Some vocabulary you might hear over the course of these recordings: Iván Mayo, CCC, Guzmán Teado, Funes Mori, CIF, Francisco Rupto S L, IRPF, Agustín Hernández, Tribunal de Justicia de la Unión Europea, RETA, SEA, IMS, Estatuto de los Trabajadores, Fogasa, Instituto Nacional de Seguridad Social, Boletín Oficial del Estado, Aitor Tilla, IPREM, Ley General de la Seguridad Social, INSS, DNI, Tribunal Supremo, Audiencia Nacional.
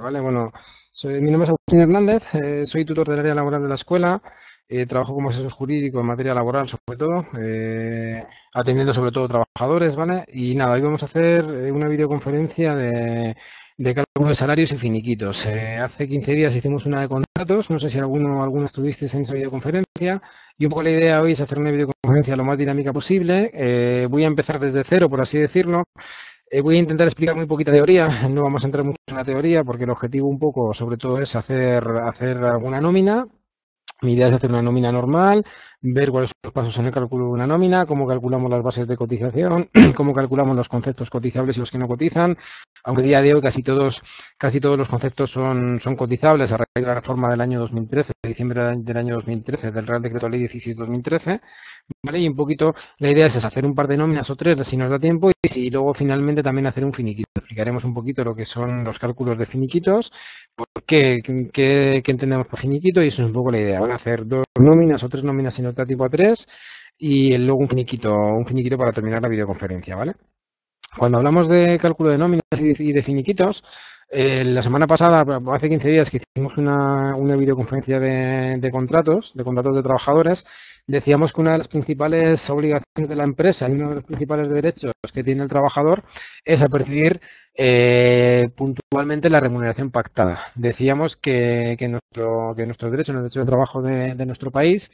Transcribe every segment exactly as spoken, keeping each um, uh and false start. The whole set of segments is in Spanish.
Vale, bueno, soy, mi nombre es Agustín Hernández, eh, soy tutor del área laboral de la escuela, eh, trabajo como asesor jurídico en materia laboral sobre todo, eh, atendiendo sobre todo trabajadores, ¿vale? Y nada, hoy vamos a hacer una videoconferencia de, de cálculo de salarios y finiquitos. Eh, hace quince días hicimos una de contratos, no sé si alguno alguno estuvisteis en esa videoconferencia, y un poco la idea hoy es hacer una videoconferencia lo más dinámica posible. Eh, voy a empezar desde cero, por así decirlo. Voy a intentar explicar muy poquita teoría, no vamos a entrar mucho en la teoría porque el objetivo un poco sobre todo es hacer, hacer alguna nómina. Mi idea es hacer una nómina normal, ver cuáles son los pasos en el cálculo de una nómina, cómo calculamos las bases de cotización, cómo calculamos los conceptos cotizables y los que no cotizan, aunque a día de hoy casi todos casi todos los conceptos son, son cotizables a raíz de la reforma del año dos mil trece, de diciembre del año dos mil trece, del Real Decreto de Ley dieciséis barra dos mil trece, ¿vale? Y un poquito la idea es esa, hacer un par de nóminas o tres si nos da tiempo y si luego finalmente también hacer un finiquito. Explicaremos un poquito lo que son los cálculos de finiquitos, por qué, qué, qué entendemos por finiquito y eso es un poco la idea. Van a hacer dos nóminas o tres nóminas si nos da tiempo a tres y luego un finiquito, un finiquito para terminar la videoconferencia, ¿vale? Cuando hablamos de cálculo de nóminas y de finiquitos, eh, la semana pasada, hace quince días que hicimos una, una videoconferencia de, de contratos, de contratos de trabajadores, decíamos que una de las principales obligaciones de la empresa y uno de los principales derechos que tiene el trabajador es a percibir eh, puntualmente la remuneración pactada. Decíamos que, que nuestro, que nuestro derecho, el derecho de trabajo de, de nuestro país,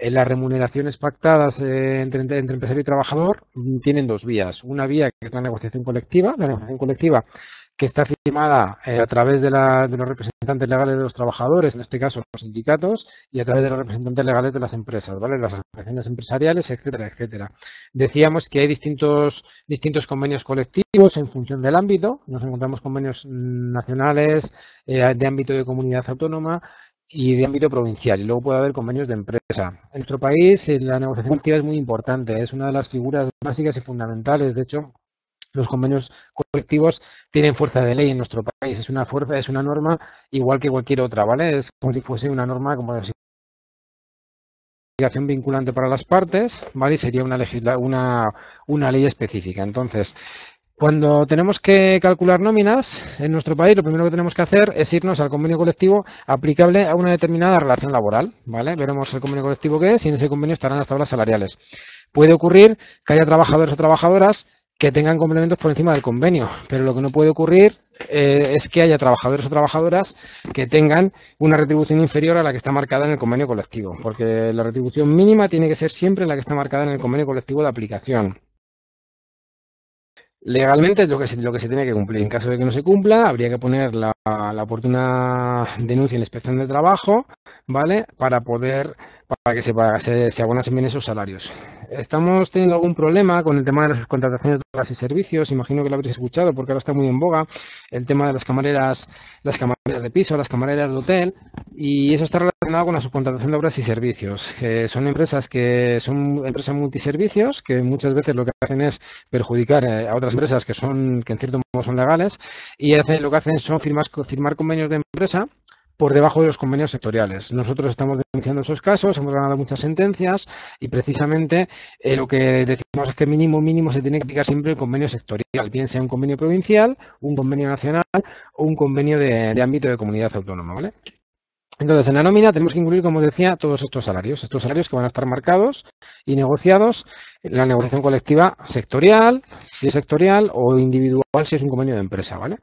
las remuneraciones pactadas entre, entre empresario y trabajador tienen dos vías. Una vía que es la negociación colectiva, la negociación colectiva que está firmada a través de, la, de los representantes legales de los trabajadores, en este caso los sindicatos, y a través de los representantes legales de las empresas, ¿vale? Las asociaciones empresariales, etcétera, etcétera. Decíamos que hay distintos, distintos convenios colectivos en función del ámbito. Nos encontramos convenios nacionales, eh, de ámbito de comunidad autónoma, y de ámbito provincial, y luego puede haber convenios de empresa. En nuestro país la negociación colectiva es muy importante, es una de las figuras básicas y fundamentales. De hecho, los convenios colectivos tienen fuerza de ley en nuestro país, es una fuerza, es una norma igual que cualquier otra, ¿vale? Es como si fuese una norma como de obligación vinculante para las partes, ¿vale? Y sería una legisla una, una ley específica. Entonces, cuando tenemos que calcular nóminas en nuestro país, lo primero que tenemos que hacer es irnos al convenio colectivo aplicable a una determinada relación laboral, ¿vale? Veremos el convenio colectivo que es y en ese convenio estarán las tablas salariales. Puede ocurrir que haya trabajadores o trabajadoras que tengan complementos por encima del convenio, pero lo que no puede ocurrir eh, es que haya trabajadores o trabajadoras que tengan una retribución inferior a la que está marcada en el convenio colectivo, porque la retribución mínima tiene que ser siempre la que está marcada en el convenio colectivo de aplicación. Legalmente es lo que, se, lo que se tiene que cumplir. En caso de que no se cumpla, habría que poner la, la oportuna denuncia en la Inspección de Trabajo, ¿vale? Para poder, para que se, para, se, se abonasen bien esos salarios. Estamos teniendo algún problema con el tema de las contrataciones de obras y servicios. Imagino que lo habréis escuchado porque ahora está muy en boga el tema de las camareras, las camareras de piso, las camareras de hotel, y eso está relacionado con la subcontratación de obras y servicios, que son empresas que son empresas multiservicios que muchas veces lo que hacen es perjudicar a otras empresas que son, que en cierto modo son legales, y hacen, lo que hacen son firmas, firmar convenios de empresa por debajo de los convenios sectoriales. Nosotros estamos denunciando esos casos, hemos ganado muchas sentencias y precisamente eh, lo que decimos es que mínimo mínimo se tiene que aplicar siempre el convenio sectorial, bien sea un convenio provincial, un convenio nacional o un convenio de, de ámbito de comunidad autónoma, ¿vale? Entonces, en la nómina tenemos que incluir, como os decía, todos estos salarios. Estos salarios que van a estar marcados y negociados en la negociación colectiva sectorial, si es sectorial, o individual, si es un convenio de empresa, ¿vale?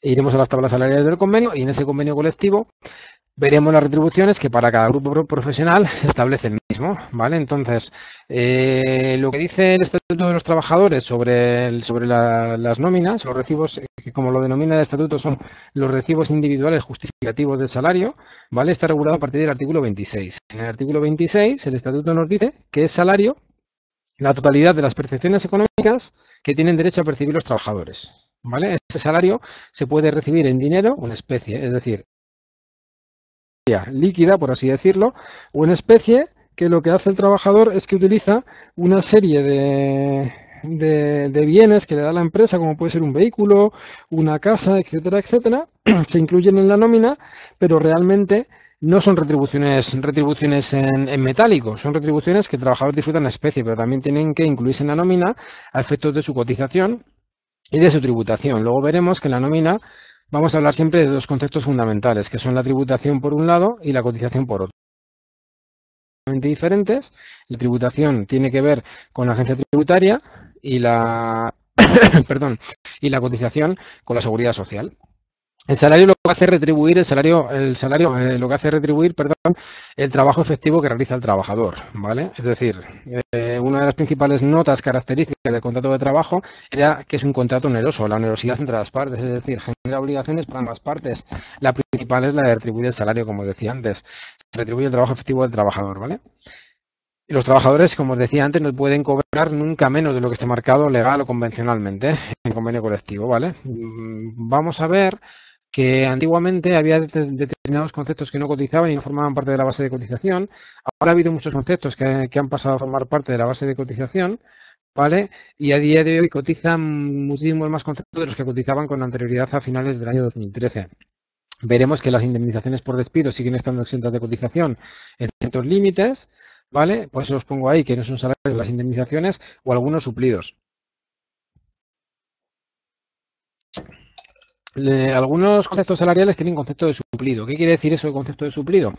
Iremos a las tablas salariales del convenio y en ese convenio colectivo veremos las retribuciones que para cada grupo profesional establece el mismo, ¿vale? Entonces, eh, lo que dice el Estatuto de los Trabajadores sobre, el, sobre la, las nóminas, los recibos, que como lo denomina el Estatuto, son los recibos individuales justificativos del salario, ¿vale? Está regulado a partir del artículo veintiséis. En el artículo veintiséis, el Estatuto nos dice que es salario la totalidad de las percepciones económicas que tienen derecho a percibir los trabajadores, ¿vale? Ese salario se puede recibir en dinero o en especie, es decir, líquida, por así decirlo, o en especie, que lo que hace el trabajador es que utiliza una serie de, de, de bienes que le da la empresa, como puede ser un vehículo, una casa, etcétera, etcétera, se incluyen en la nómina, pero realmente no son retribuciones retribuciones en, en metálico, son retribuciones que el trabajador disfruta en especie, pero también tienen que incluirse en la nómina a efectos de su cotización y de su tributación. Luego veremos que en la nómina vamos a hablar siempre de dos conceptos fundamentales, que son la tributación por un lado y la cotización por otro. Diferentes. La tributación tiene que ver con la agencia tributaria y la perdón, y la cotización con la seguridad social. El salario lo que hace retribuir el salario, el salario eh, lo que hace retribuir, perdón, el trabajo efectivo que realiza el trabajador, ¿vale? Es decir, eh, una de las principales notas características del contrato de trabajo era que es un contrato oneroso, la onerosidad entre las partes, es decir, genera obligaciones para ambas partes. La principal es la de retribuir el salario, como decía antes, se retribuye el trabajo efectivo del trabajador, ¿vale? Los trabajadores, como os decía antes, no pueden cobrar nunca menos de lo que esté marcado legal o convencionalmente en convenio colectivo, ¿vale? Vamos a ver que antiguamente había determinados conceptos que no cotizaban y no formaban parte de la base de cotización. Ahora ha habido muchos conceptos que, que han pasado a formar parte de la base de cotización, ¿vale? Y a día de hoy cotizan muchísimos más conceptos de los que cotizaban con anterioridad a finales del año dos mil trece. Veremos que las indemnizaciones por despido siguen estando exentas de cotización en ciertos límites, ¿vale? Por eso os pongo ahí que no son salarios las indemnizaciones o algunos suplidos. Algunos conceptos salariales tienen concepto de suplido. ¿Qué quiere decir eso de concepto de suplido?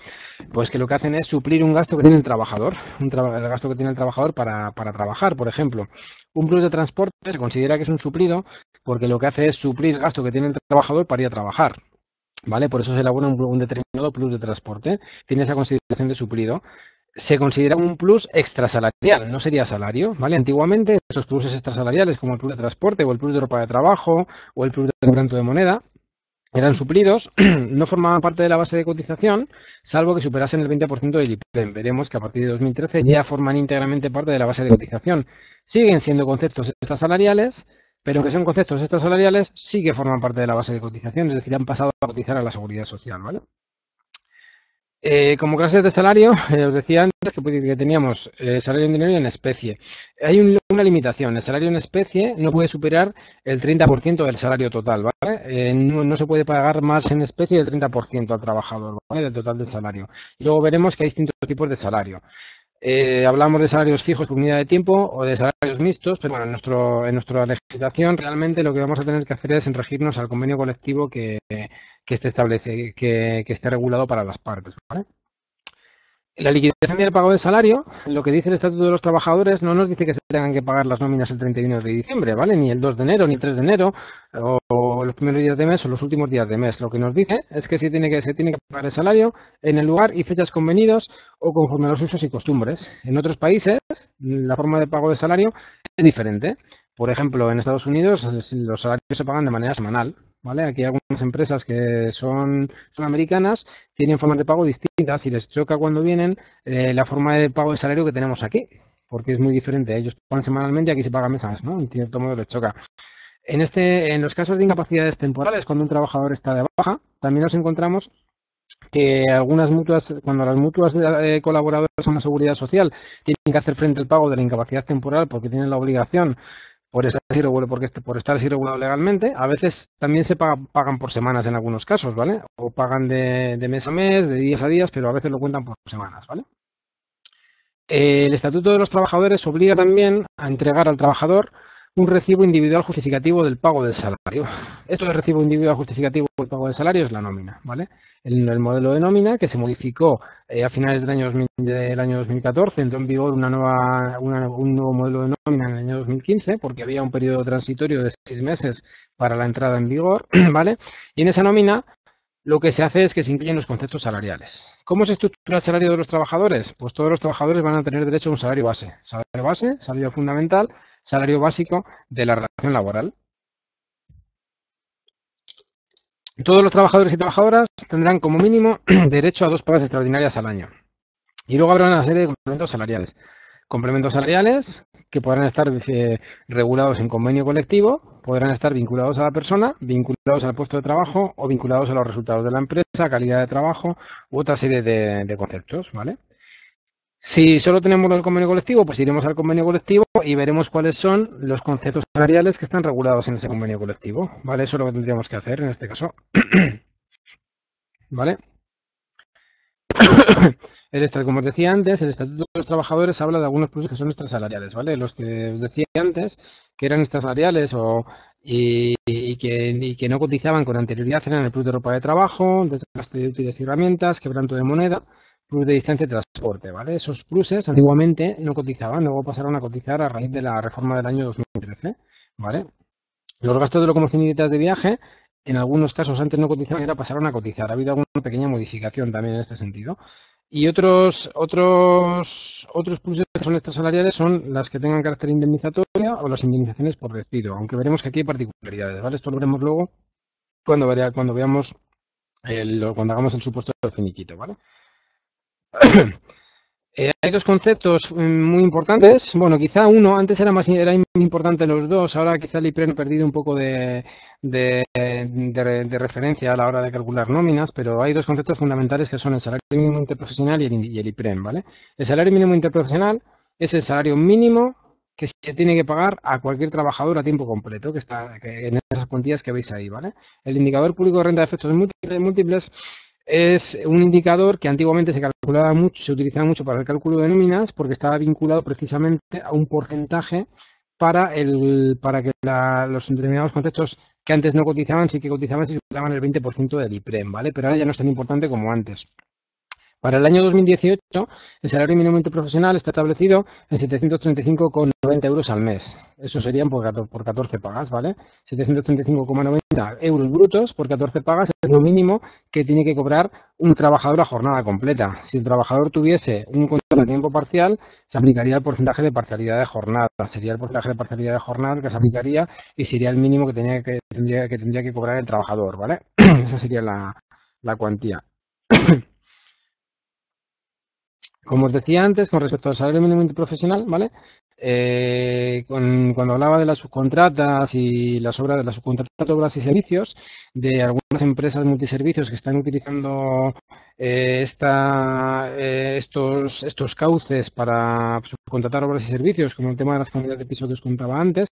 Pues que lo que hacen es suplir un gasto que tiene el trabajador, un tra el gasto que tiene el trabajador para, para trabajar, por ejemplo. Un plus de transporte se considera que es un suplido porque lo que hace es suplir el gasto que tiene el trabajador para ir a trabajar, ¿vale? Por eso se elabora un, un determinado plus de transporte, tiene esa consideración de suplido. Se considera un plus extrasalarial, no sería salario, ¿vale? Antiguamente esos pluses extrasalariales como el plus de transporte o el plus de ropa de trabajo o el plus de cobranto de moneda eran suplidos, no formaban parte de la base de cotización, salvo que superasen el veinte por ciento del I P R E M. Veremos que a partir de dos mil trece ya forman íntegramente parte de la base de cotización. Siguen siendo conceptos extrasalariales, pero aunque son conceptos extrasalariales, sí que forman parte de la base de cotización, es decir, han pasado a cotizar a la seguridad social, ¿vale? Eh, como clases de salario, eh, os decía antes que, que teníamos eh, salario en dinero y en especie. Hay un, una limitación, el salario en especie no puede superar el treinta por ciento del salario total, ¿vale? Eh, no, no se puede pagar más en especie del treinta por ciento al trabajador, ¿vale? Del total del salario. Y luego veremos que hay distintos tipos de salario. Eh, hablamos de salarios fijos por unidad de tiempo o de salarios mixtos, pero bueno, en, nuestro, en nuestra legislación realmente lo que vamos a tener que hacer es regirnos al convenio colectivo que, que esté establece, que, que esté regulado para las partes, ¿vale? La liquidación del pago de salario, lo que dice el Estatuto de los Trabajadores, no nos dice que se tengan que pagar las nóminas el treinta y uno de diciembre, ¿vale? Ni el dos de enero, ni el tres de enero, o los primeros días de mes, o los últimos días de mes. Lo que nos dice es que se tiene que, se tiene que pagar el salario en el lugar y fechas convenidos o conforme a los usos y costumbres. En otros países, la forma de pago de salario es diferente. Por ejemplo, en Estados Unidos los salarios se pagan de manera semanal, ¿vale? Aquí hay algunas empresas que son, son americanas, tienen formas de pago distintas y les choca cuando vienen eh, la forma de pago de salario que tenemos aquí, porque es muy diferente. Ellos pagan semanalmente y aquí se pagan mesas, ¿no? En cierto modo les choca. En, este, en los casos de incapacidades temporales, cuando un trabajador está de baja, también nos encontramos que algunas mutuas, cuando las mutuas eh, colaboradoras en la seguridad social tienen que hacer frente al pago de la incapacidad temporal porque tienen la obligación por estar irregular, porque por estar irregulado legalmente, a veces también se paga, pagan por semanas en algunos casos, ¿vale? O pagan de, de mes a mes, de días a días, pero a veces lo cuentan por semanas, ¿vale? El Estatuto de los Trabajadores obliga también a entregar al trabajador un recibo individual justificativo del pago del salario. Esto de recibo individual justificativo del pago del salario es la nómina, ¿vale? El, el modelo de nómina que se modificó eh, a finales del año, dos mil, del año dos mil catorce, entró en vigor una nueva, una, un nuevo modelo de nómina en el año dos mil quince porque había un periodo transitorio de seis meses para la entrada en vigor, ¿vale? Y en esa nómina lo que se hace es que se incluyen los conceptos salariales. ¿Cómo se estructura el salario de los trabajadores? Pues todos los trabajadores van a tener derecho a un salario base. Salario base, salario fundamental, salario básico de la relación laboral. Todos los trabajadores y trabajadoras tendrán como mínimo derecho a dos pagas extraordinarias al año. Y luego habrá una serie de complementos salariales. Complementos salariales que podrán estar eh, regulados en convenio colectivo, podrán estar vinculados a la persona, vinculados al puesto de trabajo o vinculados a los resultados de la empresa, calidad de trabajo u otra serie de, de conceptos, ¿vale? Si solo tenemos el convenio colectivo, pues iremos al convenio colectivo y veremos cuáles son los conceptos salariales que están regulados en ese convenio colectivo, ¿vale? Eso es lo que tendríamos que hacer en este caso, ¿vale? Como os decía antes, el Estatuto de los Trabajadores habla de algunos pluses que son extrasalariales, ¿vale? Los que os decía antes, que eran extrasalariales o y, y, que, y que no cotizaban con anterioridad eran el plus de ropa de trabajo, desgaste de útiles y herramientas, quebranto de moneda, plus de distancia de transporte, ¿vale? Esos pluses antiguamente no cotizaban, luego pasaron a cotizar a raíz de la reforma del año dos mil trece, ¿vale? Los gastos de locomoción y dietas de viaje, en algunos casos antes no cotizaban y ahora pasaron a cotizar. Ha habido alguna pequeña modificación también en este sentido. Y otros otros otros pluses que son extrasalariales son las que tengan carácter indemnizatoria o las indemnizaciones por despido, aunque veremos que aquí hay particularidades, ¿vale? Esto lo veremos luego cuando, vaya, cuando veamos el, cuando hagamos el supuesto del finiquito, ¿vale? Eh, hay dos conceptos muy importantes. Bueno, quizá uno, antes era más era importante los dos, ahora quizá el I P R E M ha perdido un poco de, de, de, de referencia a la hora de calcular nóminas, pero hay dos conceptos fundamentales que son el salario mínimo interprofesional y el, y el I P R E M, ¿vale? El salario mínimo interprofesional es el salario mínimo que se tiene que pagar a cualquier trabajador a tiempo completo, que está que en esas cuantías que veis ahí, ¿vale? El indicador público de renta de efectos múltiples es un indicador que antiguamente se calculaba mucho, se utilizaba mucho para el cálculo de nóminas porque estaba vinculado precisamente a un porcentaje para el para que la, los determinados conceptos que antes no cotizaban, sí que cotizaban si superaban el veinte por ciento del I P R E M, ¿vale? Pero ahora ya no es tan importante como antes. Para el año dos mil dieciocho, el salario mínimo interprofesional está establecido en setecientos treinta y cinco con noventa euros al mes. Eso serían por catorce pagas, ¿vale? setecientos treinta y cinco con noventa euros brutos por catorce pagas es lo mínimo que tiene que cobrar un trabajador a jornada completa. Si el trabajador tuviese un contrato de tiempo parcial, se aplicaría el porcentaje de parcialidad de jornada. Sería el porcentaje de parcialidad de jornada que se aplicaría y sería el mínimo que, tenía que, tendría, que tendría que cobrar el trabajador, ¿vale? Esa sería la, la cuantía. Como os decía antes, con respecto al salario mínimo interprofesional, ¿vale? Eh, con, cuando hablaba de las subcontratas y las obras de las subcontratas de obras y servicios, de algunas empresas multiservicios que están utilizando eh, esta, eh, estos, estos cauces para subcontratar obras y servicios, como el tema de las comunidades de piso que os contaba antes,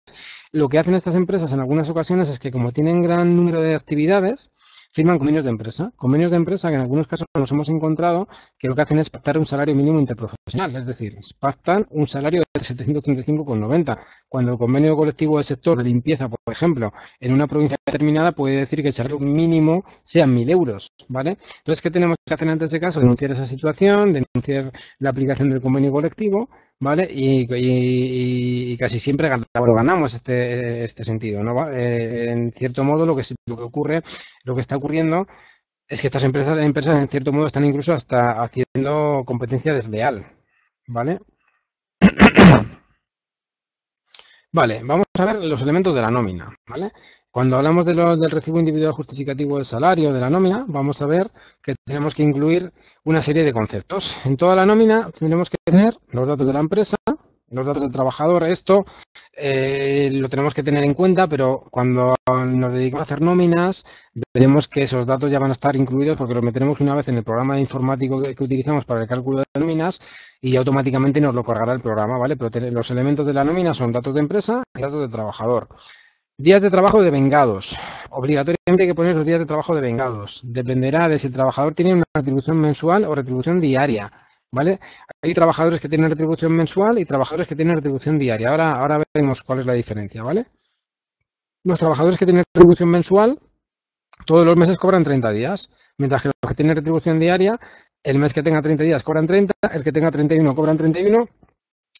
lo que hacen estas empresas en algunas ocasiones es que, como tienen gran número de actividades, firman convenios de empresa, convenios de empresa que en algunos casos nos hemos encontrado que lo que hacen es pactar un salario mínimo interprofesional, es decir, pactan un salario de setecientos treinta y cinco con noventa, cuando el convenio colectivo del sector de limpieza, por ejemplo, en una provincia determinada puede decir que el salario mínimo sean mil euros, ¿vale? Entonces, ¿qué tenemos que hacer ante ese caso? Denunciar esa situación, denunciar la aplicación del convenio colectivo, ¿vale? Y, y, y casi siempre ganamos este, este sentido, ¿no? Eh, en cierto modo, lo que, lo que ocurre, lo que está ocurriendo es que estas empresas, empresas en cierto modo, están incluso hasta haciendo competencia desleal, ¿vale? Vale, vamos a ver los elementos de la nómina, ¿vale? Cuando hablamos de lo, del recibo individual justificativo del salario de la nómina, vamos a ver que tenemos que incluir una serie de conceptos. En toda la nómina tendremos que tener los datos de la empresa, los datos del trabajador. Esto eh, lo tenemos que tener en cuenta, pero cuando nos dedicamos a hacer nóminas, veremos que esos datos ya van a estar incluidos porque los meteremos una vez en el programa informático que, que utilizamos para el cálculo de nóminas y automáticamente nos lo cargará el programa, ¿vale? Pero ten, los elementos de la nómina son datos de empresa y datos de trabajador. Días de trabajo de vengados. Obligatoriamente hay que poner los días de trabajo de vengados. Dependerá de si el trabajador tiene una retribución mensual o retribución diaria, ¿vale? Hay trabajadores que tienen retribución mensual y trabajadores que tienen retribución diaria. Ahora, ahora veremos cuál es la diferencia, ¿vale? Los trabajadores que tienen retribución mensual todos los meses cobran treinta días, mientras que los que tienen retribución diaria, el mes que tenga treinta días cobran treinta, el que tenga treinta y uno cobran treinta y uno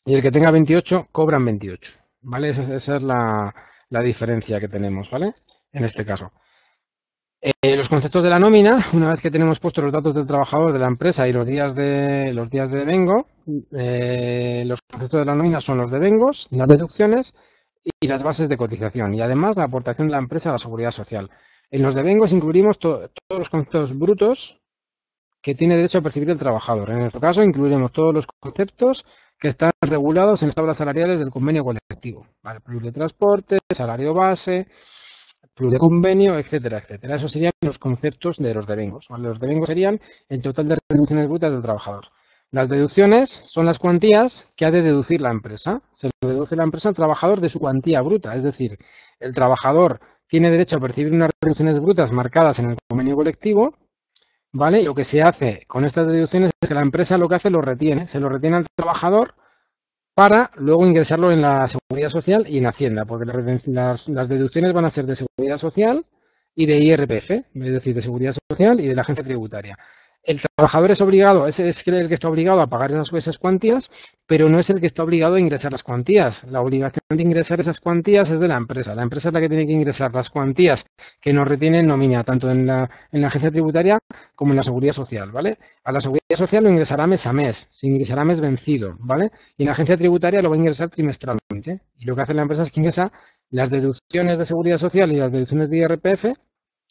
y el que tenga veintiocho cobran veintiocho, ¿vale? Esa, esa es la... la diferencia que tenemos, ¿vale? En este caso. Eh, los conceptos de la nómina, una vez que tenemos puestos los datos del trabajador, de la empresa y los días de los días de vengo, eh, los conceptos de la nómina son los devengos, las deducciones y las bases de cotización y además la aportación de la empresa a la seguridad social. En los devengos incluiremos to- todos los conceptos brutos que tiene derecho a percibir el trabajador. En nuestro caso incluiremos todos los conceptos que están regulados en las tablas salariales del convenio colectivo, ¿vale? Plus de transporte, salario base, plus de convenio, etcétera, etcétera. Esos serían los conceptos de los devengos, ¿vale? Los devengos serían el total de reducciones brutas del trabajador. Las deducciones son las cuantías que ha de deducir la empresa. Se lo deduce la empresa al trabajador de su cuantía bruta, es decir, el trabajador tiene derecho a percibir unas reducciones brutas marcadas en el convenio colectivo, ¿vale? Lo que se hace con estas deducciones es que la empresa lo que hace lo retiene, se lo retiene al trabajador para luego ingresarlo en la Seguridad Social y en Hacienda, porque las, las deducciones van a ser de Seguridad Social y de I R P F, es decir, de Seguridad Social y de la Agencia Tributaria. El trabajador es obligado, es, es el que está obligado a pagar esas, esas cuantías, pero no es el que está obligado a ingresar las cuantías. La obligación de ingresar esas cuantías es de la empresa. La empresa es la que tiene que ingresar las cuantías que nos retiene en nómina, tanto en la, en la agencia tributaria como en la seguridad social, ¿vale? A la seguridad social lo ingresará mes a mes, se ingresará mes vencido, ¿vale? Y en la agencia tributaria lo va a ingresar trimestralmente. Y lo que hace la empresa es que ingresa las deducciones de seguridad social y las deducciones de I R P F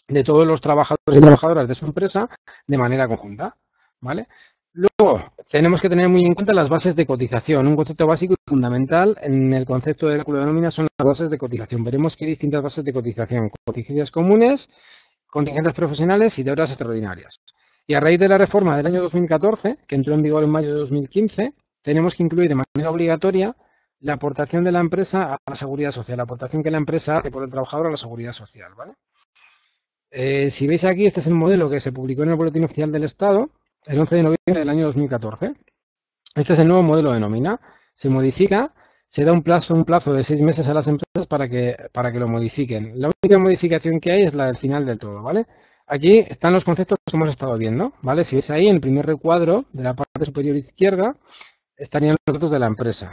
de todos los trabajadores y trabajadoras de su empresa de manera conjunta, ¿vale? Luego, tenemos que tener muy en cuenta las bases de cotización. Un concepto básico y fundamental en el concepto del cálculo de nómina son las bases de cotización. Veremos que hay distintas bases de cotización: contingencias comunes, contingentes profesionales y de horas extraordinarias. Y a raíz de la reforma del año dos mil catorce, que entró en vigor en mayo de dos mil quince, tenemos que incluir de manera obligatoria la aportación de la empresa a la seguridad social, la aportación que la empresa hace por el trabajador a la seguridad social, ¿vale? Eh, si veis aquí, este es el modelo que se publicó en el Boletín Oficial del Estado el once de noviembre del año dos mil catorce. Este es el nuevo modelo de nómina. Se modifica, se da un plazo un plazo de seis meses a las empresas para que, para que lo modifiquen. La única modificación que hay es la del final del todo, ¿vale? Aquí están los conceptos que hemos estado viendo, ¿vale? Si veis ahí, en el primer recuadro de la parte superior izquierda, estarían los datos de la empresa.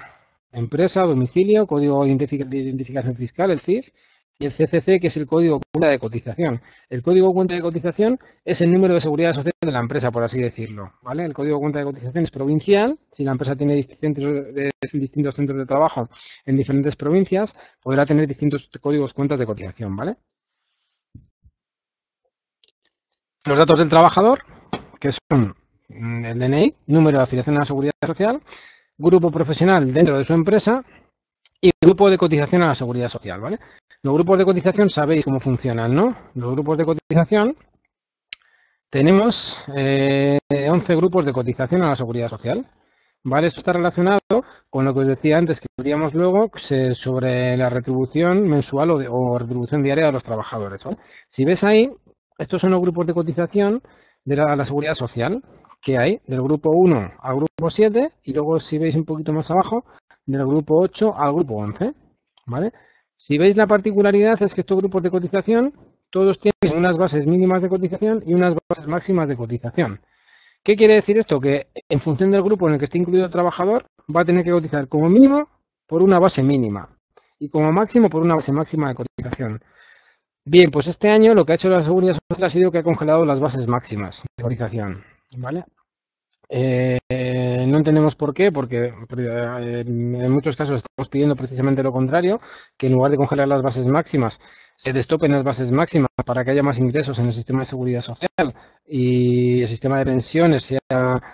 Empresa, domicilio, código de identificación fiscal, el C I F, y el C C C, que es el código cuenta de cotización. El código cuenta de cotización es el número de seguridad social de la empresa, por así decirlo, ¿vale? El código cuenta de cotización es provincial. Si la empresa tiene distintos centros de trabajo en diferentes provincias, podrá tener distintos códigos cuentas de cotización, ¿vale? Los datos del trabajador, que son el D N I, número de afiliación a la seguridad social, grupo profesional dentro de su empresa y grupo de cotización a la seguridad social, ¿vale? Los grupos de cotización sabéis cómo funcionan, ¿no? Los grupos de cotización, tenemos eh, once grupos de cotización a la seguridad social, ¿vale? Esto está relacionado con lo que os decía antes, que veríamos luego sobre la retribución mensual o, de, o retribución diaria de los trabajadores, ¿vale? Si ves ahí, estos son los grupos de cotización de la, la seguridad social que hay, del grupo uno al grupo siete, y luego, si veis un poquito más abajo, del grupo ocho al grupo once, ¿vale? Si veis, la particularidad es que estos grupos de cotización todos tienen unas bases mínimas de cotización y unas bases máximas de cotización. ¿Qué quiere decir esto? Que en función del grupo en el que esté incluido el trabajador, va a tener que cotizar como mínimo por una base mínima y como máximo por una base máxima de cotización. Bien, pues este año lo que ha hecho la Seguridad Social ha sido que ha congelado las bases máximas de cotización, ¿vale? Eh, no entendemos por qué, porque en muchos casos estamos pidiendo precisamente lo contrario, que en lugar de congelar las bases máximas, se destopen las bases máximas para que haya más ingresos en el sistema de seguridad social y el sistema de pensiones sea,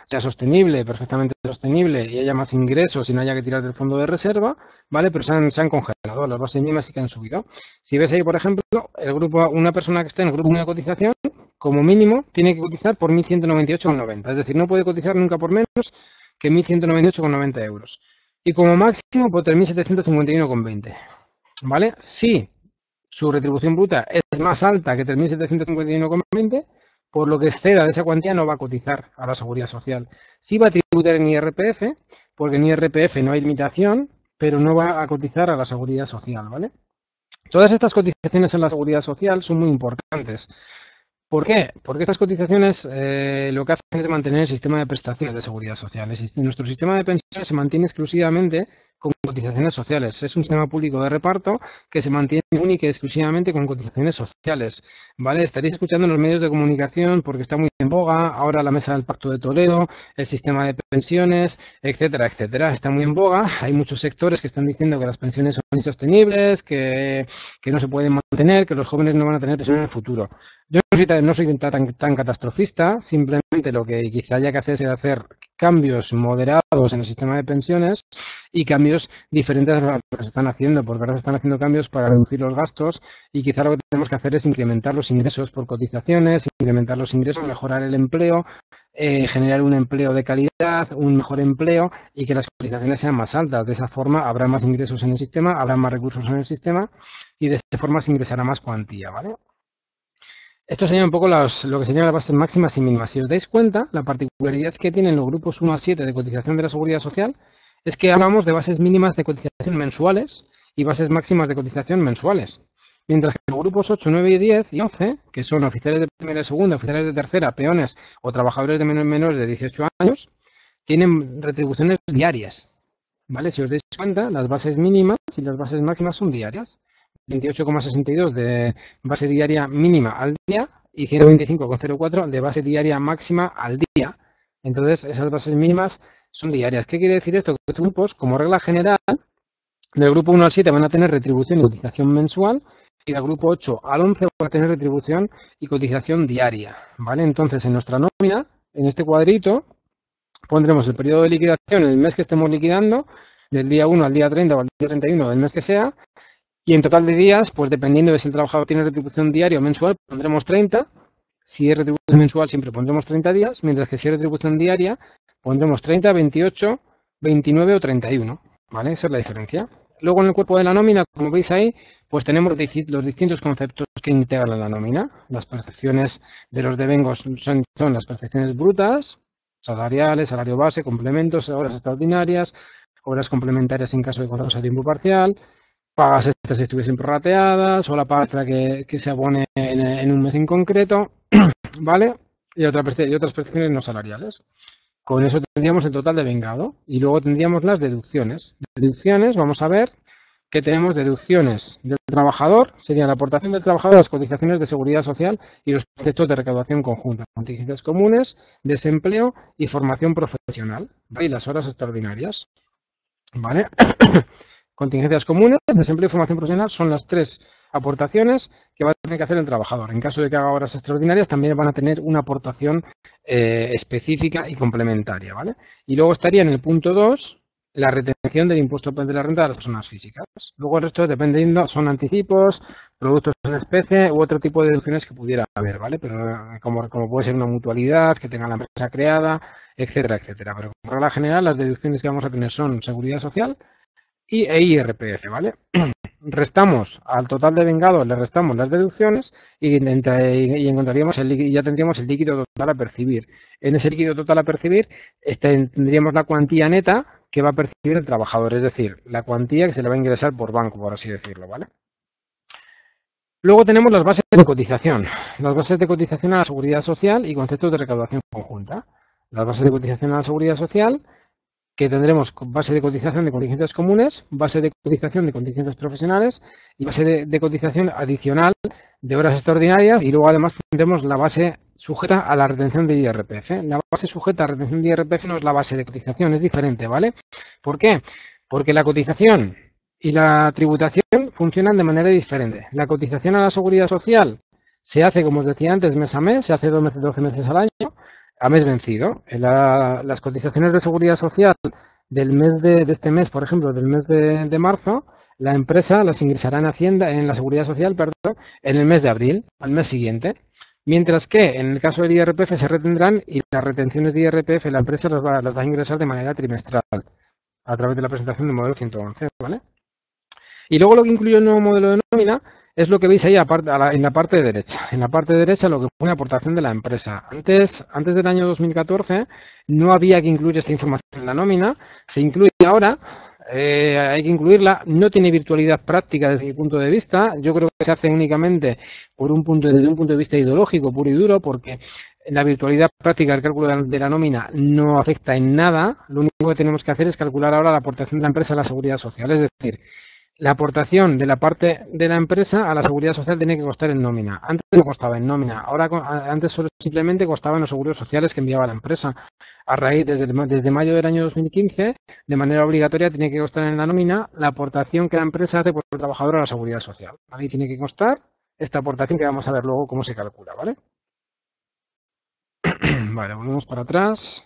sea sostenible, perfectamente sostenible, y haya más ingresos y no haya que tirar del fondo de reserva, ¿vale? Pero se han, se han congelado las bases mínimas y que han subido. Si ves ahí, por ejemplo, el grupo, una persona que está en el grupo de cotización, como mínimo, tiene que cotizar por mil ciento noventa y ocho con noventa. Es decir, no puede cotizar nunca por menos que mil ciento noventa y ocho con noventa euros. Y como máximo por tres mil setecientos cincuenta y uno con veinte. ¿Vale? Si su retribución bruta es más alta que tres mil setecientos cincuenta y uno con veinte, por lo que exceda de esa cuantía no va a cotizar a la seguridad social. Sí va a tributar en I R P F, porque en I R P F no hay limitación, pero no va a cotizar a la seguridad social, ¿vale? Todas estas cotizaciones en la seguridad social son muy importantes. ¿Por qué? Porque estas cotizaciones eh, lo que hacen es mantener el sistema de prestaciones de seguridad social. Nuestro sistema de pensiones se mantiene exclusivamente con cotizaciones sociales. Es un sistema público de reparto que se mantiene única y exclusivamente con cotizaciones sociales, ¿vale? Estaréis escuchando en los medios de comunicación porque está muy en boga ahora la mesa del Pacto de Toledo, el sistema de pensiones, etcétera, etcétera. Está muy en boga. Hay muchos sectores que están diciendo que las pensiones son insostenibles, que, que no se pueden mantener, que los jóvenes no van a tener pensión en el futuro. Yo no soy tan, no soy tan, tan catastrofista, simplemente lo que quizá haya que hacer es hacer cambios moderados en el sistema de pensiones y cambios diferentes a los que se están haciendo, porque ahora se están haciendo cambios para reducir los gastos y quizá lo que tenemos que hacer es incrementar los ingresos por cotizaciones, incrementar los ingresos, mejorar el empleo, eh, generar un empleo de calidad, un mejor empleo y que las cotizaciones sean más altas. De esa forma habrá más ingresos en el sistema, habrá más recursos en el sistema y de esta forma se ingresará más cuantía, ¿vale? Esto sería un poco los, lo que serían las bases máximas y mínimas. Si os dais cuenta, la particularidad que tienen los grupos uno a siete de cotización de la seguridad social es que hablamos de bases mínimas de cotización mensuales y bases máximas de cotización mensuales. Mientras que los grupos ocho, nueve, diez y once, que son oficiales de primera y segunda, oficiales de tercera, peones o trabajadores de menores de dieciocho años, tienen retribuciones diarias. ¿Vale? Si os dais cuenta, las bases mínimas y las bases máximas son diarias. veintiocho coma sesenta y dos de base diaria mínima al día y ciento veinticinco coma cero cuatro de base diaria máxima al día. Entonces, esas bases mínimas son diarias. ¿Qué quiere decir esto? Que estos grupos, como regla general, del grupo uno al siete van a tener retribución y cotización mensual, y del grupo ocho al once van a tener retribución y cotización diaria. ¿Vale? Entonces, en nuestra nómina, en este cuadrito, pondremos el periodo de liquidación, el mes que estemos liquidando, del día uno al día treinta o al día treinta y uno, del mes que sea, y en total de días, pues dependiendo de si el trabajador tiene retribución diaria o mensual, pondremos treinta. Si es retribución mensual, siempre pondremos treinta días, mientras que si es retribución diaria, pondremos treinta, veintiocho, veintinueve o treinta y uno. ¿Vale? Esa es la diferencia. Luego en el cuerpo de la nómina, como veis ahí, pues tenemos los distintos conceptos que integran la nómina. Las percepciones de los devengos son, son las percepciones brutas, salariales, salario base, complementos, horas extraordinarias, horas complementarias en caso de contratos a tiempo parcial, pagas extras si estuviesen prorrateadas o la paga extra que, que se abone en, en un mes en concreto, ¿vale? Y, otra, y otras percepciones no salariales. Con eso tendríamos el total de vengado y luego tendríamos las deducciones. Deducciones, vamos a ver que tenemos deducciones del trabajador, sería la aportación del trabajador a las cotizaciones de seguridad social y los proyectos de recaudación conjunta, contingencias comunes, desempleo y formación profesional, ¿vale? Y las horas extraordinarias, ¿vale? Contingencias comunes, desempleo y formación profesional son las tres aportaciones que va a tener que hacer el trabajador. En caso de que haga horas extraordinarias, también van a tener una aportación eh, específica y complementaria, ¿vale? Y luego estaría en el punto dos, la retención del impuesto de la renta de las personas físicas. Luego el resto, dependiendo, son anticipos, productos en especie u otro tipo de deducciones que pudiera haber, ¿vale? Pero como, como puede ser una mutualidad, que tenga la empresa creada, etcétera, etcétera. Pero como regla general, las deducciones que vamos a tener son seguridad social y I R P F, ¿vale? Restamos al total de vengado, le restamos las deducciones y, y encontraríamos el, ya tendríamos el líquido total a percibir. En ese líquido total a percibir este, tendríamos la cuantía neta que va a percibir el trabajador, es decir, la cuantía que se le va a ingresar por banco, por así decirlo, ¿vale? Luego tenemos las bases de cotización, las bases de cotización a la seguridad social y conceptos de recaudación conjunta. Las bases de cotización a la seguridad social, que tendremos base de cotización de contingencias comunes, base de cotización de contingencias profesionales y base de, de cotización adicional de horas extraordinarias, y luego además tendremos la base sujeta a la retención de I R P F. La base sujeta a la retención de I R P F no es la base de cotización, es diferente, ¿vale? ¿Por qué? Porque la cotización y la tributación funcionan de manera diferente. La cotización a la seguridad social se hace, como os decía antes, mes a mes, se hace doce meses al año, a mes vencido. La, las cotizaciones de seguridad social del mes de, de este mes, por ejemplo, del mes de, de marzo, la empresa las ingresará en Hacienda, en la seguridad social, perdón, en el mes de abril, al mes siguiente. Mientras que en el caso del I R P F se retendrán y las retenciones de I R P F la empresa las va, las va a ingresar de manera trimestral a través de la presentación del modelo ciento once, ¿vale? Y luego lo que incluye el nuevo modelo de nómina es lo que veis ahí en la parte derecha. En la parte derecha lo que fue una aportación de la empresa. Antes, antes del año dos mil catorce no había que incluir esta información en la nómina. Se incluye ahora, eh, hay que incluirla. No tiene virtualidad práctica desde mi punto de vista. Yo creo que se hace únicamente por un punto, desde un punto de vista ideológico, puro y duro, porque la virtualidad práctica del cálculo de la nómina no afecta en nada. Lo único que tenemos que hacer es calcular ahora la aportación de la empresa a la seguridad social. Es decir, la aportación de la parte de la empresa a la seguridad social tiene que costar en nómina. Antes no costaba en nómina, ahora antes solo simplemente costaban los seguros sociales que enviaba la empresa. A raíz, desde, desde mayo del año dos mil quince, de manera obligatoria tiene que costar en la nómina la aportación que la empresa hace por el trabajador a la seguridad social. Ahí tiene que constar esta aportación que vamos a ver luego cómo se calcula, ¿vale? Vale, volvemos para atrás.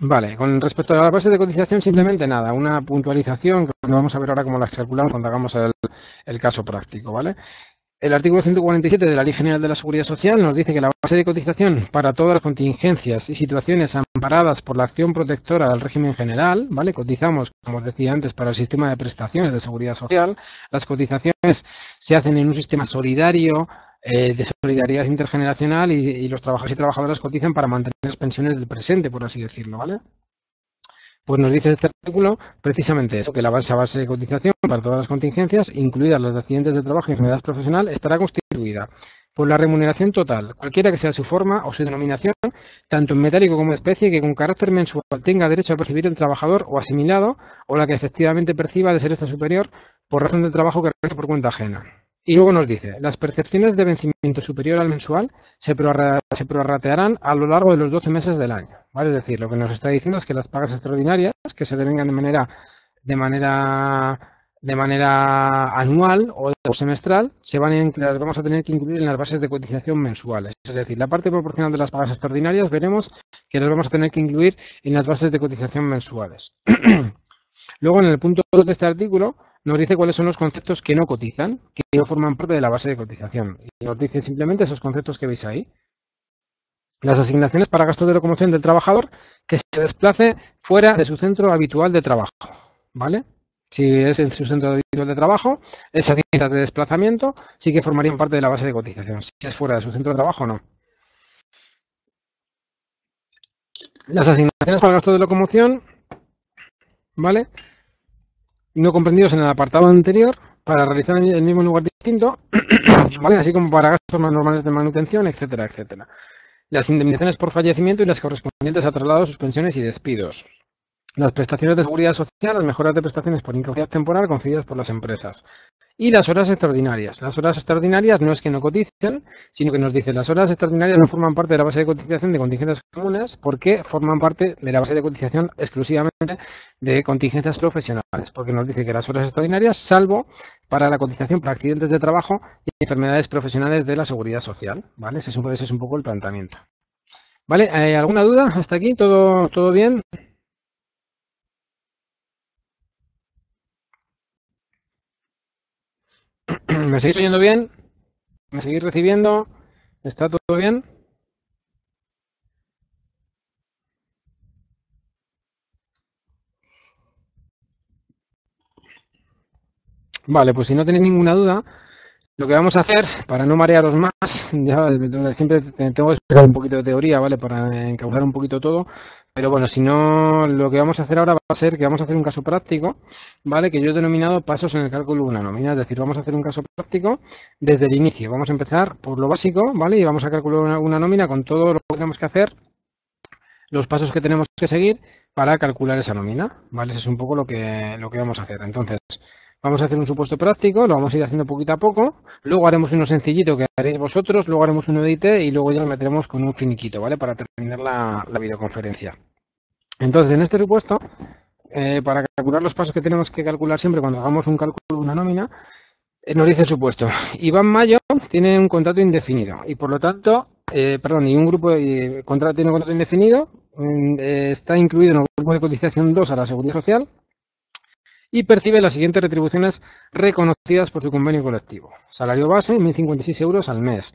Vale, con respecto a la base de cotización simplemente nada, una puntualización que vamos a ver ahora cómo las calculamos cuando hagamos el, el caso práctico, ¿vale? El artículo ciento cuarenta y siete de la Ley General de la Seguridad Social nos dice que la base de cotización para todas las contingencias y situaciones amparadas por la acción protectora del régimen general, ¿vale? Cotizamos, como os decía antes, para el sistema de prestaciones de seguridad social. Las cotizaciones se hacen en un sistema solidario, eh, de solidaridad intergeneracional y, y los trabajadores y trabajadoras cotizan para mantener las pensiones del presente, por así decirlo, ¿vale? Pues nos dice este artículo precisamente eso, que la base a base de cotización para todas las contingencias, incluidas las de accidentes de trabajo y enfermedad profesional, estará constituida por la remuneración total, cualquiera que sea su forma o su denominación, tanto en metálico como en especie, que con carácter mensual tenga derecho a percibir el trabajador o asimilado, o la que efectivamente perciba de ser esta superior por razón del trabajo que realiza por cuenta ajena. Y luego nos dice, las percepciones de vencimiento superior al mensual se prorratearán a lo largo de los doce meses del año, ¿vale? Es decir, lo que nos está diciendo es que las pagas extraordinarias, que se devengan de manera de manera de manera anual o semestral, se van a, las vamos a tener que incluir en las bases de cotización mensuales. Es decir, la parte proporcional de las pagas extraordinarias veremos que las vamos a tener que incluir en las bases de cotización mensuales. Luego, en el punto dos de este artículo, nos dice cuáles son los conceptos que no cotizan, que no forman parte de la base de cotización. Y nos dice simplemente esos conceptos que veis ahí. Las asignaciones para gastos de locomoción del trabajador que se desplace fuera de su centro habitual de trabajo, ¿vale? Si es en su centro habitual de trabajo, esas asignaciones de desplazamiento sí que formarían parte de la base de cotización. Si es fuera de su centro de trabajo, no. Las asignaciones para gastos de locomoción, ¿vale?, no comprendidos en el apartado anterior, para realizar en el mismo lugar distinto, ¿vale?, así como para gastos más normales de manutención, etcétera, etcétera. Las indemnizaciones por fallecimiento y las correspondientes a traslados, suspensiones y despidos. Las prestaciones de seguridad social, las mejoras de prestaciones por incapacidad temporal concedidas por las empresas. Y las horas extraordinarias. Las horas extraordinarias no es que no coticen, sino que nos dicen las horas extraordinarias no forman parte de la base de cotización de contingentes comunes porque forman parte de la base de cotización exclusivamente de contingencias profesionales. Porque nos dice que las horas extraordinarias, salvo para la cotización para accidentes de trabajo y enfermedades profesionales de la seguridad social, ¿vale? Ese es un, ese es un poco el planteamiento, ¿vale? ¿Hay alguna duda? ¿Hasta aquí? ¿Todo, todo bien? ¿Me seguís oyendo bien? ¿Me seguís recibiendo? ¿Está todo bien? Vale, pues si no tenéis ninguna duda, lo que vamos a hacer, para no marearos más, ya siempre tengo que explicar un poquito de teoría, ¿vale?, para encauzar un poquito todo. Pero bueno, si no, lo que vamos a hacer ahora va a ser que vamos a hacer un caso práctico, ¿vale?, que yo he denominado pasos en el cálculo de una nómina. Es decir, vamos a hacer un caso práctico desde el inicio. Vamos a empezar por lo básico, ¿vale?, y vamos a calcular una, una nómina con todo lo que tenemos que hacer, los pasos que tenemos que seguir para calcular esa nómina, ¿vale? Eso es un poco lo que, lo que vamos a hacer. Entonces, vamos a hacer un supuesto práctico, lo vamos a ir haciendo poquito a poco. Luego haremos uno sencillito que haréis vosotros, luego haremos uno de I T y luego ya lo meteremos con un finiquito, ¿vale?, para terminar la, la videoconferencia. Entonces, en este supuesto, eh, para calcular los pasos que tenemos que calcular siempre cuando hagamos un cálculo de una nómina, eh, nos dice el supuesto. Iván Mayo tiene un contrato indefinido y por lo tanto, eh, perdón, y un grupo eh, contrato, tiene un contrato indefinido, eh, está incluido en el grupo de cotización dos a la Seguridad Social y percibe las siguientes retribuciones reconocidas por su convenio colectivo. Salario base, mil cincuenta y seis euros al mes.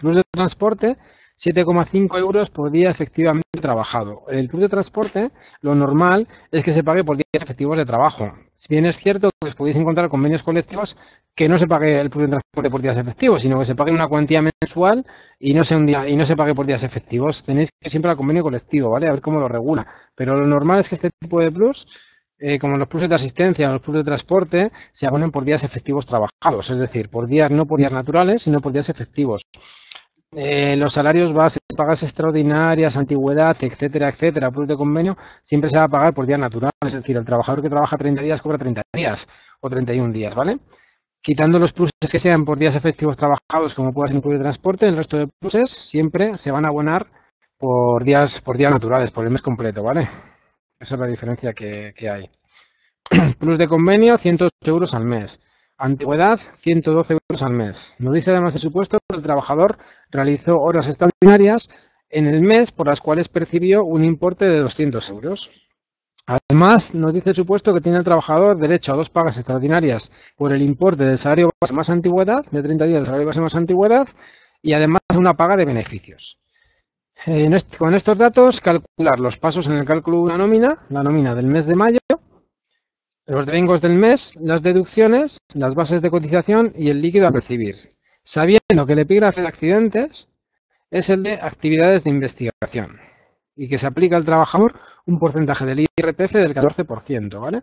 Plus de transporte, siete coma cinco euros por día efectivamente trabajado. El plus de transporte, lo normal es que se pague por días efectivos de trabajo. Si bien es cierto que os podéis encontrar convenios colectivos que no se pague el plus de transporte por días efectivos, sino que se pague una cuantía mensual y no, sea un día, y no se pague por días efectivos. Tenéis que ir siempre al convenio colectivo, ¿vale?, a ver cómo lo regula. Pero lo normal es que este tipo de plus, Eh, como los pluses de asistencia o los pluses de transporte, se abonen por días efectivos trabajados, es decir, por días, no por días naturales, sino por días efectivos. Eh, los salarios bases, pagas extraordinarias, antigüedad, etcétera, etcétera, plus de convenio, siempre se va a pagar por días naturales, es decir, el trabajador que trabaja treinta días cobra treinta días o treinta y un días, ¿vale? Quitando los pluses que sean por días efectivos trabajados, como pueda ser el plus de transporte, el resto de pluses siempre se van a abonar por días, por días naturales, por el mes completo, ¿vale? Esa es la diferencia que, que hay. Plus de convenio, ciento ocho euros al mes. Antigüedad, ciento doce euros al mes. Nos dice además el supuesto que el trabajador realizó horas extraordinarias en el mes por las cuales percibió un importe de doscientos euros. Además, nos dice el supuesto que tiene el trabajador derecho a dos pagas extraordinarias por el importe del salario base más antigüedad, de treinta días del salario base más antigüedad, y además una paga de beneficios. Eh, con estos datos, calcular los pasos en el cálculo de una nómina, la nómina del mes de mayo, los derengos del mes, las deducciones, las bases de cotización y el líquido a percibir. sabiendo que el epígrafe de accidentes es el de actividades de investigación y que se aplica al trabajador un porcentaje del I R P F del catorce por ciento, ¿vale?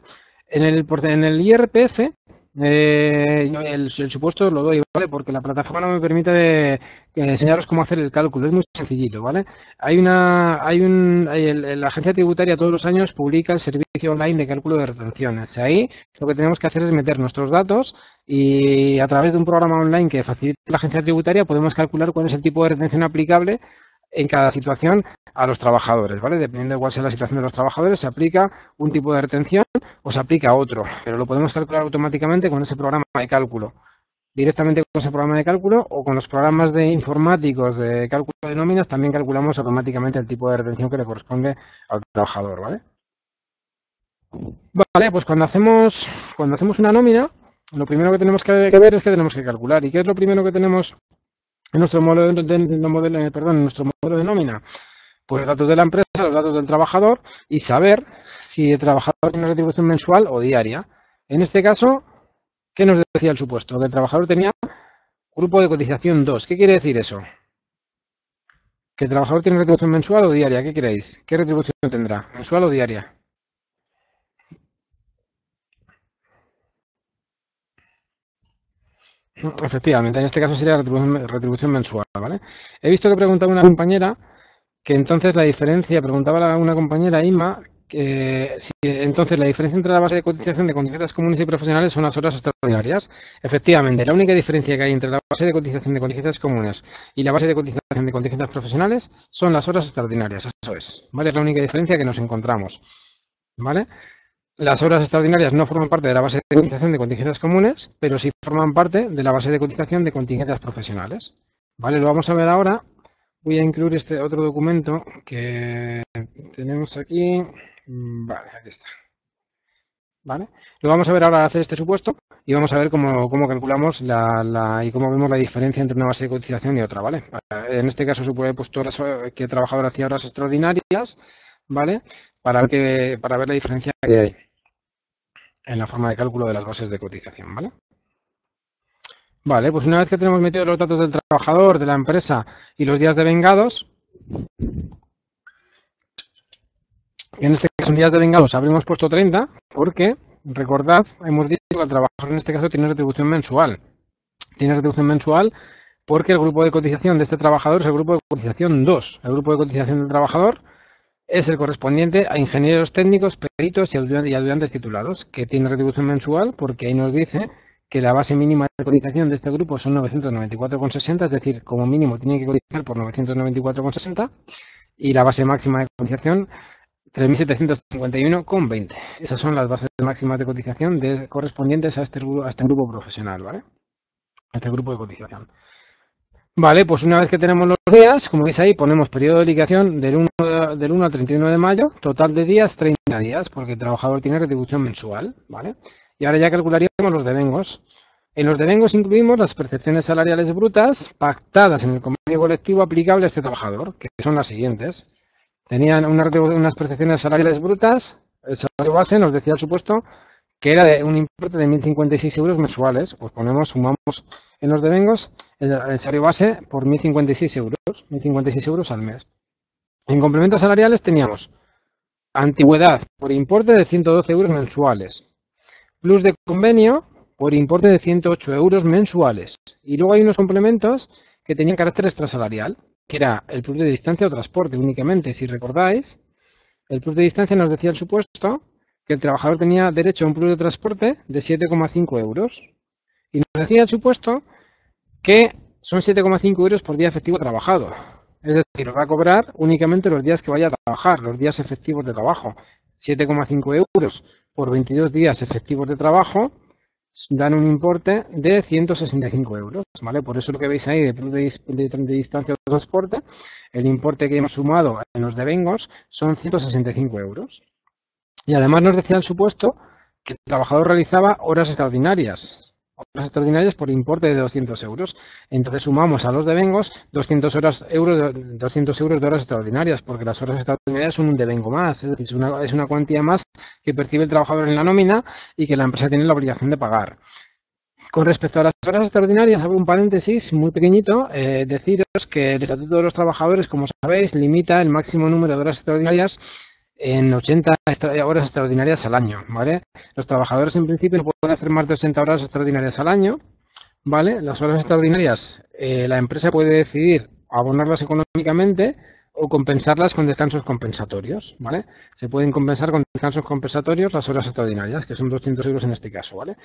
En el, en el I R P F, eh, yo el, el supuesto lo doy, ¿vale? Porque la plataforma no me permite eh, enseñaros cómo hacer el cálculo, es muy sencillito, ¿vale? Hay una, hay un, hay el, la agencia tributaria todos los años publica el servicio online de cálculo de retenciones. Ahí lo que tenemos que hacer es meter nuestros datos y a través de un programa online que facilita la agencia tributaria podemos calcular cuál es el tipo de retención aplicable en cada situación a los trabajadores, ¿vale? Dependiendo de cuál sea la situación de los trabajadores, se aplica un tipo de retención o se aplica otro, pero lo podemos calcular automáticamente con ese programa de cálculo, directamente con ese programa de cálculo o con los programas de informáticos de cálculo de nóminas también calculamos automáticamente el tipo de retención que le corresponde al trabajador, ¿vale? Vale, pues cuando hacemos, cuando hacemos una nómina, lo primero que tenemos que ver es que tenemos que calcular. ¿Y qué es lo primero que tenemos en nuestro modelo de, de, de, perdón, en nuestro modelo de nómina? Pues los datos de la empresa, los datos del trabajador y saber si el trabajador tiene una retribución mensual o diaria. En este caso, ¿qué nos decía el supuesto? Que el trabajador tenía grupo de cotización dos. ¿Qué quiere decir eso? Que el trabajador tiene retribución mensual o diaria. ¿Qué queréis? ¿Qué retribución tendrá? ¿Mensual o diaria? Efectivamente, en este caso sería retribución, retribución mensual, ¿vale? He visto que preguntaba una compañera que entonces la diferencia, preguntaba a una compañera, Inma, que si, entonces la diferencia entre la base de cotización de condiciones comunes y profesionales son las horas extraordinarias. Efectivamente, la única diferencia que hay entre la base de cotización de condiciones comunes y la base de cotización de condiciones profesionales son las horas extraordinarias, eso es, ¿vale? Es la única diferencia que nos encontramos, ¿vale? Las horas extraordinarias no forman parte de la base de cotización de contingencias comunes, pero sí forman parte de la base de cotización de contingencias profesionales. Vale, lo vamos a ver ahora. Voy a incluir este otro documento que tenemos aquí. Vale, aquí está. Vale, lo vamos a ver ahora, hacer este supuesto y vamos a ver cómo, cómo calculamos la, la, y cómo vemos la diferencia entre una base de cotización y otra, ¿vale? En este caso supone puesto que el trabajador hacía horas extraordinarias, ¿vale? Para ver, que, para ver la diferencia que hay en la forma de cálculo de las bases de cotización, ¿vale? Vale, pues una vez que tenemos metidos los datos del trabajador, de la empresa y los días devengados, en este caso en días devengados habríamos puesto treinta, porque, recordad, hemos dicho que el trabajador en este caso tiene retribución mensual. Tiene retribución mensual porque el grupo de cotización de este trabajador es el grupo de cotización dos. El grupo de cotización del trabajador es el correspondiente a ingenieros técnicos, peritos y ayudantes titulados, que tiene retribución mensual porque ahí nos dice que la base mínima de cotización de este grupo son novecientos noventa y cuatro con sesenta, es decir, como mínimo tiene que cotizar por novecientos noventa y cuatro con sesenta y la base máxima de cotización tres mil setecientos cincuenta y uno con veinte. Esas son las bases máximas de cotización de, correspondientes a este, a este grupo profesional, ¿vale? A este grupo de cotización. Vale, pues una vez que tenemos los días, como veis ahí, ponemos periodo de liquidación del uno al treinta y uno de mayo, total de días, treinta días, porque el trabajador tiene retribución mensual, ¿vale? Y ahora ya calcularíamos los devengos. En los devengos incluimos las percepciones salariales brutas pactadas en el convenio colectivo aplicable a este trabajador, que son las siguientes. Tenían una, unas percepciones salariales brutas, el salario base nos decía el supuesto que era de un importe de mil cincuenta y seis euros mensuales, pues ponemos, sumamos en los devengos el salario base por mil cincuenta y seis euros, mil cincuenta y seis euros al mes. En complementos salariales teníamos antigüedad por importe de ciento doce euros mensuales, plus de convenio por importe de ciento ocho euros mensuales. Y luego hay unos complementos que tenían carácter extrasalarial, que era el plus de distancia o transporte únicamente. Si recordáis, el plus de distancia nos decía el supuesto que el trabajador tenía derecho a un plus de transporte de siete coma cinco euros. Y nos decía el supuesto que son siete coma cinco euros por día efectivo trabajado. Es decir, va a cobrar únicamente los días que vaya a trabajar, los días efectivos de trabajo. siete coma cinco euros por veintidós días efectivos de trabajo dan un importe de ciento sesenta y cinco euros, ¿vale? Por eso lo que veis ahí de, de, de, de distancia de transporte, el importe que hemos sumado en los devengos son ciento sesenta y cinco euros. Y además nos decía el supuesto que el trabajador realizaba horas extraordinarias, horas extraordinarias por importe de doscientos euros. Entonces sumamos a los devengos doscientos euros, doscientos euros de horas extraordinarias, porque las horas extraordinarias son un devengo más, es decir, es una, es una cuantía más que percibe el trabajador en la nómina y que la empresa tiene la obligación de pagar. Con respecto a las horas extraordinarias, abro un paréntesis muy pequeñito, eh, deciros que el Estatuto de los Trabajadores, como sabéis, limita el máximo número de horas extraordinarias en ochenta horas extraordinarias al año, ¿vale? Los trabajadores en principio no pueden hacer más de ochenta horas extraordinarias al año, ¿vale? Las horas extraordinarias, eh, la empresa puede decidir abonarlas económicamente o compensarlas con descansos compensatorios, ¿vale? Se pueden compensar con descansos compensatorios las horas extraordinarias, que son doscientos euros en este caso, ¿vale?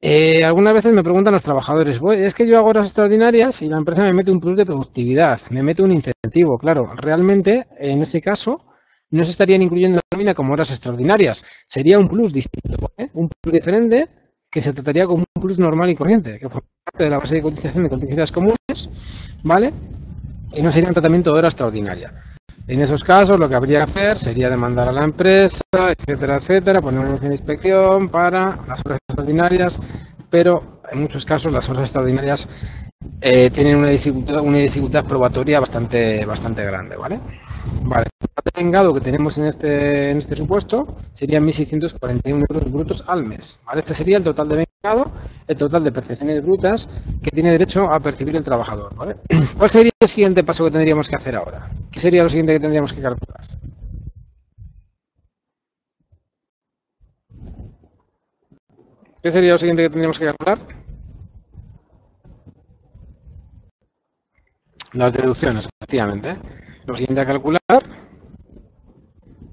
Eh, algunas veces me preguntan los trabajadores, es que yo hago horas extraordinarias y la empresa me mete un plus de productividad, me mete un incentivo. Claro, realmente en ese caso no se estarían incluyendo en la nómina como horas extraordinarias, sería un plus distinto, ¿eh? Un plus diferente que se trataría como un plus normal y corriente, que forma parte de la base de cotización de contingencias comunes, ¿vale? Y no sería un tratamiento de hora extraordinaria. En esos casos lo que habría que hacer sería demandar a la empresa, etcétera, etcétera, poner una denuncia de inspección para las horas extraordinarias, pero en muchos casos las horas extraordinarias eh, tienen una dificultad, una dificultad probatoria bastante, bastante grande, ¿vale? Vale, el devengado que tenemos en este, en este supuesto serían mil seiscientos cuarenta y un euros brutos al mes, ¿vale? Este sería el total de vengado, el total de percepciones brutas que tiene derecho a percibir el trabajador, ¿vale? ¿Cuál sería el siguiente paso que tendríamos que hacer ahora? ¿Qué sería lo siguiente que tendríamos que calcular? ¿Qué sería lo siguiente que tendríamos que calcular? Las deducciones, efectivamente. Lo siguiente a calcular,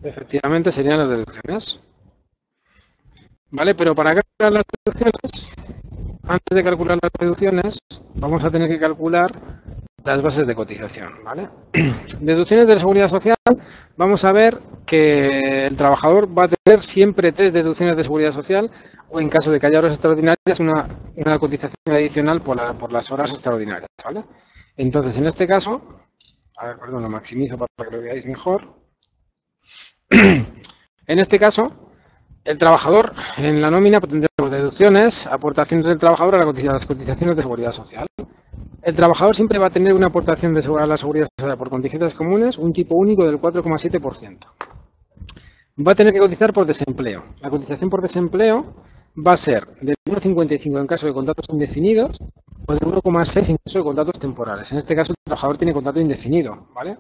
efectivamente, serían las deducciones. Vale, pero para calcular las deducciones, antes de calcular las deducciones, vamos a tener que calcular las bases de cotización, ¿vale? Deducciones de la seguridad social, vamos a ver que el trabajador va a tener siempre tres deducciones de seguridad social, o en caso de que haya horas extraordinarias, una, una cotización adicional por, la, por las horas extraordinarias, ¿vale? Entonces, en este caso, a ver, perdón, lo maximizo para que lo veáis mejor. En este caso, el trabajador en la nómina tendrá deducciones, aportaciones del trabajador a las cotizaciones de seguridad social. El trabajador siempre va a tener una aportación de a la seguridad social por contingencias comunes, un tipo único del cuatro coma siete por ciento. Va a tener que cotizar por desempleo. La cotización por desempleo va a ser del uno coma cincuenta y cinco en caso de contratos indefinidos o del uno coma seis en caso de contratos temporales. En este caso el trabajador tiene contrato indefinido, ¿vale?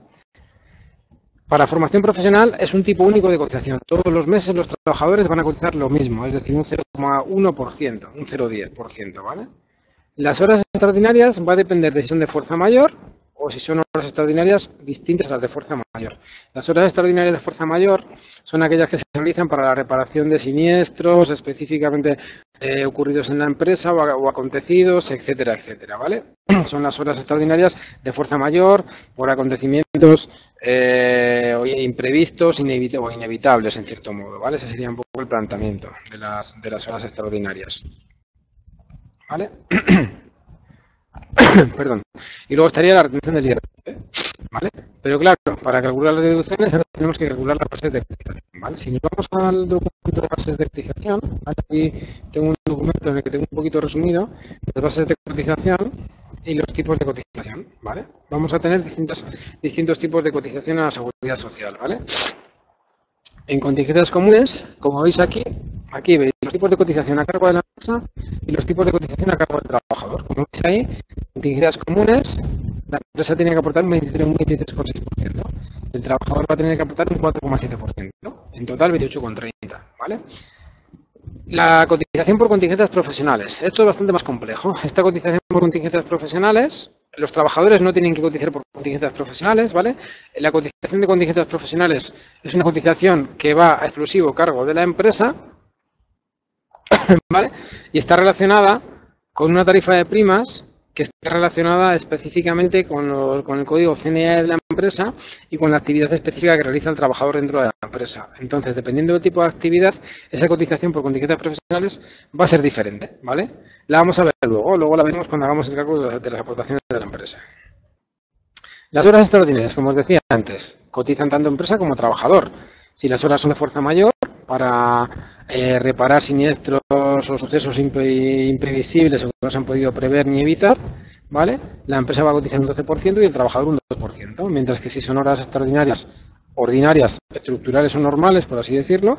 Para formación profesional es un tipo único de cotización. Todos los meses los trabajadores van a cotizar lo mismo, es decir, un cero coma uno por ciento, un cero coma diez por ciento, ¿vale? Las horas extraordinarias va a depender de si son de fuerza mayor o si son horas extraordinarias distintas a las de fuerza mayor. Las horas extraordinarias de fuerza mayor son aquellas que se realizan para la reparación de siniestros específicamente eh, ocurridos en la empresa o, o acontecidos, etcétera, etcétera, ¿vale? Son las horas extraordinarias de fuerza mayor por acontecimientos eh, imprevistos inevit- o inevitables, en cierto modo, ¿vale? Ese sería un poco el planteamiento de las, de las horas extraordinarias, ¿vale? Perdón. Y luego estaría la retención del I R P F, ¿vale? Pero claro, para calcular las deducciones ahora tenemos que calcular las bases de cotización, ¿vale? Si nos vamos al documento de bases de cotización, aquí tengo un documento en el que tengo un poquito resumido las bases de cotización y los tipos de cotización, ¿vale? Vamos a tener distintos, distintos tipos de cotización a la seguridad social, ¿vale? En contingencias comunes, como veis aquí, aquí veis los tipos de cotización a cargo de la empresa y los tipos de cotización a cargo del trabajador. Como veis ahí, en contingencias comunes, la empresa tiene que aportar un veintitrés coma seis por ciento, el trabajador va a tener que aportar un cuatro coma siete por ciento, ¿no? En total veintiocho coma treinta, ¿vale? La cotización por contingencias profesionales, esto es bastante más complejo. Esta cotización por contingencias profesionales, los trabajadores no tienen que cotizar por contingencias profesionales, ¿vale? La cotización de contingencias profesionales es una cotización que va a exclusivo cargo de la empresa, ¿vale? Y está relacionada con una tarifa de primas que está relacionada específicamente con, lo, con el código C N A E de la empresa y con la actividad específica que realiza el trabajador dentro de la empresa. Entonces, dependiendo del tipo de actividad, esa cotización por contingencias profesionales va a ser diferente, ¿vale? La vamos a ver luego, luego la veremos cuando hagamos el cálculo de las aportaciones de la empresa. Las horas extraordinarias, como os decía antes, cotizan tanto empresa como trabajador. Si las horas son de fuerza mayor, para eh, reparar siniestros o sucesos impre imprevisibles o que no se han podido prever ni evitar, ¿vale? La empresa va a cotizar un doce por ciento y el trabajador un dos por ciento, mientras que si son horas extraordinarias, ordinarias, estructurales o normales, por así decirlo,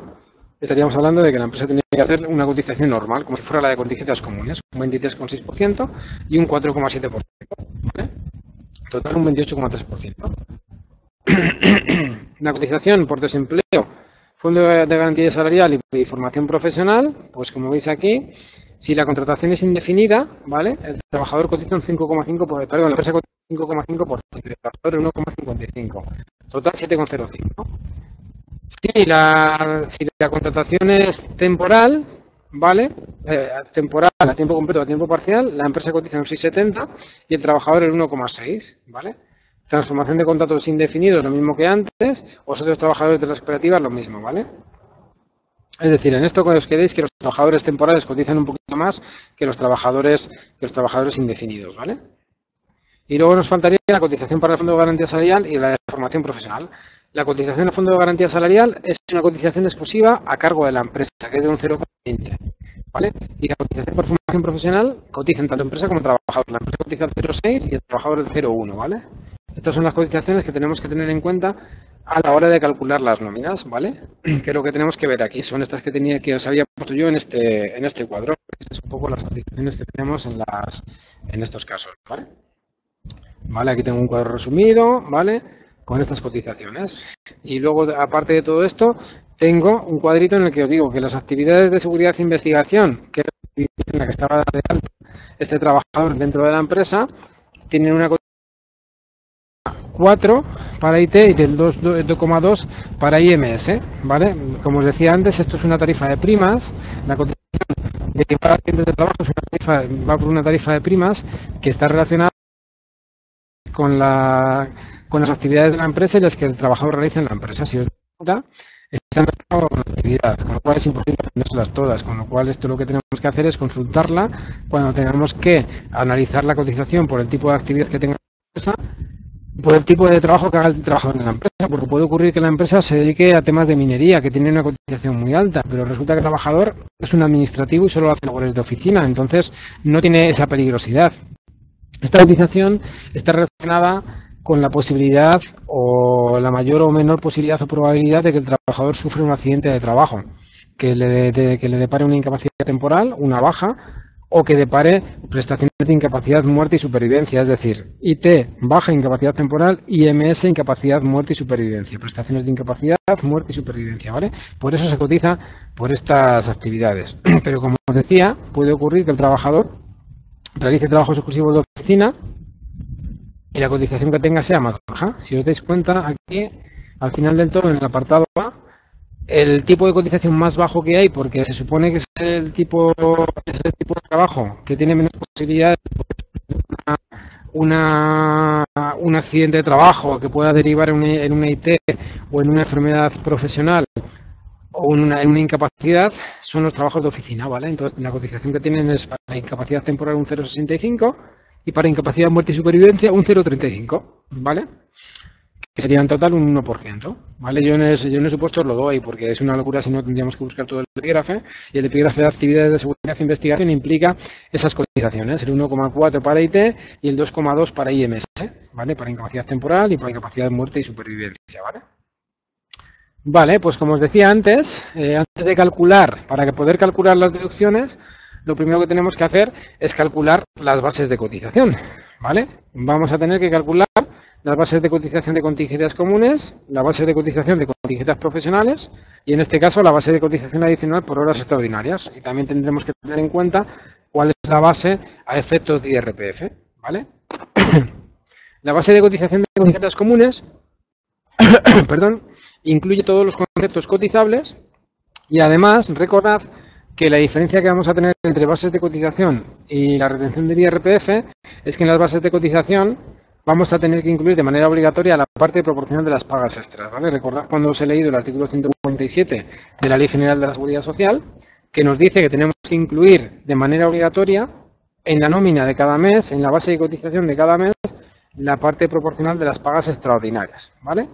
estaríamos hablando de que la empresa tenía que hacer una cotización normal, como si fuera la de contingencias comunes, un veintitrés coma seis por ciento y un cuatro coma siete por ciento, ¿vale? Total un veintiocho coma tres por ciento. La cotización por desempleo, Fondo de Garantía Salarial y Formación Profesional, pues como veis aquí, si la contratación es indefinida, ¿vale? El trabajador cotiza un cinco coma cinco por ciento, perdón, la empresa cotiza un cinco coma cinco por ciento, el trabajador uno coma cincuenta y cinco por ciento, total siete coma cero cinco por ciento. Si la, si la contratación es temporal, ¿vale? Eh, temporal, a tiempo completo, a tiempo parcial, la empresa cotiza un seis coma setenta y el trabajador el uno coma seis, ¿vale? Transformación de contratos indefinidos, lo mismo que antes, o otros trabajadores de las cooperativas, lo mismo, ¿vale? Es decir, en esto os quedéis que los trabajadores temporales cotizan un poquito más que los trabajadores que los trabajadores indefinidos, ¿vale? Y luego nos faltaría la cotización para el Fondo de Garantía Salarial y la de formación profesional. La cotización al Fondo de Garantía Salarial es una cotización exclusiva a cargo de la empresa, que es de un cero coma veinte, ¿vale? Y la cotización por formación profesional cotizan tanto empresa como trabajador. La empresa cotiza el cero coma seis y el trabajador el cero coma uno, ¿vale? Estas son las cotizaciones que tenemos que tener en cuenta a la hora de calcular las nóminas, ¿vale? Que lo que tenemos que ver aquí son estas que tenía que os había puesto yo en este en este cuadro. Estas son un poco las cotizaciones que tenemos en las en estos casos, ¿vale? Vale, aquí tengo un cuadro resumido, ¿vale? Con estas cotizaciones. Y luego, aparte de todo esto, tengo un cuadrito en el que os digo que las actividades de seguridad e investigación, que es en la que estaba de alta este trabajador dentro de la empresa, tienen una cotización cuatro para I T y del dos coma dos para I M S, ¿vale? Como os decía antes, esto es una tarifa de primas, la cotización de que paga gente de trabajo es una tarifa, va por una tarifa de primas que está relacionada con la con las actividades de la empresa y las que el trabajador realiza en la empresa. Si os dais cuenta, están relacionadas con la actividad, con lo cual es imposible aprenderlas todas, con lo cual esto lo que tenemos que hacer es consultarla cuando tengamos que analizar la cotización por el tipo de actividad que tenga la empresa, por el tipo de trabajo que haga el trabajador en la empresa, porque puede ocurrir que la empresa se dedique a temas de minería, que tiene una cotización muy alta, pero resulta que el trabajador es un administrativo y solo hace labores de oficina, entonces no tiene esa peligrosidad. Esta cotización está relacionada con la posibilidad o la mayor o menor posibilidad o probabilidad de que el trabajador sufra un accidente de trabajo, que le, de, que le depare una incapacidad temporal, una baja, o que depare prestaciones de incapacidad, muerte y supervivencia, es decir, I T, baja, incapacidad temporal, I M S, incapacidad, muerte y supervivencia, prestaciones de incapacidad, muerte y supervivencia, ¿vale? Por eso se cotiza por estas actividades. Pero como os decía, puede ocurrir que el trabajador realice trabajos exclusivos de oficina y la cotización que tenga sea más baja. Si os dais cuenta, aquí, al final del todo, en el apartado A, el tipo de cotización más bajo que hay, porque se supone que es el tipo, es el tipo de trabajo que tiene menos posibilidades de una, una, un accidente de trabajo que pueda derivar en una, en una I T o en una enfermedad profesional o en una, en una incapacidad, son los trabajos de oficina, ¿vale? Entonces, la cotización que tienen es para incapacidad temporal un cero coma sesenta y cinco por ciento. Y para incapacidad, muerte y supervivencia un cero coma treinta y cinco, ¿vale? Que sería en total un uno por ciento, ¿vale? Yo en el, yo en el supuesto os lo doy porque es una locura si no tendríamos que buscar todo el epígrafe. Y el epígrafe de actividades de seguridad e investigación implica esas cotizaciones, el uno coma cuatro para I T y el dos coma dos para I M S, ¿vale? Para incapacidad temporal y para incapacidad, muerte y supervivencia, ¿vale? Vale, pues como os decía antes, eh, antes de calcular, para poder calcular las deducciones, lo primero que tenemos que hacer es calcular las bases de cotización, ¿vale? Vamos a tener que calcular las bases de cotización de contingencias comunes, la base de cotización de contingencias profesionales y, en este caso, la base de cotización adicional por horas extraordinarias. Y también tendremos que tener en cuenta cuál es la base a efectos de I R P F, ¿vale? La base de cotización de contingencias comunes perdón, incluye todos los conceptos cotizables y, además, recordad que la diferencia que vamos a tener entre bases de cotización y la retención del I R P F es que en las bases de cotización vamos a tener que incluir de manera obligatoria la parte proporcional de las pagas extras, ¿vale? Recordad cuando os he leído el artículo ciento cuarenta y siete de la Ley General de la Seguridad Social, que nos dice que tenemos que incluir de manera obligatoria en la nómina de cada mes, en la base de cotización de cada mes, la parte proporcional de las pagas extraordinarias, ¿vale?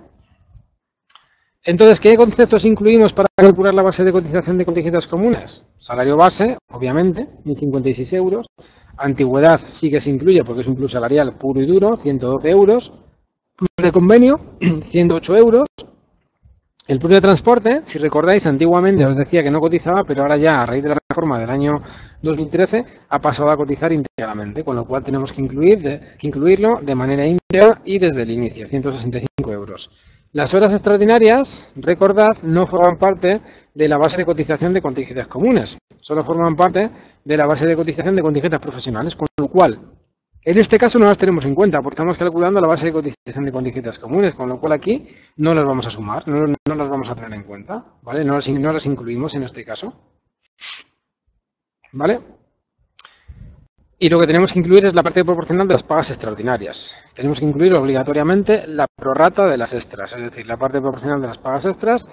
Entonces, ¿qué conceptos incluimos para calcular la base de cotización de contingencias comunes? Salario base, obviamente, mil cincuenta y seis euros. Antigüedad sí que se incluye porque es un plus salarial puro y duro, ciento doce euros. Plus de convenio, ciento ocho euros. El propio transporte, si recordáis, antiguamente os decía que no cotizaba, pero ahora ya, a raíz de la reforma del año dos mil trece, ha pasado a cotizar íntegramente, con lo cual tenemos que, incluir de, que incluirlo de manera íntegra y desde el inicio, ciento sesenta y cinco euros. Las horas extraordinarias, recordad, no forman parte de la base de cotización de contingencias comunes, solo forman parte de la base de cotización de contingencias profesionales, con lo cual, en este caso no las tenemos en cuenta porque estamos calculando la base de cotización de contingencias comunes, con lo cual aquí no las vamos a sumar, no, no las vamos a tener en cuenta, ¿vale? No las, no las incluimos en este caso, ¿vale? Y lo que tenemos que incluir es la parte proporcional de las pagas extraordinarias. Tenemos que incluir obligatoriamente la prorrata de las extras, es decir, la parte proporcional de las pagas extras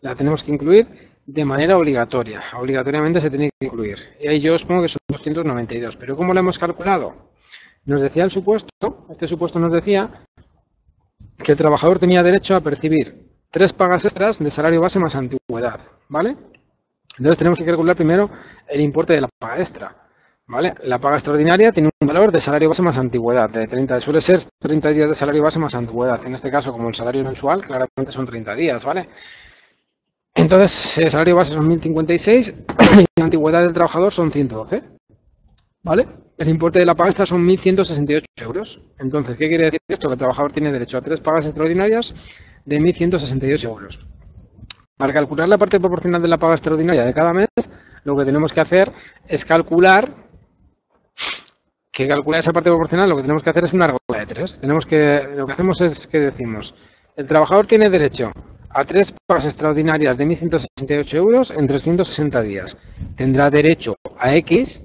la tenemos que incluir de manera obligatoria, obligatoriamente se tiene que incluir. Y ahí yo supongo que son doscientos noventa y dos, pero ¿cómo lo hemos calculado? Nos decía el supuesto, este supuesto nos decía que el trabajador tenía derecho a percibir tres pagas extras de salario base más antigüedad, ¿vale? Entonces tenemos que calcular primero el importe de la paga extra, ¿vale? La paga extraordinaria tiene un valor de salario base más antigüedad, de treinta, suele ser treinta días de salario base más antigüedad, en este caso como el salario mensual claramente son treinta días, ¿vale? Entonces el salario base son mil cincuenta y seis y la antigüedad del trabajador son ciento doce, ¿vale? El importe de la paga extra son mil ciento sesenta y ocho euros. Entonces, ¿qué quiere decir esto? Que el trabajador tiene derecho a tres pagas extraordinarias de mil ciento sesenta y ocho euros. Para calcular la parte proporcional de la paga extraordinaria de cada mes, lo que tenemos que hacer es calcular, que calcular esa parte proporcional, lo que tenemos que hacer es una regla de tres. Tenemos que, lo que hacemos es que decimos, el trabajador tiene derecho a tres pagas extraordinarias de mil ciento sesenta y ocho euros en trescientos sesenta días. Tendrá derecho a X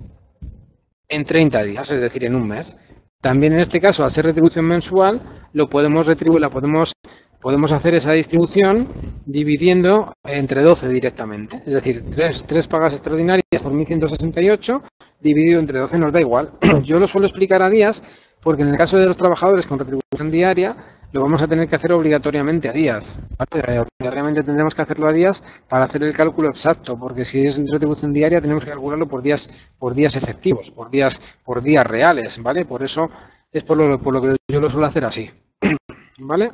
en treinta días, es decir, en un mes. También en este caso, al ser retribución mensual, lo podemos retribuir, la podemos, podemos hacer esa distribución dividiendo entre doce directamente. Es decir, tres pagas extraordinarias por mil ciento sesenta y ocho dividido entre doce nos da igual. Yo lo suelo explicar a días porque en el caso de los trabajadores con retribución diaria lo vamos a tener que hacer obligatoriamente a días. Obligatoriamente tendremos que hacerlo a días para hacer el cálculo exacto, porque si es retribución diaria tenemos que calcularlo por días, por días efectivos, por días, por días reales, ¿vale? Por eso es por lo, por lo que yo lo suelo hacer así, ¿vale?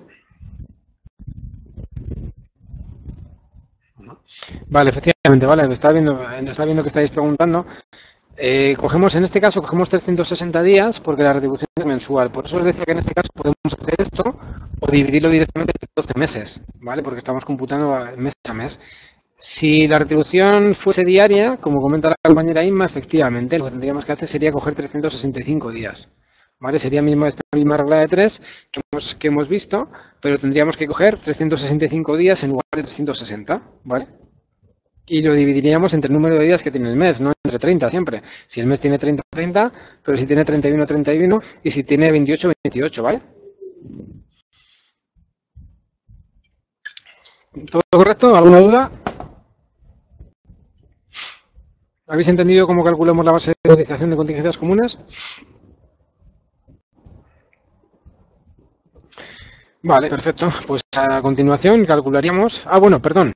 Vale, efectivamente, vale, está viendo, está viendo que estáis preguntando. Eh, cogemos, en este caso cogemos trescientos sesenta días porque la retribución es mensual. Por eso os decía que en este caso podemos hacer esto o dividirlo directamente en doce meses, ¿vale? Porque estamos computando mes a mes. Si la retribución fuese diaria, como comenta la compañera Inma, efectivamente lo que tendríamos que hacer sería coger trescientos sesenta y cinco días, ¿vale? Sería misma, esta misma regla de tres que hemos, que hemos visto, pero tendríamos que coger trescientos sesenta y cinco días en lugar de trescientos sesenta, ¿vale? Y lo dividiríamos entre el número de días que tiene el mes, no entre treinta siempre. Si el mes tiene treinta, treinta, pero si tiene treinta y uno, treinta y uno y si tiene veintiocho, veintiocho, ¿vale? ¿Todo correcto? ¿Alguna duda? ¿Habéis entendido cómo calculamos la base de cotización de contingencias comunes? Vale, perfecto. Pues a continuación calcularíamos... Ah, bueno, perdón.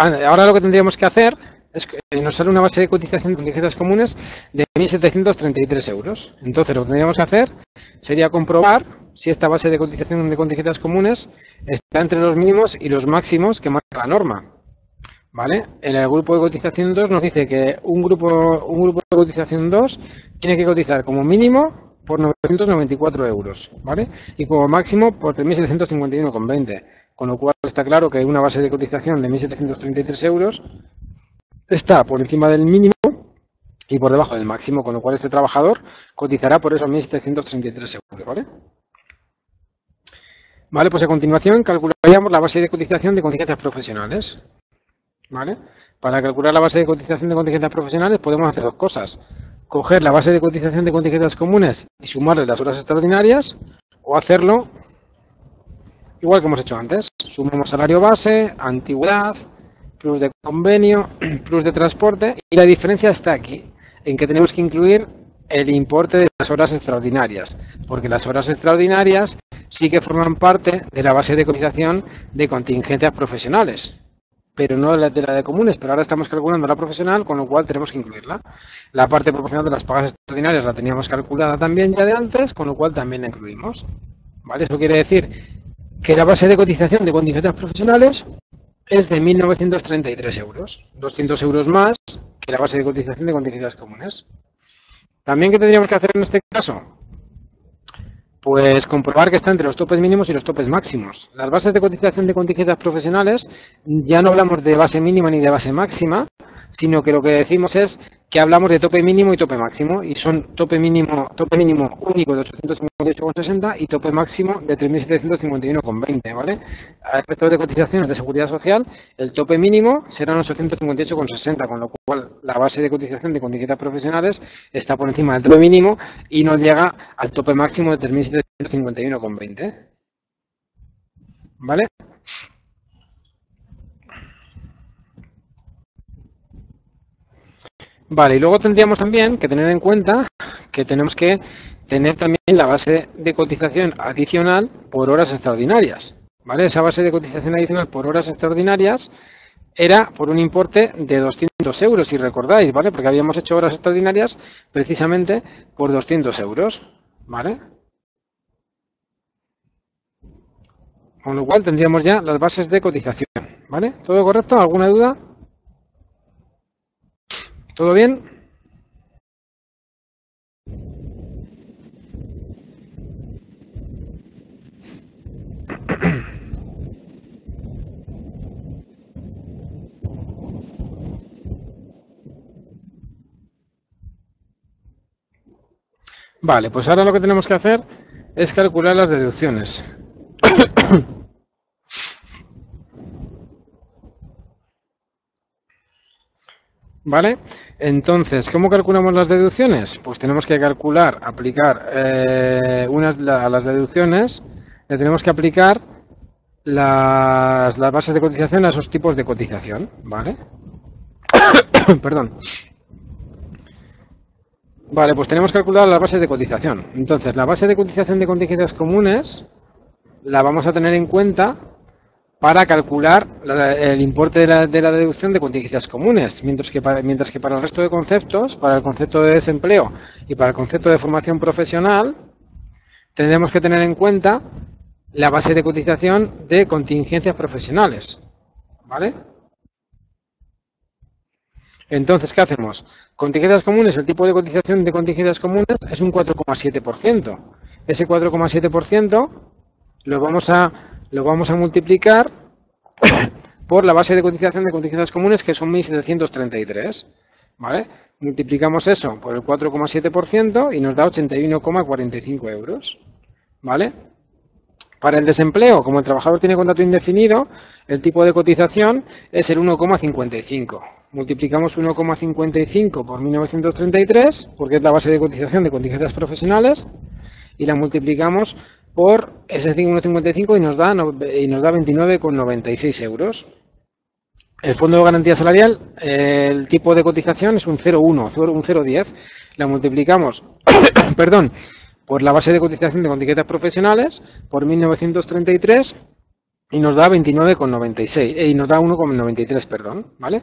Ahora lo que tendríamos que hacer es que nos sale una base de cotización de contingencias comunes de mil setecientos treinta y tres euros. Entonces lo que tendríamos que hacer sería comprobar si esta base de cotización de contingencias comunes está entre los mínimos y los máximos que marca la norma, ¿vale? En el grupo de cotización dos nos dice que un grupo, un grupo de cotización dos tiene que cotizar como mínimo por novecientos noventa y cuatro euros, ¿vale? Y como máximo por tres mil setecientos cincuenta y uno con veinte. Con lo cual está claro que una base de cotización de mil setecientos treinta y tres euros está por encima del mínimo y por debajo del máximo, con lo cual este trabajador cotizará por esos mil setecientos treinta y tres euros, ¿vale? Vale, pues a continuación calcularíamos la base de cotización de contingencias profesionales, ¿vale? Para calcular la base de cotización de contingencias profesionales podemos hacer dos cosas. Coger la base de cotización de contingencias comunes y sumarle las horas extraordinarias, o hacerlo igual que hemos hecho antes, sumamos salario base, antigüedad, plus de convenio, plus de transporte, y la diferencia está aquí, en que tenemos que incluir el importe de las horas extraordinarias, porque las horas extraordinarias sí que forman parte de la base de cotización de contingencias profesionales, pero no la de la de comunes, pero ahora estamos calculando la profesional, con lo cual tenemos que incluirla. La parte proporcional de las pagas extraordinarias la teníamos calculada también ya de antes, con lo cual también la incluimos, ¿vale? Eso quiere decir que la base de cotización de contingencias profesionales es de mil novecientos treinta y tres euros, doscientos euros más que la base de cotización de contingencias comunes. ¿También qué tendríamos que hacer en este caso? Pues comprobar que está entre los topes mínimos y los topes máximos. Las bases de cotización de contingencias profesionales ya no hablamos de base mínima ni de base máxima, sino que lo que decimos es que hablamos de tope mínimo y tope máximo, y son tope mínimo tope mínimo único de ochocientos cincuenta y ocho coma sesenta y tope máximo de tres mil setecientos cincuenta y uno coma veinte, ¿vale? A efectos de cotizaciones de seguridad social, el tope mínimo serán ochocientos cincuenta y ocho coma sesenta, con lo cual la base de cotización de contingencias profesionales está por encima del tope mínimo y no llega al tope máximo de tres mil setecientos cincuenta y uno coma veinte, ¿vale? Vale, y luego tendríamos también que tener en cuenta que tenemos que tener también la base de cotización adicional por horas extraordinarias, ¿vale? Esa base de cotización adicional por horas extraordinarias era por un importe de doscientos euros, si recordáis, ¿vale? Porque habíamos hecho horas extraordinarias precisamente por doscientos euros, ¿vale? Con lo cual tendríamos ya las bases de cotización, ¿vale? ¿Todo correcto? ¿Alguna duda? ¿Todo bien? Vale, pues ahora lo que tenemos que hacer es calcular las deducciones. ¿Vale? Entonces, ¿cómo calculamos las deducciones? Pues tenemos que calcular, aplicar eh, unas, la, a las deducciones, le tenemos que aplicar las, las bases de cotización a esos tipos de cotización, ¿vale? Perdón. Vale, pues tenemos calculadas las bases de cotización. Entonces, la base de cotización de contingencias comunes la vamos a tener en cuenta para calcular el importe de la, de la deducción de contingencias comunes, mientras que, para, mientras que para el resto de conceptos, para el concepto de desempleo y para el concepto de formación profesional, tendremos que tener en cuenta la base de cotización de contingencias profesionales, ¿vale? Entonces, ¿qué hacemos? Contingencias comunes, el tipo de cotización de contingencias comunes es un cuatro coma siete por ciento. Ese cuatro coma siete por ciento lo vamos a... lo vamos a multiplicar por la base de cotización de contingencias comunes, que son mil setecientos treinta y tres, ¿vale? Multiplicamos eso por el cuatro coma siete por ciento y nos da ochenta y uno coma cuarenta y cinco euros, ¿vale? Para el desempleo, como el trabajador tiene contrato indefinido, el tipo de cotización es el uno coma cincuenta y cinco. Multiplicamos uno coma cincuenta y cinco por mil novecientos treinta y tres, porque es la base de cotización de contingencias profesionales, y la multiplicamos por ese uno coma cincuenta y cinco y nos da, y nos da veintinueve coma noventa y seis euros. El Fondo de Garantía Salarial, el tipo de cotización es un cero coma uno, un cero coma diez. La multiplicamos, perdón, por la base de cotización de contingencias profesionales por mil novecientos treinta y tres y nos da veintinueve coma noventa y seis, y nos da uno coma noventa y tres, perdón, ¿vale?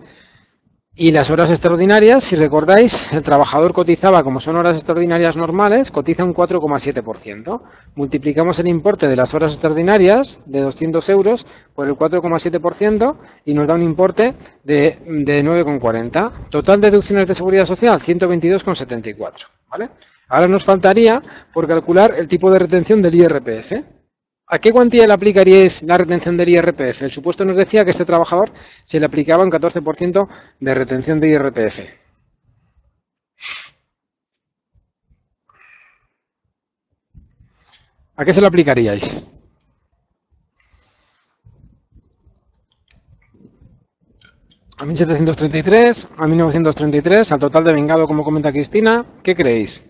Y las horas extraordinarias, si recordáis, el trabajador cotizaba, como son horas extraordinarias normales, cotiza un cuatro coma siete por ciento. Multiplicamos el importe de las horas extraordinarias de doscientos euros por el cuatro coma siete por ciento y nos da un importe de, de nueve coma cuarenta. Total de deducciones de seguridad social, ciento veintidós coma setenta y cuatro, ¿vale? Ahora nos faltaría por calcular el tipo de retención del I R P F. ¿A qué cuantía le aplicaríais la retención del I R P F? El supuesto nos decía que a este trabajador se le aplicaba un catorce por ciento de retención de I R P F. ¿A qué se lo aplicaríais? A mil setecientos treinta y tres, a mil novecientos treinta y tres, al total de vengado, como comenta Cristina. ¿Qué creéis?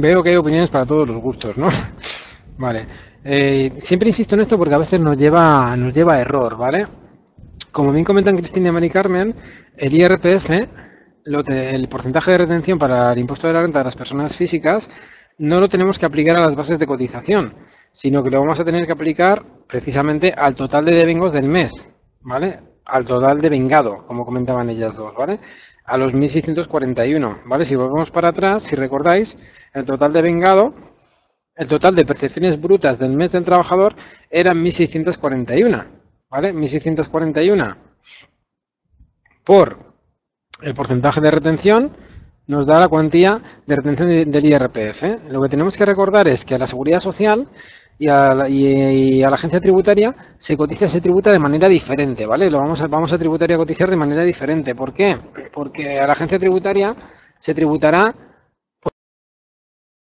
Veo que hay opiniones para todos los gustos, ¿no? Vale. Eh, siempre insisto en esto porque a veces nos lleva, nos lleva a error, ¿vale? Como bien comentan Cristina y Mari Carmen, el I R P F, lo te, el porcentaje de retención para el impuesto de la renta de las personas físicas, no lo tenemos que aplicar a las bases de cotización, sino que lo vamos a tener que aplicar precisamente al total de devengos del mes, ¿vale? al total de vengado, como comentaban ellas dos, ¿vale? A los mil seiscientos cuarenta y uno, ¿vale? Si volvemos para atrás, si recordáis, el total de vengado, el total de percepciones brutas del mes del trabajador eran mil seiscientos cuarenta y uno, ¿vale? mil seiscientos cuarenta y uno por el porcentaje de retención nos da la cuantía de retención del I R P F. ¿eh? Lo que tenemos que recordar es que a la Seguridad Social y a la, y a la agencia tributaria se cotiza, se tributa de manera diferente, ¿vale? Lo vamos a, vamos a tributar y a cotizar de manera diferente. ¿Por qué? Porque a la agencia tributaria se tributará por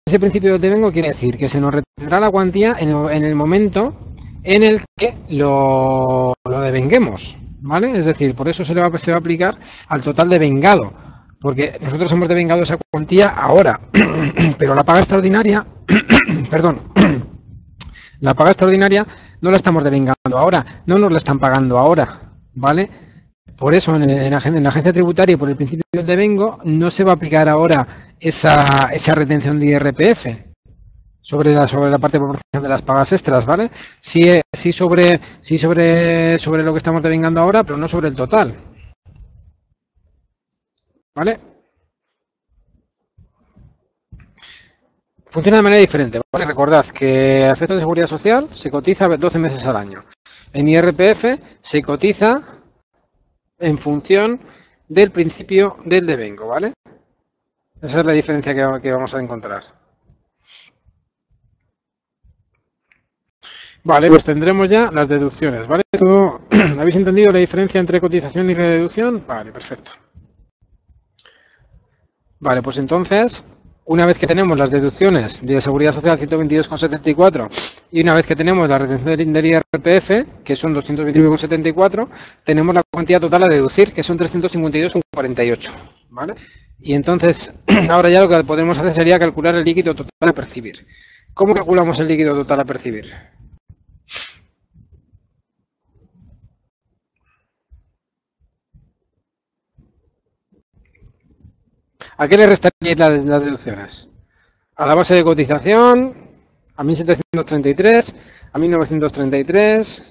ese principio de devengo, quiere decir que se nos retendrá la cuantía en el, en el momento en el que lo, lo devenguemos, ¿vale? Es decir, por eso se le va, se va a aplicar al total devengado, porque nosotros hemos devengado esa cuantía ahora, pero la paga extraordinaria, perdón, la paga extraordinaria no la estamos devengando ahora, no nos la están pagando ahora, ¿vale? Por eso en, el, en, la, en la agencia tributaria, por el principio del devengo, no se va a aplicar ahora esa, esa retención de I R P F sobre la, sobre la parte proporcional de las pagas extras, ¿vale? Sí, sí, sobre, sí sobre, sobre lo que estamos devengando ahora, pero no sobre el total, ¿vale? Funciona de manera diferente, ¿vale? Recordad que a efectos de seguridad social se cotiza doce meses al año. En I R P F se cotiza en función del principio del devengo, ¿vale? Esa es la diferencia que vamos a encontrar. Vale, pues tendremos ya las deducciones, ¿vale? ¿Todo? ¿Habéis entendido la diferencia entre cotización y deducción? Vale, perfecto. Vale, pues entonces, una vez que tenemos las deducciones de Seguridad Social ciento veintidós coma setenta y cuatro y una vez que tenemos la retención del I R P F, que son doscientos veintinueve coma setenta y cuatro, tenemos la cuantía total a deducir, que son trescientos cincuenta y dos coma cuarenta y ocho, ¿vale? Y entonces, ahora ya lo que podemos hacer sería calcular el líquido total a percibir. ¿Cómo calculamos el líquido total a percibir? ¿A qué le restaríais las deducciones? A la base de cotización, a mil setecientos treinta y tres, a mil novecientos treinta y tres,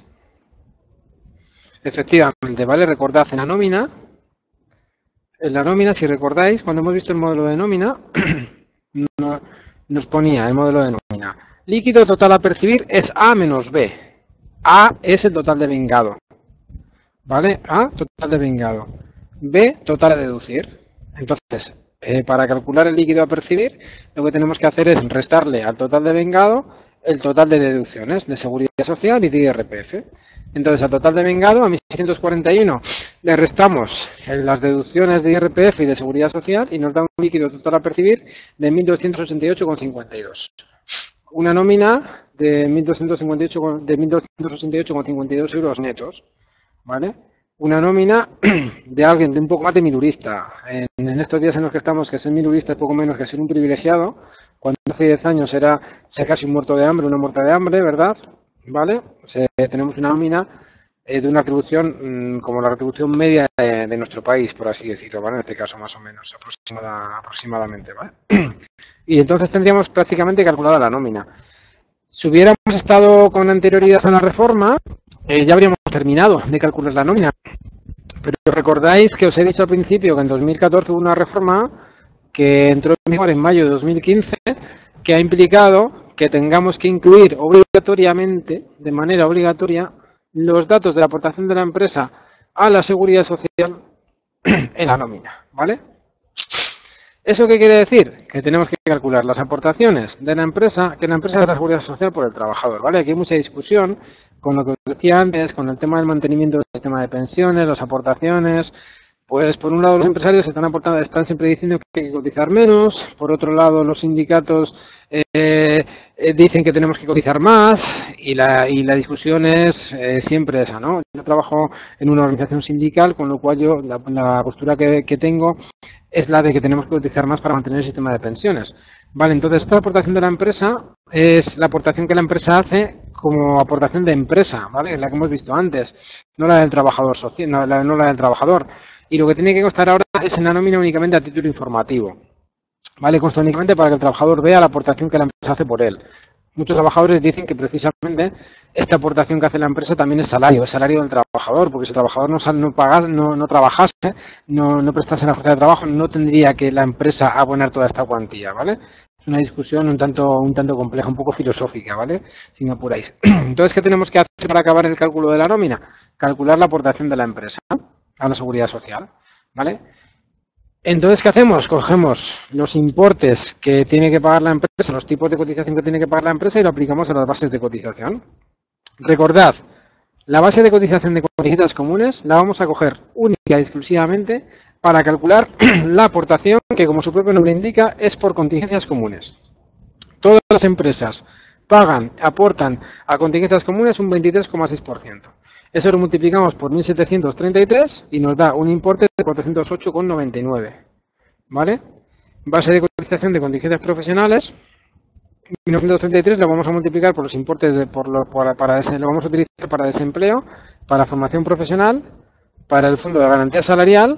efectivamente, ¿vale? Recordad, en la nómina, en la nómina, si recordáis, cuando hemos visto el modelo de nómina, nos ponía el modelo de nómina. Líquido total a percibir es A menos B. A es el total de vengado, ¿vale? A, total de vengado. B, total a deducir. Entonces, Eh, para calcular el líquido a percibir, lo que tenemos que hacer es restarle al total de vengado el total de deducciones de Seguridad Social y de I R P F. Entonces, al total de vengado, a mil seiscientos cuarenta y uno, le restamos las deducciones de I R P F y de Seguridad Social y nos da un líquido total a percibir de mil doscientos ochenta y ocho coma cincuenta y dos. Una nómina de mil doscientos ochenta y ocho coma cincuenta y dos euros netos, ¿vale? Una nómina de alguien de un poco más de milurista. En, en estos días en los que estamos, que ser milurista es poco menos que ser un privilegiado. Cuando hace diez años era ser casi un muerto de hambre, una muerta de hambre, ¿verdad? ¿Vale? Se, tenemos una nómina eh, de una retribución mmm, como la retribución media de, de nuestro país, por así decirlo, ¿vale? En este caso, más o menos, aproximada, aproximadamente, ¿vale? Y entonces tendríamos prácticamente calculada la nómina. Si hubiéramos estado con anterioridad a la reforma, eh, ya habríamos terminado de calcular la nómina. Pero recordáis que os he dicho al principio que en dos mil catorce hubo una reforma que entró en vigor en mayo de dos mil quince, que ha implicado que tengamos que incluir obligatoriamente, de manera obligatoria, los datos de la aportación de la empresa a la seguridad social en la nómina, ¿vale? ¿Eso qué quiere decir? Que tenemos que calcular las aportaciones de la empresa, que la empresa de la seguridad social por el trabajador, ¿vale? Aquí hay mucha discusión con lo que os decía antes, con el tema del mantenimiento del sistema de pensiones, las aportaciones. Pues por un lado los empresarios están aportando, están siempre diciendo que hay que cotizar menos, por otro lado los sindicatos eh, dicen que tenemos que cotizar más y la, y la discusión es eh, siempre esa, ¿no? Yo trabajo en una organización sindical, con lo cual yo la, la postura que, que tengo es la de que tenemos que cotizar más para mantener el sistema de pensiones. Vale, entonces esta aportación de la empresa es la aportación que la empresa hace como aportación de empresa, ¿vale? La que hemos visto antes, no la del trabajador social, no la, no la del trabajador. Y lo que tiene que constar ahora es en la nómina únicamente a título informativo, ¿vale? Consta únicamente para que el trabajador vea la aportación que la empresa hace por él. muchos trabajadores dicen que precisamente esta aportación que hace la empresa también es salario, es salario del trabajador, porque si el trabajador no no pagase, no, no trabajase, no, no prestase la fuerza de trabajo, no tendría que la empresa abonar toda esta cuantía, ¿vale? Es una discusión un tanto un tanto compleja, un poco filosófica, ¿vale? Si me apuráis. Entonces, ¿qué tenemos que hacer para acabar el cálculo de la nómina? Calcular la aportación de la empresa a la seguridad social, ¿vale? Entonces, ¿qué hacemos? Cogemos los importes que tiene que pagar la empresa, los tipos de cotización que tiene que pagar la empresa y lo aplicamos a las bases de cotización. Recordad, la base de cotización de cuantías comunes la vamos a coger única y exclusivamente para calcular la aportación que, como su propio nombre indica, es por contingencias comunes. Todas las empresas pagan, aportan a contingencias comunes un veintitrés coma seis por ciento. Eso lo multiplicamos por mil setecientos treinta y tres y nos da un importe de cuatrocientos ocho coma noventa y nueve. ¿Vale? Base de cotización de contingencias profesionales. mil novecientos treinta y tres lo vamos a multiplicar por los importes, de, por lo, por, para ese, lo vamos a utilizar para desempleo, para formación profesional, para el Fondo de Garantía Salarial,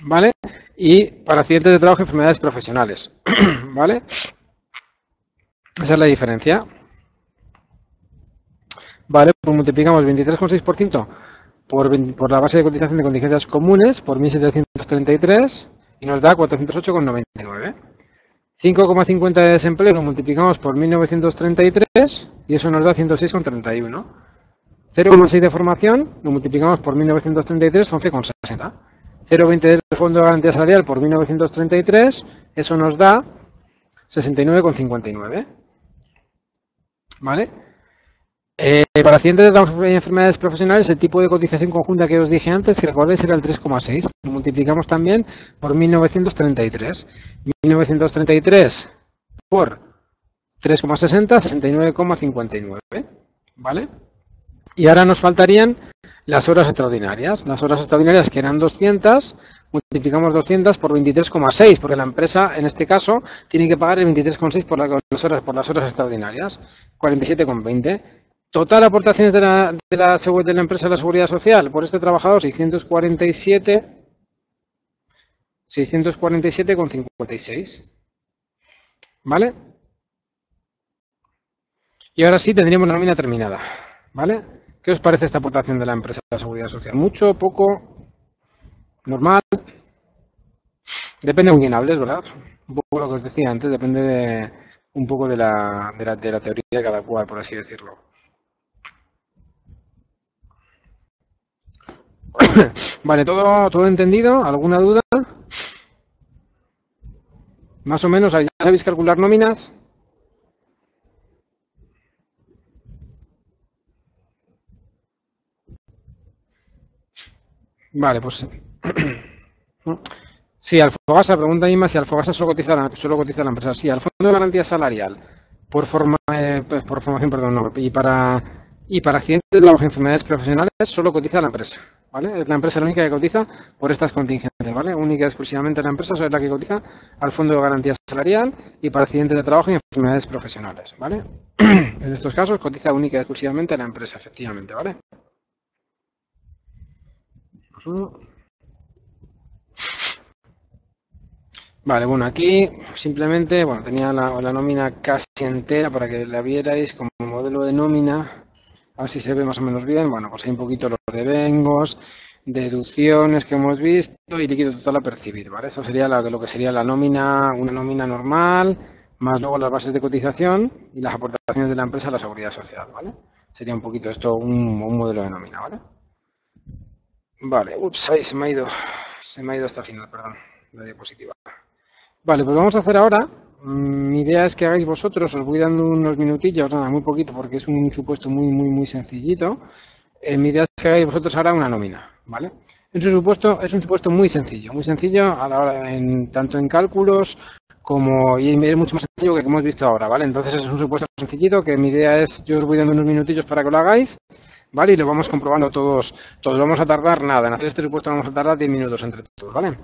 ¿vale? Y para accidentes de trabajo y enfermedades profesionales. ¿Vale? Esa es la diferencia. Vale, pues multiplicamos veintitrés coma seis por ciento por, por la base de cotización de contingencias comunes, por mil setecientos treinta y tres, y nos da cuatrocientos ocho coma noventa y nueve. cinco coma cincuenta de desempleo lo multiplicamos por mil novecientos treinta y tres, y eso nos da ciento seis coma treinta y uno. cero coma seis de formación lo multiplicamos por mil novecientos treinta y tres, once coma sesenta. cero coma veinte del Fondo de Garantía Salarial por mil novecientos treinta y tres, eso nos da sesenta y nueve coma cincuenta y nueve. ¿Vale? Eh, para accidentes de trabajo y enfermedades profesionales, el tipo de cotización conjunta que os dije antes, si recordáis, era el tres coma seis. Lo multiplicamos también por mil novecientos treinta y tres. mil novecientos treinta y tres por tres coma sesenta, sesenta y nueve coma cincuenta y nueve. ¿Vale? Y ahora nos faltarían las horas extraordinarias. Las horas extraordinarias, que eran doscientas, multiplicamos doscientas por veintitrés coma seis, porque la empresa, en este caso, tiene que pagar el veintitrés coma seis por las horas, por las horas extraordinarias, cuarenta y siete coma veinte. Total aportaciones de la, de, la, de la empresa a la seguridad social por este trabajador, seiscientos cuarenta y siete, seiscientos cuarenta y siete coma cincuenta y seis. ¿Vale? Y ahora sí tendríamos la nómina terminada. ¿Vale? ¿Qué os parece esta aportación de la empresa a la seguridad social? ¿Mucho? ¿Poco? ¿Normal? Depende de quién hables, ¿verdad? Un poco lo que os decía antes, depende de, un poco de la, de, la, de la teoría de cada cual, por así decirlo. Vale, ¿todo, todo entendido? ¿Alguna duda? Más o menos, ¿ya sabéis calcular nóminas? Vale, pues... Sí, al Fogasa, pregunta misma si al Fogasa solo cotiza, solo cotiza la empresa. Sí, al Fondo de Garantía Salarial, por, forma, eh, por formación, perdón, no, y para... Y para accidentes de trabajo y enfermedades profesionales solo cotiza la empresa, ¿vale? Es la empresa la única que cotiza por estas contingencias, ¿vale? Única y exclusivamente la empresa es la que cotiza al Fondo de Garantía Salarial y para accidentes de trabajo y enfermedades profesionales, ¿vale? En estos casos cotiza única y exclusivamente la empresa, efectivamente, ¿vale? Vale, bueno, aquí simplemente, bueno, tenía la, la nómina casi entera para que la vierais como modelo de nómina. A ver si se ve más o menos bien. Bueno, pues hay un poquito los devengos, deducciones que hemos visto y líquido total a percibir, ¿vale? Eso sería lo que sería la nómina, una nómina normal, más luego las bases de cotización y las aportaciones de la empresa a la seguridad social, ¿vale? Sería un poquito esto, un, un modelo de nómina, ¿vale? Vale, ups, ahí se me ha ido, se me ha ido hasta final, perdón, la diapositiva. Vale, pues vamos a hacer ahora... Mi idea es que hagáis vosotros, os voy dando unos minutillos, nada, muy poquito porque es un supuesto muy, muy, muy sencillito. Eh, mi idea es que hagáis vosotros ahora una nómina, ¿vale? Es un supuesto, es un supuesto muy sencillo, muy sencillo a la hora en, tanto en cálculos como y es mucho más sencillo que hemos visto ahora, ¿vale? Entonces es un supuesto sencillito que mi idea es, yo os voy dando unos minutillos para que lo hagáis, ¿vale? Y lo vamos comprobando todos, todos vamos a tardar nada, en hacer este supuesto vamos a tardar diez minutos entre todos, ¿vale?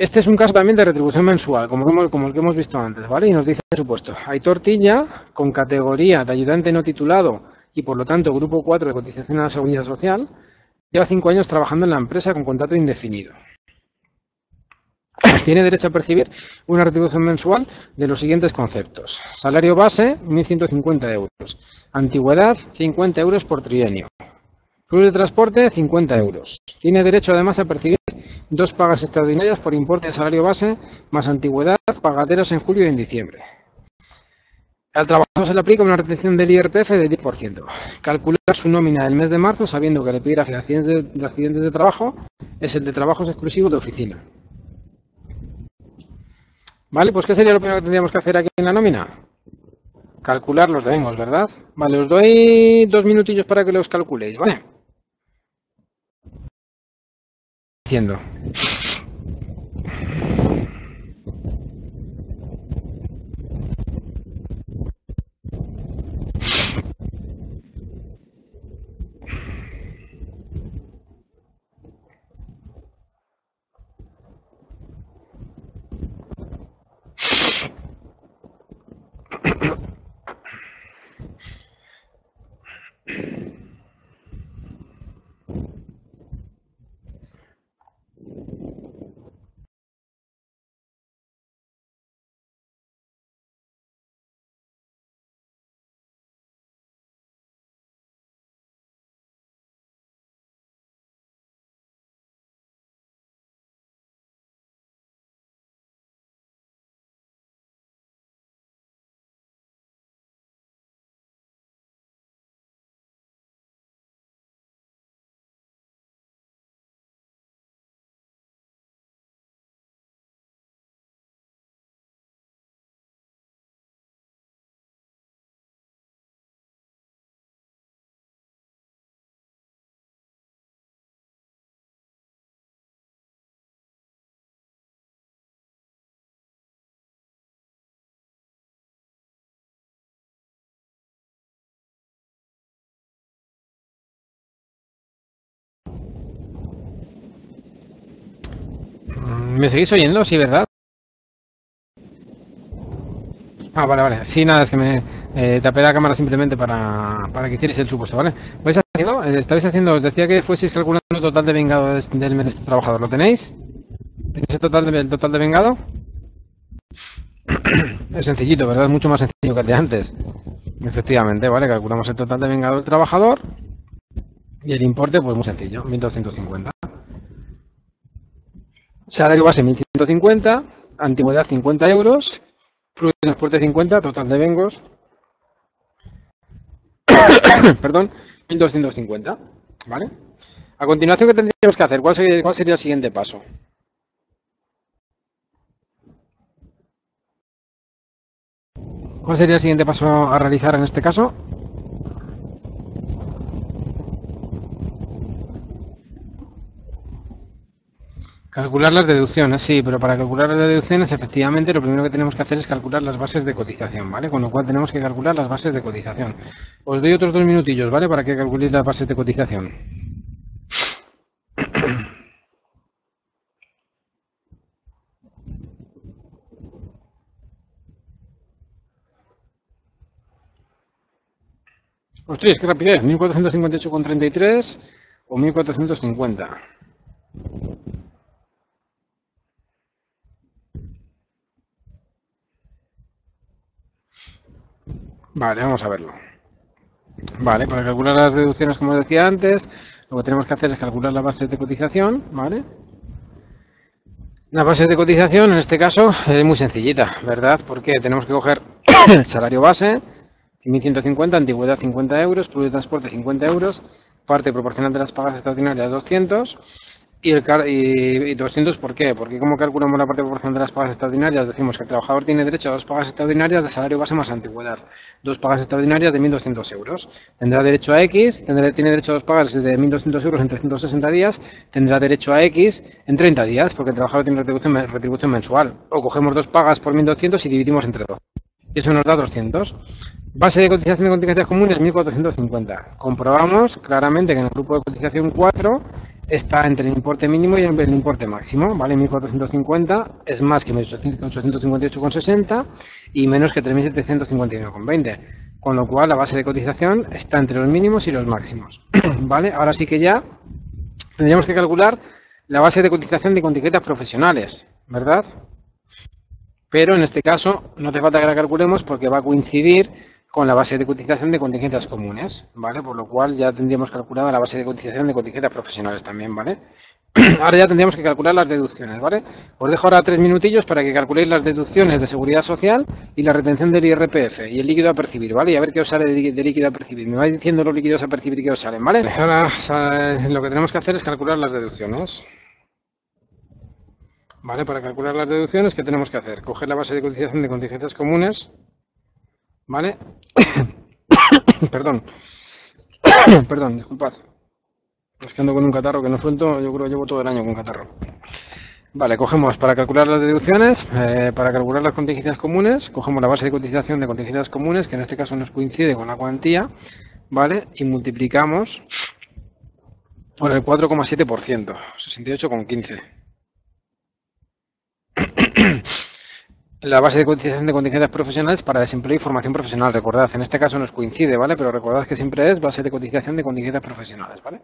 Este es un caso también de retribución mensual, como, como, como el que hemos visto antes, ¿vale? Y nos dice el supuesto. Hay tortilla con categoría de ayudante no titulado y, por lo tanto, grupo cuatro de cotización a la seguridad social, lleva cinco años trabajando en la empresa con contrato indefinido. tiene derecho a percibir una retribución mensual de los siguientes conceptos. Salario base, mil ciento cincuenta euros. Antigüedad, cincuenta euros por trienio. Plus de transporte, cincuenta euros. Tiene derecho además a percibir dos pagas extraordinarias por importe de salario base más antigüedad pagaderas en julio y en diciembre. Al trabajador se le aplica una retención del I R P F del diez por ciento. Calcular su nómina del mes de marzo sabiendo que el epígrafe de accidentes de, de, accidentes de trabajo es el de trabajos exclusivos de oficina. Vale, pues ¿qué sería lo primero que tendríamos que hacer aquí en la nómina? Calcular los devengos, ¿verdad? Vale, os doy dos minutillos para que los calculéis, ¿vale? Haciendo. ¿Me seguís oyendo? Sí, ¿verdad? Ah, vale, vale. Sí, nada, es que me eh, tapé la cámara simplemente para, para que hicierais el supuesto, ¿vale? ¿Vais haciendo? ¿Estabais haciendo? Os decía que fueseis calculando el total de vengado del mes de trabajador. ¿Lo tenéis? ¿Tenéis el total de, el total de vengado? Es sencillito, ¿verdad? Es mucho más sencillo que el de antes. Efectivamente, ¿vale? Calculamos el total de vengado del trabajador y el importe, pues muy sencillo, mil doscientos cincuenta. Salario base mil ciento cincuenta, antigüedad cincuenta euros, plus de transporte cincuenta, total de vengos, perdón, mil doscientos cincuenta, ¿vale? A continuación, ¿qué tendríamos que hacer? ¿Cuál sería, cuál sería el siguiente paso? ¿Cuál sería el siguiente paso a realizar en este caso? Calcular las deducciones, sí, pero para calcular las deducciones, efectivamente, lo primero que tenemos que hacer es calcular las bases de cotización, ¿vale? Con lo cual tenemos que calcular las bases de cotización. Os doy otros dos minutillos, ¿vale? Para que calculéis las bases de cotización. Ostras, qué rapidez, mil cuatrocientos cincuenta y ocho con treinta y tres o mil cuatrocientos cincuenta. Vale, vamos a verlo. Vale, para calcular las deducciones, como decía antes, lo que tenemos que hacer es calcular las bases de cotización, ¿vale? Las bases de cotización, en este caso, es muy sencillita, ¿verdad? Porque tenemos que coger el salario base, mil ciento cincuenta, antigüedad cincuenta euros, plus de transporte cincuenta euros, parte proporcional de las pagas extraordinarias doscientos, y, el car y, y doscientos, ¿por qué? Porque como calculamos la parte proporcional de las pagas extraordinarias, decimos que el trabajador tiene derecho a dos pagas extraordinarias de salario base más antigüedad, dos pagas extraordinarias de mil doscientos euros, tendrá derecho a X, tendrá, tiene derecho a dos pagas de mil doscientos euros en trescientos sesenta días, tendrá derecho a X en treinta días, porque el trabajador tiene retribución, retribución mensual, o cogemos dos pagas por mil doscientos y dividimos entre dos, y eso nos da doscientos. Base de cotización de contingencias comunes, mil cuatrocientos cincuenta. Comprobamos claramente que en el grupo de cotización cuatro está entre el importe mínimo y el importe máximo, ¿vale? mil cuatrocientos cincuenta es más que mil ochocientos cincuenta y ocho con sesenta y menos que tres mil setecientos cincuenta y nueve con veinte, con lo cual la base de cotización está entre los mínimos y los máximos, ¿vale? Ahora sí que ya tendríamos que calcular la base de cotización de contingencias profesionales, ¿verdad? Pero en este caso no hace falta que la calculemos porque va a coincidir con la base de cotización de contingencias comunes, ¿vale? Por lo cual ya tendríamos calculada la base de cotización de contingencias profesionales también, ¿vale? Ahora ya tendríamos que calcular las deducciones, ¿vale? Os dejo ahora tres minutillos para que calculéis las deducciones de seguridad social y la retención del I R P F y el líquido a percibir, ¿vale? Y a ver qué os sale de líquido a percibir. Me vais diciendo los líquidos a percibir que os salen, ¿vale? Ahora lo que tenemos que hacer es calcular las deducciones. ¿Vale? Para calcular las deducciones, ¿qué tenemos que hacer? Coger la base de cotización de contingencias comunes, ¿vale? Perdón. Perdón, disculpad. Es que ando con un catarro que no suelto, yo creo que llevo todo el año con catarro. Vale, cogemos para calcular las deducciones, eh, para calcular las contingencias comunes, cogemos la base de cotización de contingencias comunes, que en este caso nos coincide con la cuantía, ¿vale? Y multiplicamos por el cuatro coma siete por ciento, sesenta y ocho coma quince. La base de cotización de contingencias profesionales para desempleo y formación profesional, recordad, en este caso nos coincide, ¿vale? Pero recordad que siempre es base de cotización de contingencias profesionales, ¿vale?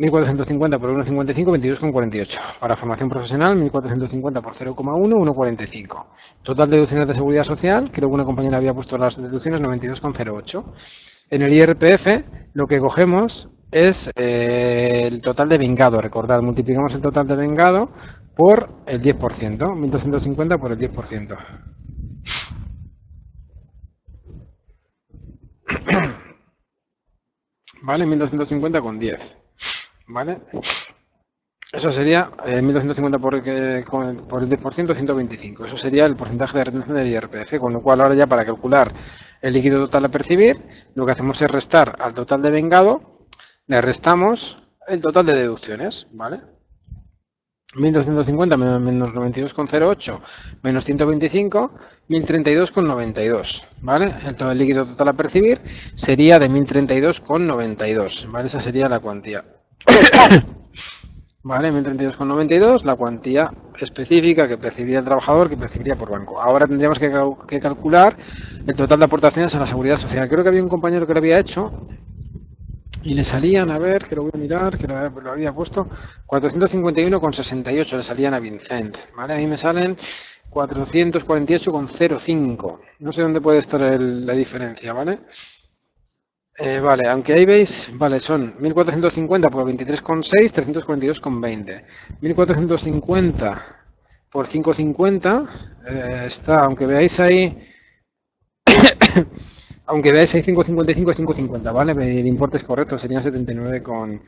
mil cuatrocientos cincuenta por uno coma cincuenta y cinco, veintidós coma cuarenta y ocho. Para formación profesional, mil cuatrocientos cincuenta por cero coma uno, uno coma cuarenta y cinco. Total de deducciones de seguridad social, creo que una compañera había puesto las deducciones, noventa y dos coma cero ocho. En el I R P F, lo que cogemos es eh, el total de vengado, recordad, multiplicamos el total de vengado por el diez por ciento, mil doscientos cincuenta por el diez por ciento. Vale, mil doscientos cincuenta con diez. ¿Vale? Eso sería eh, mil doscientos cincuenta por, eh, con, por el diez por ciento, ciento veinticinco. Eso sería el porcentaje de retención del I R P F. Con lo cual, ahora ya para calcular el líquido total a percibir, lo que hacemos es restar al total de vengado, le restamos el total de deducciones. ¿Vale? mil doscientos cincuenta menos noventa y dos coma cero ocho menos ciento veinticinco, mil treinta y dos coma noventa y dos, ¿vale? Entonces el líquido total a percibir sería de mil treinta y dos coma noventa y dos, ¿vale? Esa sería la cuantía. Vale, mil treinta y dos coma noventa y dos, la cuantía específica que percibiría el trabajador, que percibiría por banco. Ahora tendríamos que, cal que calcular el total de aportaciones a la seguridad social. Creo que había un compañero que lo había hecho y le salían, a ver, que lo voy a mirar, que lo había puesto, cuatrocientos cincuenta y uno coma sesenta y ocho le salían a Vincent, ¿vale? A mí me salen cuatrocientos cuarenta y ocho coma cero cinco, no sé dónde puede estar el, la diferencia, ¿vale? Eh, vale, aunque ahí veis, vale, son mil cuatrocientos cincuenta por veintitrés coma seis, trescientos cuarenta y dos coma veinte. mil cuatrocientos cincuenta por cinco coma cincuenta, eh, está, aunque veáis ahí, aunque veáis ahí cinco coma cincuenta y cinco, cinco coma cincuenta, ¿vale? El importe es correcto, serían setenta y nueve coma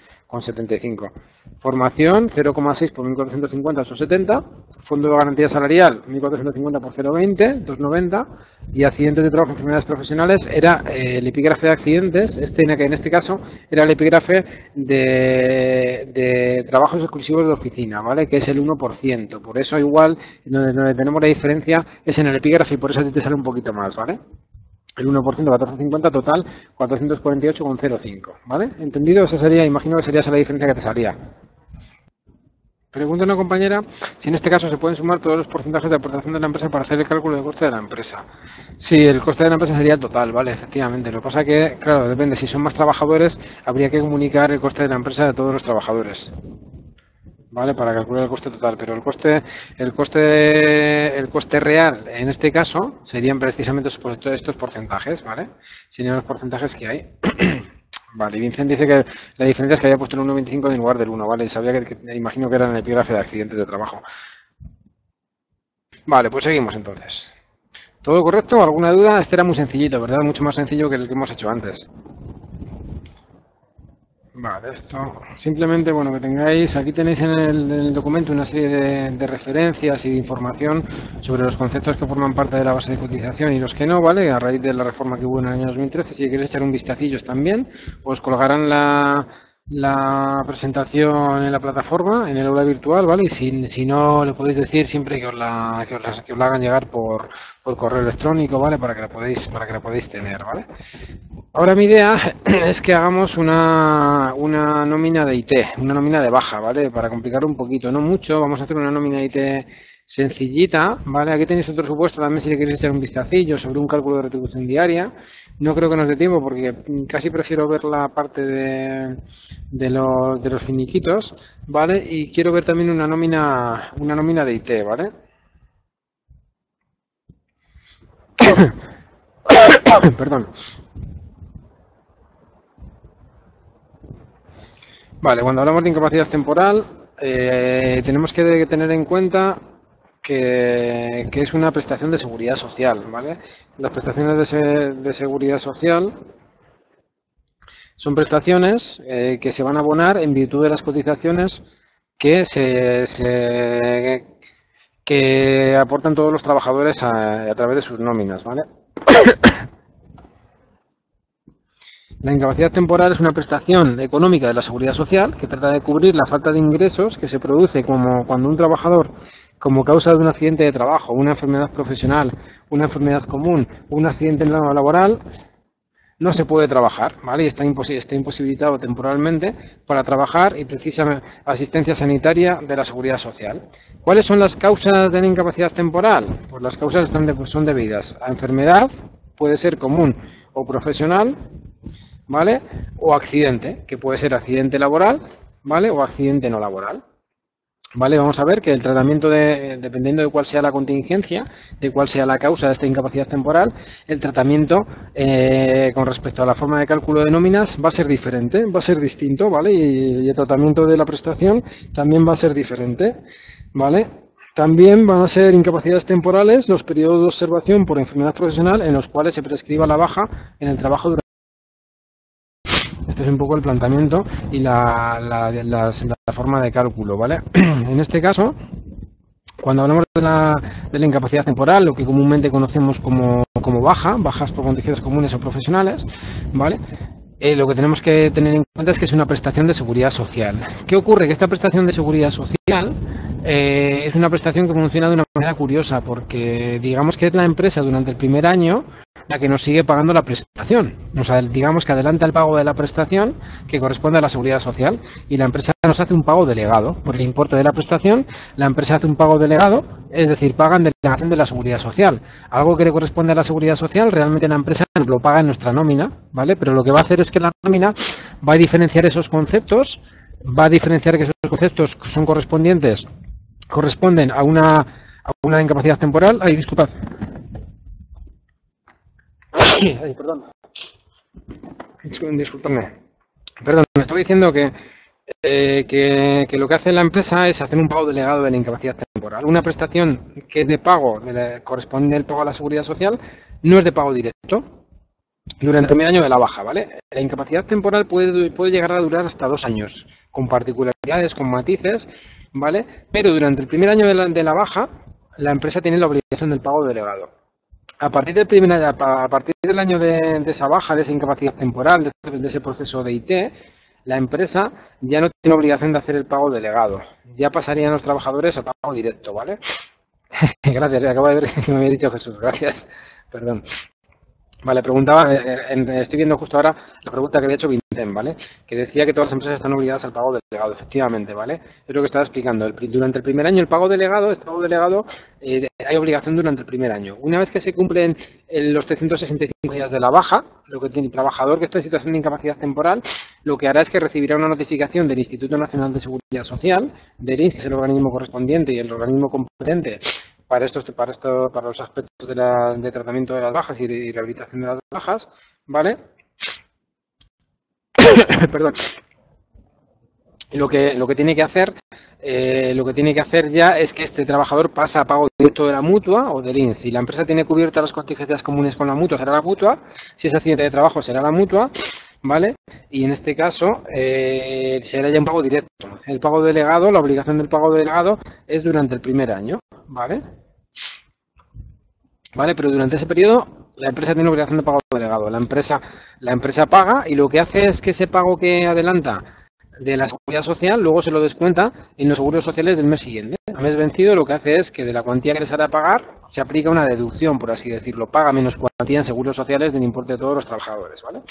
setenta y cinco. Formación, cero coma seis por mil cuatrocientos cincuenta, ocho coma setenta. Fondo de garantía salarial, mil cuatrocientos cincuenta por cero coma veinte, doscientos noventa. Y accidentes de trabajo, enfermedades profesionales, era eh, el epígrafe de accidentes, este en, en este caso era el epígrafe de, de trabajos exclusivos de oficina, ¿vale? Que es el uno por ciento. Por eso igual, donde, donde tenemos la diferencia es en el epígrafe y por eso a ti te sale un poquito más, ¿vale? El uno por ciento, catorce coma cincuenta, total, cuatrocientos cuarenta y ocho coma cero cinco, ¿vale? ¿Entendido? Esa sería, imagino que sería esa la diferencia que te salía. Pregunta a una compañera si en este caso se pueden sumar todos los porcentajes de aportación de la empresa para hacer el cálculo de coste de la empresa. Sí, el coste de la empresa sería el total, ¿vale? Efectivamente. Lo que pasa que, claro, depende. Si son más trabajadores, habría que comunicar el coste de la empresa a todos los trabajadores, ¿vale? Para calcular el coste total, pero el coste el coste el coste real en este caso serían precisamente estos porcentajes, ¿vale? Serían los porcentajes que hay. Vale, y Vincent dice que la diferencia es que había puesto el uno coma veinticinco en lugar del uno, ¿vale? Y sabía que, que imagino que era en el epígrafe de accidentes de trabajo. Vale, pues seguimos entonces. ¿Todo correcto? ¿Alguna duda? Este era muy sencillito, ¿verdad? Mucho más sencillo que el que hemos hecho antes. Vale, esto simplemente, bueno, que tengáis, aquí tenéis en el, en el documento una serie de, de referencias y de información sobre los conceptos que forman parte de la base de cotización y los que no, ¿vale? A raíz de la reforma que hubo en el año dos mil trece, si queréis echar un vistacillo también, os colgarán la... la presentación en la plataforma, en el aula virtual, ¿vale? Y si, si no, lo podéis decir siempre que os la, que os la, que os la hagan llegar por, por correo electrónico, ¿vale? Para que la podéis, para que la podéis tener, ¿vale? Ahora mi idea es que hagamos una, una nómina de I T, una nómina de baja, ¿vale? Para complicarlo un poquito, no mucho, vamos a hacer una nómina de I T sencillita, ¿vale? Aquí tenéis otro supuesto también si le queréis echar un vistacillo sobre un cálculo de retribución diaria. No creo que nos dé tiempo porque casi prefiero ver la parte de, de, los, de los finiquitos, ¿vale? Y quiero ver también una nómina, una nómina de I T, ¿vale? Perdón. Vale, cuando hablamos de incapacidad temporal, eh, tenemos que tener en cuenta que, que es una prestación de seguridad social, ¿vale? Las prestaciones de, se, de seguridad social son prestaciones eh, que se van a abonar en virtud de las cotizaciones que se, se que aportan todos los trabajadores a, a través de sus nóminas, ¿vale? La incapacidad temporal es una prestación económica de la seguridad social que trata de cubrir la falta de ingresos que se produce como cuando un trabajador, como causa de un accidente de trabajo, una enfermedad profesional, una enfermedad común, un accidente laboral, no se puede trabajar, ¿vale? Y está, impos está imposibilitado temporalmente para trabajar y precisa asistencia sanitaria de la seguridad social. ¿Cuáles son las causas de la incapacidad temporal? Pues las causas están de, son debidas a enfermedad, puede ser común o profesional, ¿vale? O accidente, que puede ser accidente laboral, ¿vale? O accidente no laboral, ¿vale? Vamos a ver que el tratamiento, de, dependiendo de cuál sea la contingencia, de cuál sea la causa de esta incapacidad temporal, el tratamiento eh, con respecto a la forma de cálculo de nóminas va a ser diferente, va a ser distinto, ¿vale? Y, y el tratamiento de la prestación también va a ser diferente, ¿vale? También van a ser incapacidades temporales los periodos de observación por enfermedad profesional en los cuales se prescriba la baja en el trabajo durante. Este es un poco el planteamiento y la, la, la, la forma de cálculo, ¿vale? En este caso, cuando hablamos de la, de la incapacidad temporal, lo que comúnmente conocemos como, como baja, bajas por contingencias comunes o profesionales, ¿vale? Eh, lo que tenemos que tener en cuenta es que es una prestación de seguridad social. ¿Qué ocurre? Que esta prestación de seguridad social eh, es una prestación que funciona de una manera curiosa, porque digamos que es la empresa durante el primer año la que nos sigue pagando la prestación. O sea, digamos que adelanta el pago de la prestación que corresponde a la seguridad social y la empresa nos hace un pago delegado. Por el importe de la prestación, la empresa hace un pago delegado, es decir, pagan delegación de la seguridad social. Algo que le corresponde a la seguridad social, realmente la empresa nos lo paga en nuestra nómina, ¿vale? Pero lo que va a hacer es que la nómina va a diferenciar esos conceptos, va a diferenciar que esos conceptos son correspondientes, corresponden a una, a una incapacidad temporal. Ay, disculpad. Ay, perdón. Disculpadme. Perdón, me estoy diciendo que, eh, que, que lo que hace la empresa es hacer un pago delegado de la incapacidad temporal. Una prestación que es de pago, le corresponde el pago a la seguridad social, no es de pago directo. Durante el primer año de la baja, ¿vale? La incapacidad temporal puede, puede llegar a durar hasta dos años, con particularidades, con matices, ¿vale? Pero durante el primer año de la, de la baja, la empresa tiene la obligación del pago delegado. A partir del primer, a partir del año de, de esa baja, de esa incapacidad temporal, de, de ese proceso de I T, la empresa ya no tiene obligación de hacer el pago delegado. Ya pasarían los trabajadores a pago directo, ¿vale? Gracias, acabo de ver que me había dicho Jesús, gracias, perdón. Vale, preguntaba, estoy viendo justo ahora la pregunta que había hecho Vintem, ¿vale? Que decía que todas las empresas están obligadas al pago delegado, efectivamente, ¿vale? Es lo que estaba explicando. El, durante el primer año el pago delegado, este pago delegado, eh, hay obligación durante el primer año. Una vez que se cumplen los trescientos sesenta y cinco días de la baja, lo que tiene el trabajador que está en situación de incapacidad temporal, lo que hará es que recibirá una notificación del Instituto Nacional de Seguridad Social, del I N S, que es el organismo correspondiente y el organismo competente para estos, para esto, para los aspectos de, la, de tratamiento de las bajas y de rehabilitación de las bajas, ¿vale? Perdón. Lo que, lo que tiene que hacer, eh, lo que tiene que hacer ya es que este trabajador pasa a pago directo de la mutua o del I N S. Si la empresa tiene cubiertas las contingencias comunes con la mutua, será la mutua. Si es accidente de trabajo, será la mutua, ¿vale? Y en este caso eh, será ya un pago directo. El pago delegado, la obligación del pago delegado es durante el primer año, ¿vale? Vale, pero durante ese periodo la empresa tiene obligación de pago delegado. La empresa, la empresa paga y lo que hace es que ese pago que adelanta de la seguridad social, luego se lo descuenta en los seguros sociales del mes siguiente. A mes vencido lo que hace es que de la cuantía que les hará pagar se aplica una deducción, por así decirlo. Paga menos cuantía en seguros sociales del importe de todos los trabajadores, ¿vale?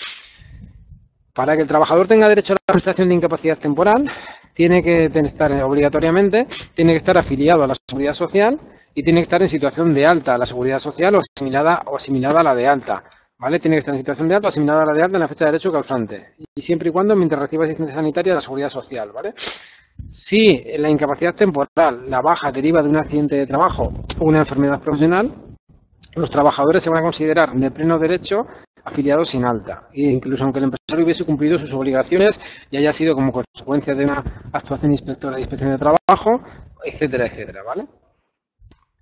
Para que el trabajador tenga derecho a la prestación de incapacidad temporal, tiene que estar obligatoriamente, tiene que estar afiliado a la Seguridad Social y tiene que estar en situación de alta a la Seguridad Social o asimilada, o asimilada a la de alta, ¿vale? Tiene que estar en situación de alta o asimilada a la de alta en la fecha de derecho causante y siempre y cuando mientras reciba asistencia sanitaria de la Seguridad Social, ¿vale? Si la incapacidad temporal, la baja, deriva de un accidente de trabajo o una enfermedad profesional, los trabajadores se van a considerar de pleno derecho afiliados sin alta, incluso aunque el empresario hubiese cumplido sus obligaciones y haya sido como consecuencia de una actuación inspectora de inspección de trabajo, etcétera, etcétera, ¿vale?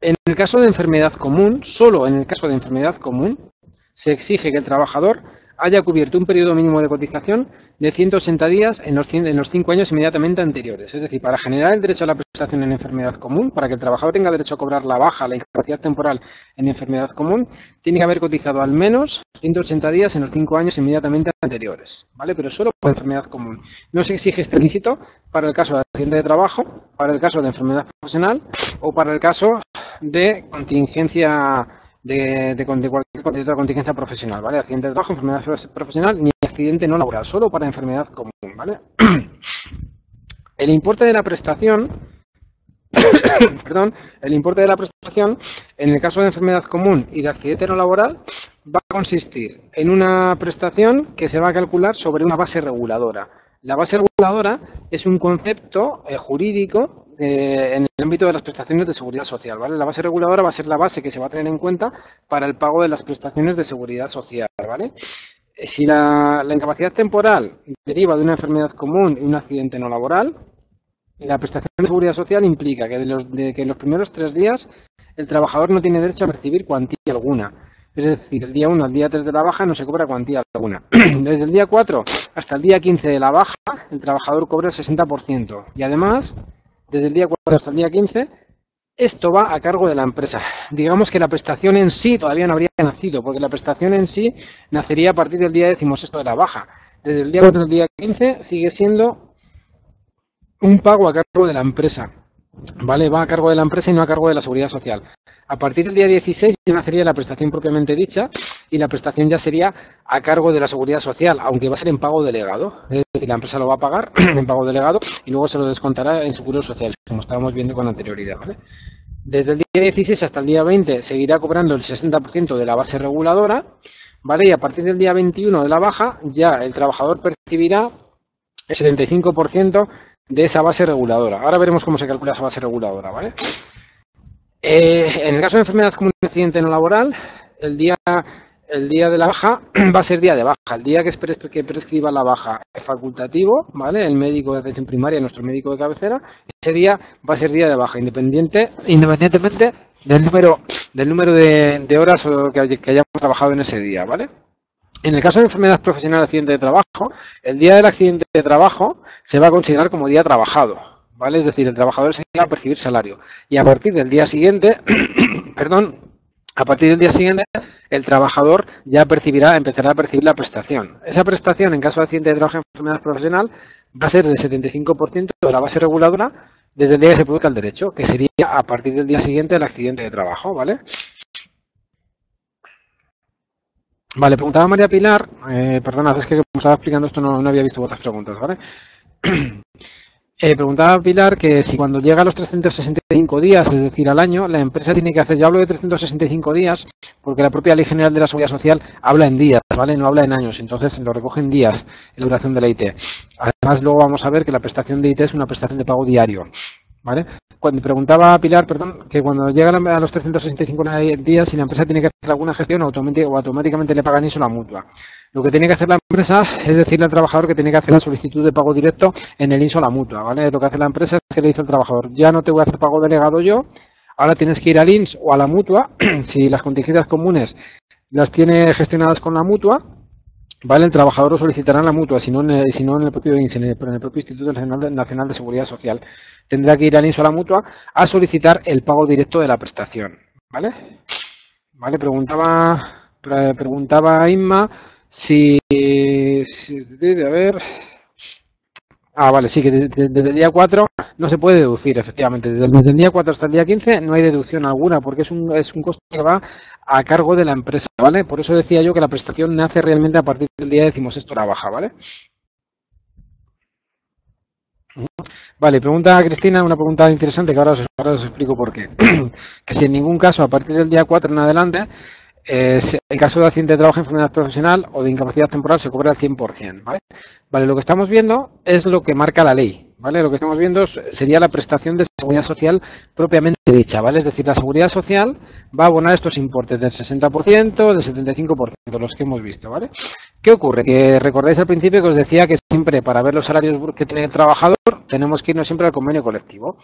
En el caso de enfermedad común, solo en el caso de enfermedad común, se exige que el trabajador haya cubierto un periodo mínimo de cotización de ciento ochenta días en los, en los cinco años inmediatamente anteriores. Es decir, para generar el derecho a la prestación en enfermedad común, para que el trabajador tenga derecho a cobrar la baja, la incapacidad temporal en enfermedad común, tiene que haber cotizado al menos ciento ochenta días en los cinco años inmediatamente anteriores, ¿vale? Pero solo por enfermedad común. No se exige este requisito para el caso de accidente de trabajo, para el caso de enfermedad profesional o para el caso de contingencia De, de, de cualquier otra contingencia profesional, ¿vale? Accidente de trabajo, enfermedad profesional ni accidente no laboral, solo para enfermedad común, ¿vale? El importe de la prestación, perdón, el importe de la prestación en el caso de enfermedad común y de accidente no laboral va a consistir en una prestación que se va a calcular sobre una base reguladora. La base reguladora es un concepto eh, jurídico Eh, en el ámbito de las prestaciones de seguridad social, ¿vale? La base reguladora va a ser la base que se va a tener en cuenta para el pago de las prestaciones de seguridad social, ¿vale? Si la, la incapacidad temporal deriva de una enfermedad común y un accidente no laboral, la prestación de seguridad social implica que, de los, de, que en los primeros tres días el trabajador no tiene derecho a recibir cuantía alguna. Es decir, el día uno al día tres de la baja no se cobra cuantía alguna. Desde el día cuatro hasta el día quince de la baja, el trabajador cobra el sesenta por ciento y además, desde el día cuatro hasta el día quince, esto va a cargo de la empresa. Digamos que la prestación en sí todavía no habría nacido, porque la prestación en sí nacería a partir del día decimosexto de la baja. Desde el día cuatro al día quince sigue siendo un pago a cargo de la empresa, ¿vale? Va a cargo de la empresa y no a cargo de la Seguridad Social. A partir del día dieciséis ya nacería la prestación propiamente dicha y la prestación ya sería a cargo de la Seguridad Social, aunque va a ser en pago delegado. Es decir, la empresa lo va a pagar en pago delegado y luego se lo descontará en Seguro Social, como estábamos viendo con anterioridad, ¿vale? Desde el día dieciséis hasta el día veinte seguirá cobrando el sesenta por ciento de la base reguladora, ¿vale? Y a partir del día veintiuno de la baja ya el trabajador percibirá el setenta y cinco por ciento de esa base reguladora. Ahora veremos cómo se calcula esa base reguladora, ¿vale? Eh, en el caso de enfermedad común y accidente no laboral, el día, el día de la baja va a ser día de baja, el día que, pres, que prescriba la baja es facultativo, ¿vale? El médico de atención primaria, nuestro médico de cabecera, ese día va a ser día de baja, independiente, independientemente del número, del número de, de horas que, que hayamos trabajado en ese día, ¿vale? En el caso de enfermedad profesional, accidente de trabajo, el día del accidente de trabajo se va a considerar como día trabajado, ¿vale? Es decir, el trabajador se va a percibir salario y a partir del día siguiente, perdón, a partir del día siguiente el trabajador ya percibirá, empezará a percibir la prestación. Esa prestación en caso de accidente de trabajo y enfermedad profesional va a ser del setenta y cinco por ciento de la base reguladora desde el día que se produzca el derecho, que sería a partir del día siguiente del accidente de trabajo, ¿vale? Vale, preguntaba María Pilar, eh, perdona, es que como estaba explicando esto no, no había visto vuestras preguntas, ¿vale? Eh, preguntaba a Pilar que si cuando llega a los trescientos sesenta y cinco días, es decir, al año, la empresa tiene que hacer, yo hablo de trescientos sesenta y cinco días, porque la propia Ley General de la Seguridad Social habla en días, ¿vale? No habla en años, entonces lo recogen días en la duración de la I T. Además, luego vamos a ver que la prestación de I T es una prestación de pago diario, ¿vale? Cuando preguntaba a Pilar, perdón, que cuando llega a los trescientos sesenta y cinco días, si la empresa tiene que hacer alguna gestión, automáticamente, o automáticamente le pagan eso la mutua. Lo que tiene que hacer la empresa es decirle al trabajador que tiene que hacer la solicitud de pago directo en el I S O a la mutua, ¿vale? Lo que hace la empresa es que le dice al trabajador, ya no te voy a hacer pago delegado yo, ahora tienes que ir al I N S o a la mutua, si las contingencias comunes las tiene gestionadas con la mutua, ¿vale? El trabajador lo solicitará en la mutua, si no en el, si no en el propio I N S, en el, en el propio Instituto Nacional de Seguridad Social. Tendrá que ir al I N S o a la mutua a solicitar el pago directo de la prestación, ¿vale? Vale, preguntaba, preguntaba Inma. Si, si, a ver, ah, vale, sí, que desde, desde el día cuatro no se puede deducir, efectivamente, desde el, desde el día cuatro hasta el día quince no hay deducción alguna, porque es un, es un coste que va a cargo de la empresa, ¿vale? Por eso decía yo que la prestación nace realmente a partir del día decimosexto la baja, ¿vale? Vale, pregunta a Cristina, una pregunta interesante que ahora os, ahora os explico por qué. Que si en ningún caso, a partir del día cuatro en adelante, eh, en caso de accidente de trabajo, enfermedad profesional o de incapacidad temporal se cobra al cien por cien, ¿vale? Vale, lo que estamos viendo es lo que marca la ley, ¿vale? Lo que estamos viendo sería la prestación de seguridad social propiamente dicha, ¿vale? Es decir, la seguridad social va a abonar estos importes del sesenta por ciento, del setenta y cinco por ciento, los que hemos visto, ¿vale? ¿Qué ocurre? Que recordáis al principio que os decía que siempre para ver los salarios que tiene el trabajador tenemos que irnos siempre al convenio colectivo.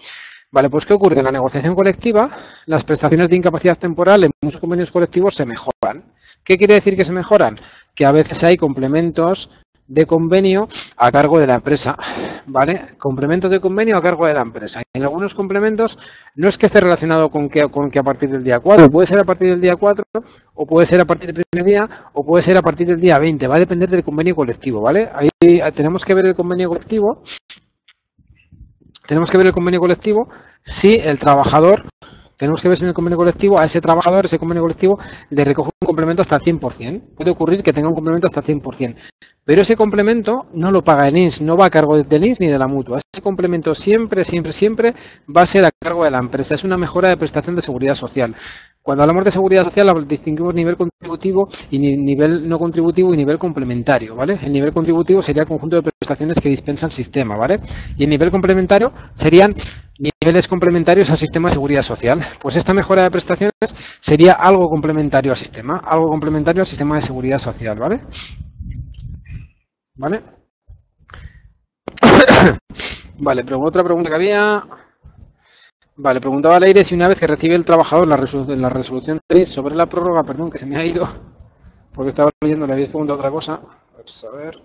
Vale, pues ¿qué ocurre? Que en la negociación colectiva las prestaciones de incapacidad temporal en muchos convenios colectivos se mejoran. ¿Qué quiere decir que se mejoran? Que a veces hay complementos de convenio a cargo de la empresa, ¿vale? Complementos de convenio a cargo de la empresa. En algunos complementos no es que esté relacionado con que, con que a partir del día cuatro, puede ser a partir del día cuatro, o puede ser a partir del primer día, o puede ser a partir del día veinte, va a depender del convenio colectivo, ¿vale? Ahí tenemos que ver el convenio colectivo, tenemos que ver el convenio colectivo si el trabajador... Tenemos que ver si en el convenio colectivo a ese trabajador, ese convenio colectivo, le recoge un complemento hasta el cien por cien. Puede ocurrir que tenga un complemento hasta el cien por cien. Pero ese complemento no lo paga el I N S, no va a cargo del I N S ni de la mutua. Ese complemento siempre, siempre, siempre va a ser a cargo de la empresa. Es una mejora de prestación de seguridad social. Cuando hablamos de seguridad social, distinguimos nivel contributivo y nivel no contributivo y nivel complementario, ¿vale? El nivel contributivo sería el conjunto de prestaciones que dispensa el sistema, ¿vale? Y el nivel complementario serían niveles complementarios al sistema de seguridad social. Pues esta mejora de prestaciones sería algo complementario al sistema, algo complementario al sistema de seguridad social, ¿vale? ¿Vale? Vale, pero otra pregunta que había... Vale, preguntaba al aire si una vez que recibe el trabajador la resolución, la resolución tres sobre la prórroga, perdón, que se me ha ido, porque estaba leyendo, le había preguntado otra cosa. Vamos a ver.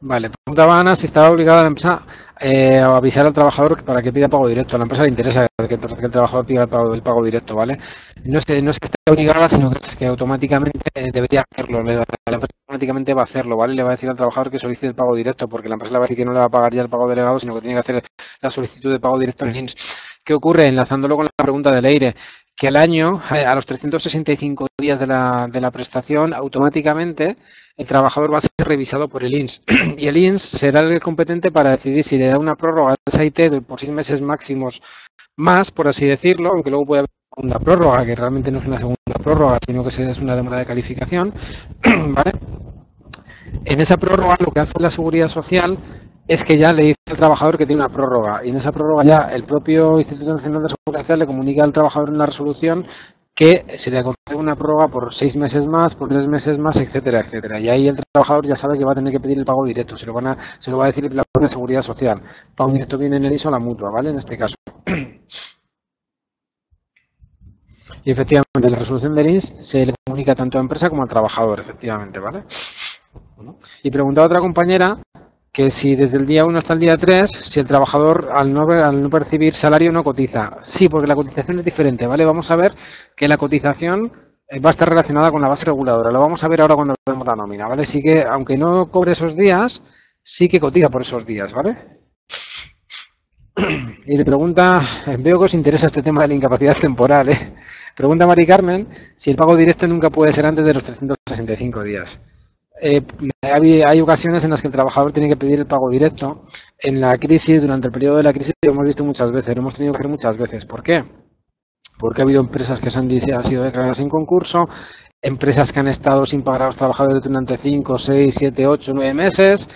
Vale, preguntaba Ana si estaba obligada la empresa eh, a avisar al trabajador para que pida pago directo. A la empresa le interesa que, que el trabajador pida el pago, el pago directo, ¿vale? No es que, no es que esté obligada, sino que, es que automáticamente debería hacerlo. La empresa automáticamente va a hacerlo, ¿vale? Le va a decir al trabajador que solicite el pago directo, porque la empresa le va a decir que no le va a pagar ya el pago delegado, sino que tiene que hacer la solicitud de pago directo en el I N S. ¿Qué ocurre? Enlazándolo con la pregunta del aire, que al año, a los trescientos sesenta y cinco días de la, de la prestación, automáticamente el trabajador va a ser revisado por el I N S. Y el I N S será el competente para decidir si le da una prórroga al I T por seis meses máximos más, por así decirlo, aunque luego puede haber una segunda prórroga, que realmente no es una segunda prórroga, sino que es una demora de calificación, ¿vale? En esa prórroga lo que hace la Seguridad Social es que ya le dice al trabajador que tiene una prórroga, y en esa prórroga ya el propio Instituto Nacional de Seguridad Social le comunica al trabajador en la resolución que se le concede una prórroga por seis meses más, por tres meses más, etcétera, etcétera. Y ahí el trabajador ya sabe que va a tener que pedir el pago directo, se lo van a, se lo va a decir la propia Seguridad Social. Pago directo viene en el I S O a la mutua, ¿vale? En este caso. Y efectivamente la resolución del I N S se le comunica tanto a la empresa como al trabajador, efectivamente, ¿vale? Y preguntaba a otra compañera que si desde el día uno hasta el día tres, si el trabajador al no, al no percibir salario no cotiza. Sí, porque la cotización es diferente, ¿vale? Vamos a ver que la cotización va a estar relacionada con la base reguladora. Lo vamos a ver ahora cuando vemos la nómina, ¿vale? Sí que, aunque no cobre esos días, sí que cotiza por esos días, ¿vale? Y le pregunta, veo que os interesa este tema de la incapacidad temporal, ¿eh? Pregunta Mari Carmen si el pago directo nunca puede ser antes de los trescientos sesenta y cinco días. Eh, hay, hay ocasiones en las que el trabajador tiene que pedir el pago directo. En la crisis, durante el periodo de la crisis, lo hemos visto muchas veces, lo hemos tenido que hacer muchas veces. ¿Por qué? Porque ha habido empresas que se han, han sido declaradas sin concurso, empresas que han estado sin pagar a los trabajadores durante cinco, seis, siete, ocho, nueve meses,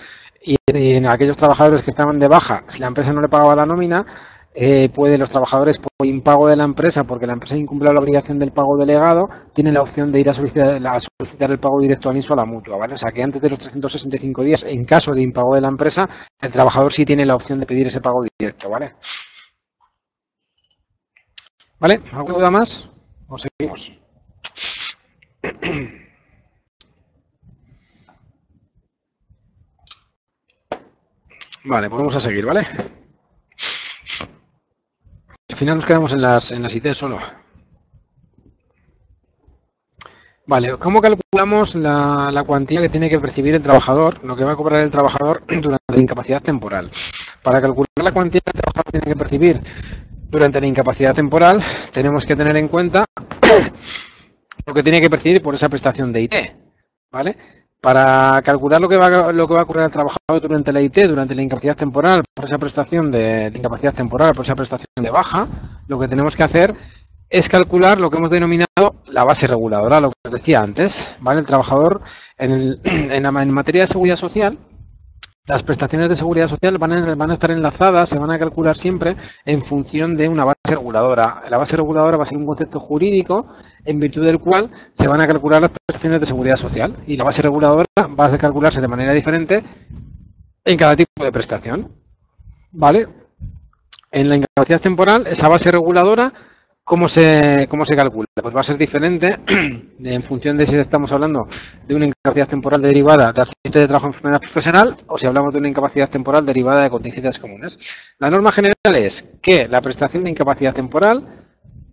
y en aquellos trabajadores que estaban de baja, si la empresa no le pagaba la nómina, Eh, pueden los trabajadores por impago de la empresa, porque la empresa incumple la obligación del pago delegado, tienen la opción de ir a solicitar, a solicitar el pago directo al I N S o a la mutua, ¿vale? O sea que antes de los trescientos sesenta y cinco días, en caso de impago de la empresa, el trabajador sí tiene la opción de pedir ese pago directo, ¿vale? ¿Vale? ¿Alguna duda más? ¿O seguimos? Vale, pues vamos a seguir, ¿vale? Al final nos quedamos en las, en las I T solo. Vale, ¿cómo calculamos la, la cuantía que tiene que percibir el trabajador, lo que va a cobrar el trabajador durante la incapacidad temporal? Para calcular la cuantía que el trabajador tiene que percibir durante la incapacidad temporal, tenemos que tener en cuenta lo que tiene que percibir por esa prestación de I T, ¿vale? Para calcular lo que va, lo que va a ocurrir al trabajador durante la I T, durante la incapacidad temporal, por esa prestación de, de incapacidad temporal, por esa prestación de baja, lo que tenemos que hacer es calcular lo que hemos denominado la base reguladora, lo que os decía antes, ¿vale? El trabajador, en, el, en, la, en materia de seguridad social, las prestaciones de seguridad social van a, van a estar enlazadas, se van a calcular siempre en función de una base reguladora. La base reguladora va a ser un concepto jurídico en virtud del cual se van a calcular las prestaciones de seguridad social, y la base reguladora va a calcularse de manera diferente en cada tipo de prestación, ¿vale? En la incapacidad temporal, esa base reguladora, ¿Cómo se, ¿Cómo se calcula? Pues va a ser diferente en función de si estamos hablando de una incapacidad temporal derivada de accidente de trabajo en enfermedad profesional o si hablamos de una incapacidad temporal derivada de contingencias comunes. La norma general es que la prestación de incapacidad temporal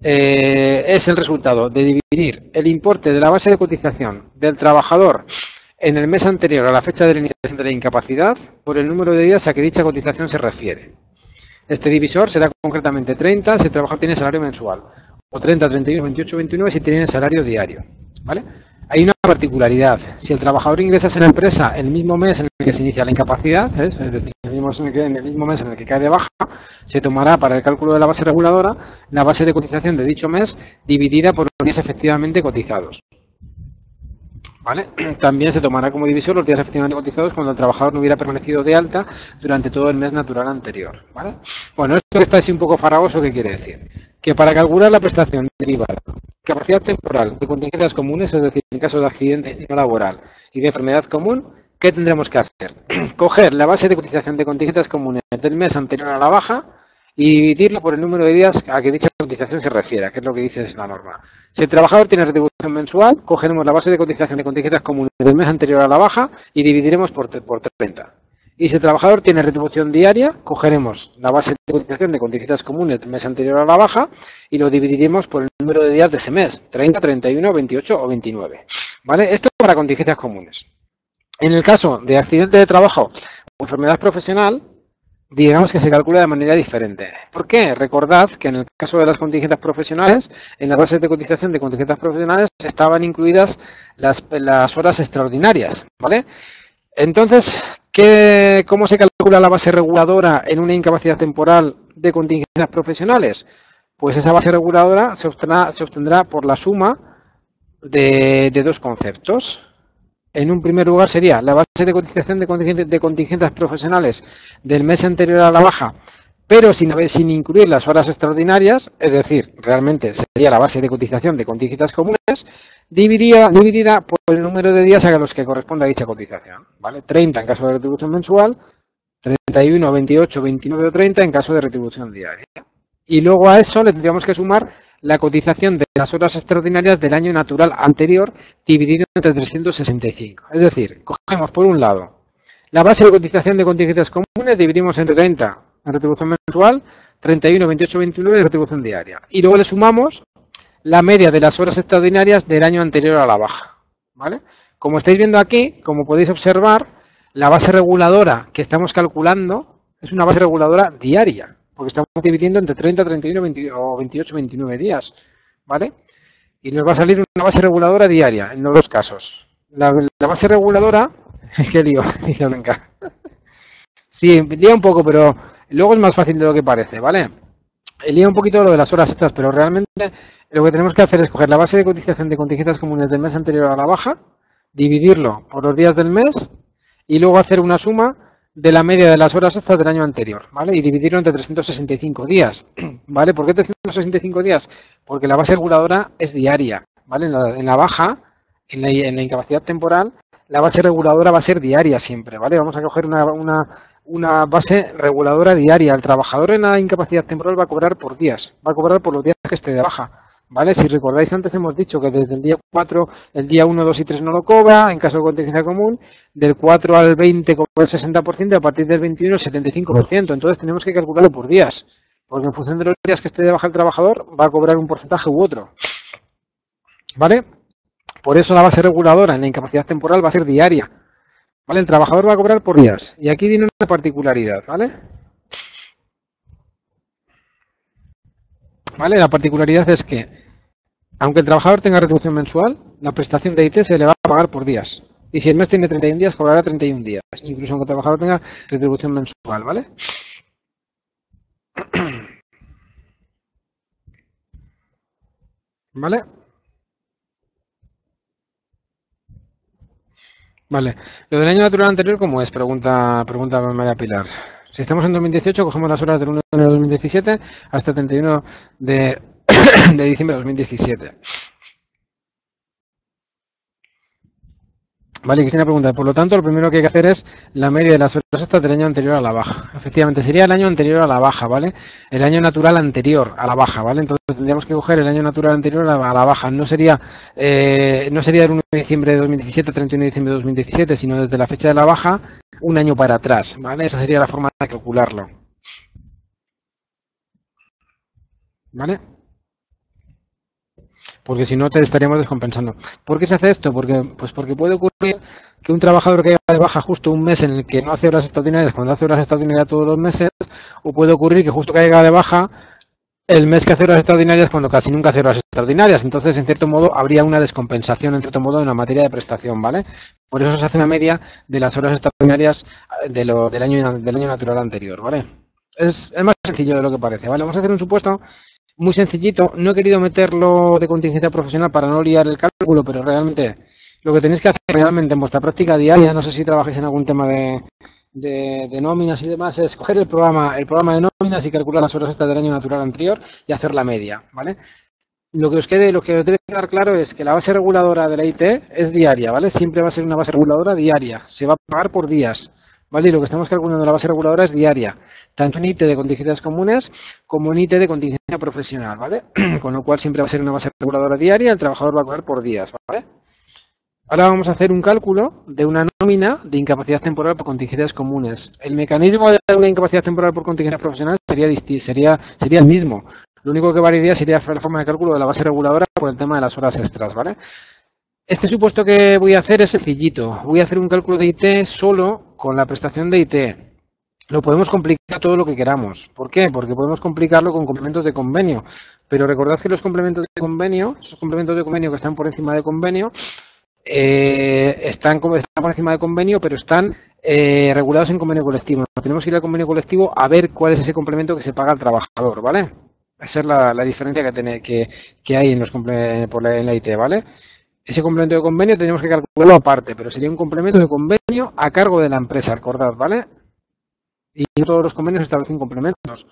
eh, es el resultado de dividir el importe de la base de cotización del trabajador en el mes anterior a la fecha de la iniciación de la incapacidad por el número de días a que dicha cotización se refiere. Este divisor será concretamente treinta si el trabajador tiene salario mensual, o treinta, treinta y uno, veintiocho, veintinueve si tiene salario diario, ¿vale? Hay una particularidad: si el trabajador ingresa en la empresa el mismo mes en el que se inicia la incapacidad, ¿eh? es decir, en el mismo mes en el que cae de baja, se tomará para el cálculo de la base reguladora la base de cotización de dicho mes dividida por los días efectivamente cotizados, ¿vale? También se tomará como divisor los días efectivamente cotizados cuando el trabajador no hubiera permanecido de alta durante todo el mes natural anterior, ¿vale? Bueno, esto que está así un poco farragoso, ¿qué quiere decir? Que para calcular la prestación derivada capacidad temporal de contingencias comunes, es decir, en caso de accidente no laboral y de enfermedad común, ¿qué tendremos que hacer? Coger la base de cotización de contingencias comunes del mes anterior a la baja y dividirlo por el número de días a que dicha cotización se refiera, que es lo que dice la norma. Si el trabajador tiene retribución mensual, cogeremos la base de cotización de contingencias comunes del mes anterior a la baja y dividiremos por, por treinta. Y si el trabajador tiene retribución diaria, cogeremos la base de cotización de contingencias comunes del mes anterior a la baja y lo dividiremos por el número de días de ese mes, treinta, treinta y uno, veintiocho o veintinueve. ¿Vale? Esto es para contingencias comunes. En el caso de accidente de trabajo o enfermedad profesional, digamos que se calcula de manera diferente. ¿Por qué? Recordad que en el caso de las contingencias profesionales, en las bases de cotización de contingencias profesionales estaban incluidas las, las horas extraordinarias, ¿vale? Entonces, ¿qué, ¿cómo se calcula la base reguladora en una incapacidad temporal de contingencias profesionales? Pues esa base reguladora se obtendrá, se obtendrá por la suma de, de dos conceptos. En un primer lugar sería la base de cotización de contingencias profesionales del mes anterior a la baja, pero sin, sin incluir las horas extraordinarias, es decir, realmente sería la base de cotización de contingencias comunes, dividida, dividida por el número de días a los que corresponde a dicha cotización, ¿vale? treinta en caso de retribución mensual, treinta y uno, veintiocho, veintinueve o treinta en caso de retribución diaria. Y luego a eso le tendríamos que sumar la cotización de las horas extraordinarias del año natural anterior dividido entre trescientos sesenta y cinco. Es decir, cogemos por un lado la base de cotización de contingencias comunes, dividimos entre treinta en retribución mensual, treinta y uno, veintiocho, veintinueve en retribución diaria. Y luego le sumamos la media de las horas extraordinarias del año anterior a la baja, ¿vale? Como estáis viendo aquí, como podéis observar, la base reguladora que estamos calculando es una base reguladora diaria, porque estamos dividiendo entre treinta, treinta y uno, veinte, o veintiocho, veintinueve días, ¿vale? Y nos va a salir una base reguladora diaria en los dos casos. La, la base reguladora, qué lío, dice Blanca. Sí, lía un poco, pero luego es más fácil de lo que parece, ¿vale? Lía un poquito lo de las horas extras, pero realmente lo que tenemos que hacer es coger la base de cotización de contingencias comunes del mes anterior a la baja, dividirlo por los días del mes y luego hacer una suma de la media de las horas extras del año anterior, ¿vale? Y dividirlo entre trescientos sesenta y cinco días, ¿vale? ¿Por qué trescientos sesenta y cinco días? Porque la base reguladora es diaria, ¿vale? En la, en la baja, en la, en la incapacidad temporal, la base reguladora va a ser diaria siempre, ¿vale? Vamos a coger una, una, una base reguladora diaria. El trabajador en la incapacidad temporal va a cobrar por días, va a cobrar por los días que esté de baja, ¿vale? Si recordáis, antes hemos dicho que desde el día cuatro, el día uno, dos y tres no lo cobra, en caso de contingencia común, del cuatro al veinte cobra el sesenta por ciento y a partir del veintiuno el setenta y cinco por ciento. Entonces tenemos que calcularlo por días, porque en función de los días que esté de baja el trabajador va a cobrar un porcentaje u otro, ¿vale? Por eso la base reguladora en la incapacidad temporal va a ser diaria, ¿vale? El trabajador va a cobrar por días. Y aquí viene una particularidad, ¿vale? ¿Vale? La particularidad es que Aunque el trabajador tenga retribución mensual, la prestación de I T se le va a pagar por días. Y si el mes tiene treinta y un días, cobrará treinta y un días, incluso aunque el trabajador tenga retribución mensual, ¿vale? ¿Vale? Vale. Lo del año natural anterior, ¿cómo es? Pregunta, pregunta María Pilar. Si estamos en dos mil dieciocho, cogemos las horas del uno de enero de dos mil diecisiete hasta el treinta y uno de, de diciembre de dos mil diecisiete. Vale, Cristina pregunta, por lo tanto, lo primero que hay que hacer es la media de las horas hasta del año anterior a la baja. Efectivamente, sería el año anterior a la baja, ¿vale? El año natural anterior a la baja, ¿vale? Entonces tendríamos que coger el año natural anterior a la baja. No sería eh, no sería el uno de diciembre de dos mil diecisiete, treinta y uno de diciembre de dos mil diecisiete, sino desde la fecha de la baja, un año para atrás, ¿vale? Esa sería la forma de calcularlo. ¿Vale? Porque si no te estaríamos descompensando. ¿Por qué se hace esto? Porque pues porque puede ocurrir que un trabajador que haya de baja justo un mes en el que no hace horas extraordinarias, cuando hace horas extraordinarias todos los meses, o puede ocurrir que justo que haya de baja el mes que hace horas extraordinarias cuando casi nunca hace horas extraordinarias. Entonces, en cierto modo, habría una descompensación, en cierto modo, en la materia de prestación, ¿vale? Por eso se hace una media de las horas extraordinarias de lo, del, año, del año natural anterior, ¿vale? Es, es más sencillo de lo que parece, ¿vale? Vamos a hacer un supuesto muy sencillito. No he querido meterlo de contingencia profesional para no liar el cálculo, pero realmente lo que tenéis que hacer realmente en vuestra práctica diaria, no sé si trabajáis en algún tema de, de, de nóminas y demás, es coger el programa el programa de nóminas y calcular las horas extras del año natural anterior y hacer la media, ¿vale? Lo que os quede, lo que os debe quedar claro es que la base reguladora de la I T es diaria, ¿vale? Siempre va a ser una base reguladora diaria, se va a pagar por días, ¿vale? Y lo que estamos calculando en la base reguladora es diaria, tanto en I T de contingencias comunes como en I T de contingencia profesional, ¿vale? Con lo cual siempre va a ser una base reguladora diaria, el trabajador va a cobrar por días, ¿vale? Ahora vamos a hacer un cálculo de una nómina de incapacidad temporal por contingencias comunes. El mecanismo de una incapacidad temporal por contingencia profesional sería, sería, sería el mismo. Lo único que variaría sería la forma de cálculo de la base reguladora por el tema de las horas extras, ¿vale? Este supuesto que voy a hacer es sencillito. Voy a hacer un cálculo de I T solo con la prestación de I T. Lo podemos complicar todo lo que queramos. ¿Por qué? Porque podemos complicarlo con complementos de convenio. Pero recordad que los complementos de convenio, esos complementos de convenio que están por encima de convenio, eh, están, están por encima de convenio, pero están eh, regulados en convenio colectivo. Tenemos que ir al convenio colectivo a ver cuál es ese complemento que se paga al trabajador, ¿vale? Esa es la, la diferencia que, tiene, que, que hay en, los comple por la, en la I T, ¿vale? Ese complemento de convenio tenemos que calcularlo aparte, pero sería un complemento de convenio a cargo de la empresa, recordad, ¿vale? Y no todos los convenios establecen complementos,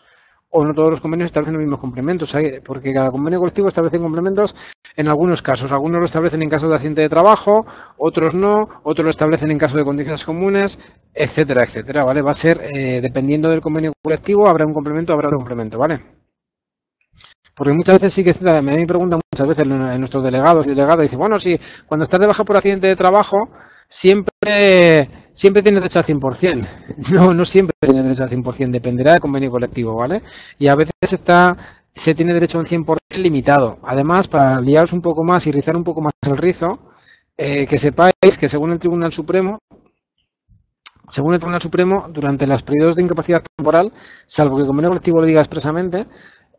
o no todos los convenios establecen los mismos complementos, porque cada convenio colectivo establece complementos en algunos casos. Algunos lo establecen en caso de accidente de trabajo, otros no, otros lo establecen en caso de contingencias comunes, etcétera, etcétera, ¿vale? Va a ser, eh, dependiendo del convenio colectivo, habrá un complemento, habrá otro complemento, ¿vale? Porque muchas veces sí que me preguntan muchas veces nuestros delegados y delegadas, dicen, bueno, si cuando estás de baja por accidente de trabajo, siempre siempre tienes derecho al cien por cien. No, no siempre tienes derecho al cien por cien, dependerá del convenio colectivo, ¿vale? Y a veces está se tiene derecho a un cien por cien limitado. Además, para liaros un poco más y rizar un poco más el rizo, eh, que sepáis que según el Tribunal Supremo, según el Tribunal Supremo, durante los periodos de incapacidad temporal, salvo que el convenio colectivo lo diga expresamente,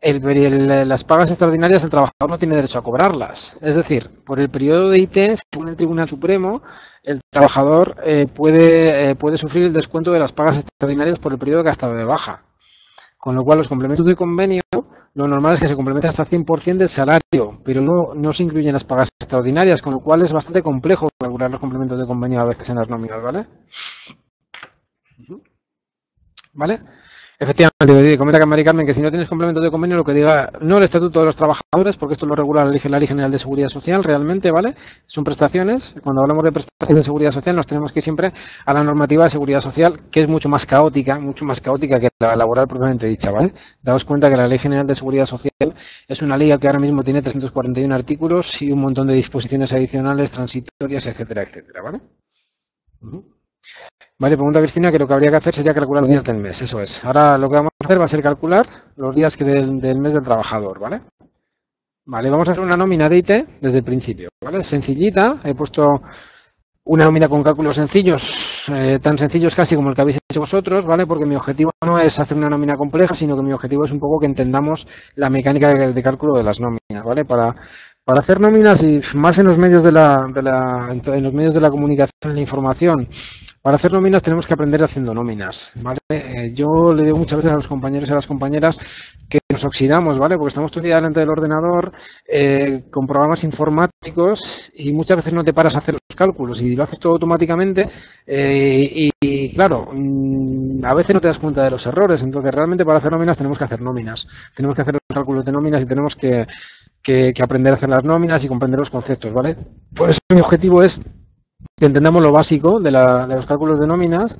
El, el, las pagas extraordinarias el trabajador no tiene derecho a cobrarlas. Es decir, por el periodo de I T, según el Tribunal Supremo, el trabajador eh, puede, eh, puede sufrir el descuento de las pagas extraordinarias por el periodo que ha estado de baja. Con lo cual, los complementos de convenio, lo normal es que se complementen hasta cien por cien del salario, pero no, no se incluyen las pagas extraordinarias, con lo cual es bastante complejo calcular los complementos de convenio a veces en las nóminas, ¿vale? ¿Vale? Efectivamente, comenta María Carmen que si no tienes complementos de convenio, lo que diga no el Estatuto de los Trabajadores, porque esto lo regula la Ley General de Seguridad Social, realmente, ¿vale? Son prestaciones. Cuando hablamos de prestaciones de seguridad social, nos tenemos que ir siempre a la normativa de seguridad social, que es mucho más caótica, mucho más caótica que la laboral propiamente dicha, ¿vale? Daos cuenta que la Ley General de Seguridad Social es una ley que ahora mismo tiene trescientos cuarenta y uno artículos y un montón de disposiciones adicionales, transitorias, etcétera, etcétera, ¿vale? Uh-huh. Vale, pregunta Cristina que lo que habría que hacer sería calcular los días del mes, eso es. Ahora lo que vamos a hacer va a ser calcular los días que del, del mes del trabajador, ¿vale? Vale, vamos a hacer una nómina de I T desde el principio, ¿vale? Sencillita, he puesto una nómina con cálculos sencillos, eh, tan sencillos casi como el que habéis hecho vosotros, ¿vale? Porque mi objetivo no es hacer una nómina compleja, sino que mi objetivo es un poco que entendamos la mecánica de, de cálculo de las nóminas, ¿vale? Para... Para hacer nóminas y más en los medios de la, de la, en los medios de la comunicación y la información, para hacer nóminas tenemos que aprender haciendo nóminas, ¿vale? Eh, yo le digo muchas veces a los compañeros y a las compañeras que nos oxidamos, ¿vale? Porque estamos todo el día delante del ordenador eh, con programas informáticos y muchas veces no te paras a hacer los cálculos y lo haces todo automáticamente eh, y, y claro, a veces no te das cuenta de los errores. Entonces realmente para hacer nóminas tenemos que hacer nóminas, tenemos que hacer los cálculos de nóminas y tenemos que Que, que aprender a hacer las nóminas y comprender los conceptos, ¿vale? Por eso mi objetivo es que entendamos lo básico de, la, de los cálculos de nóminas,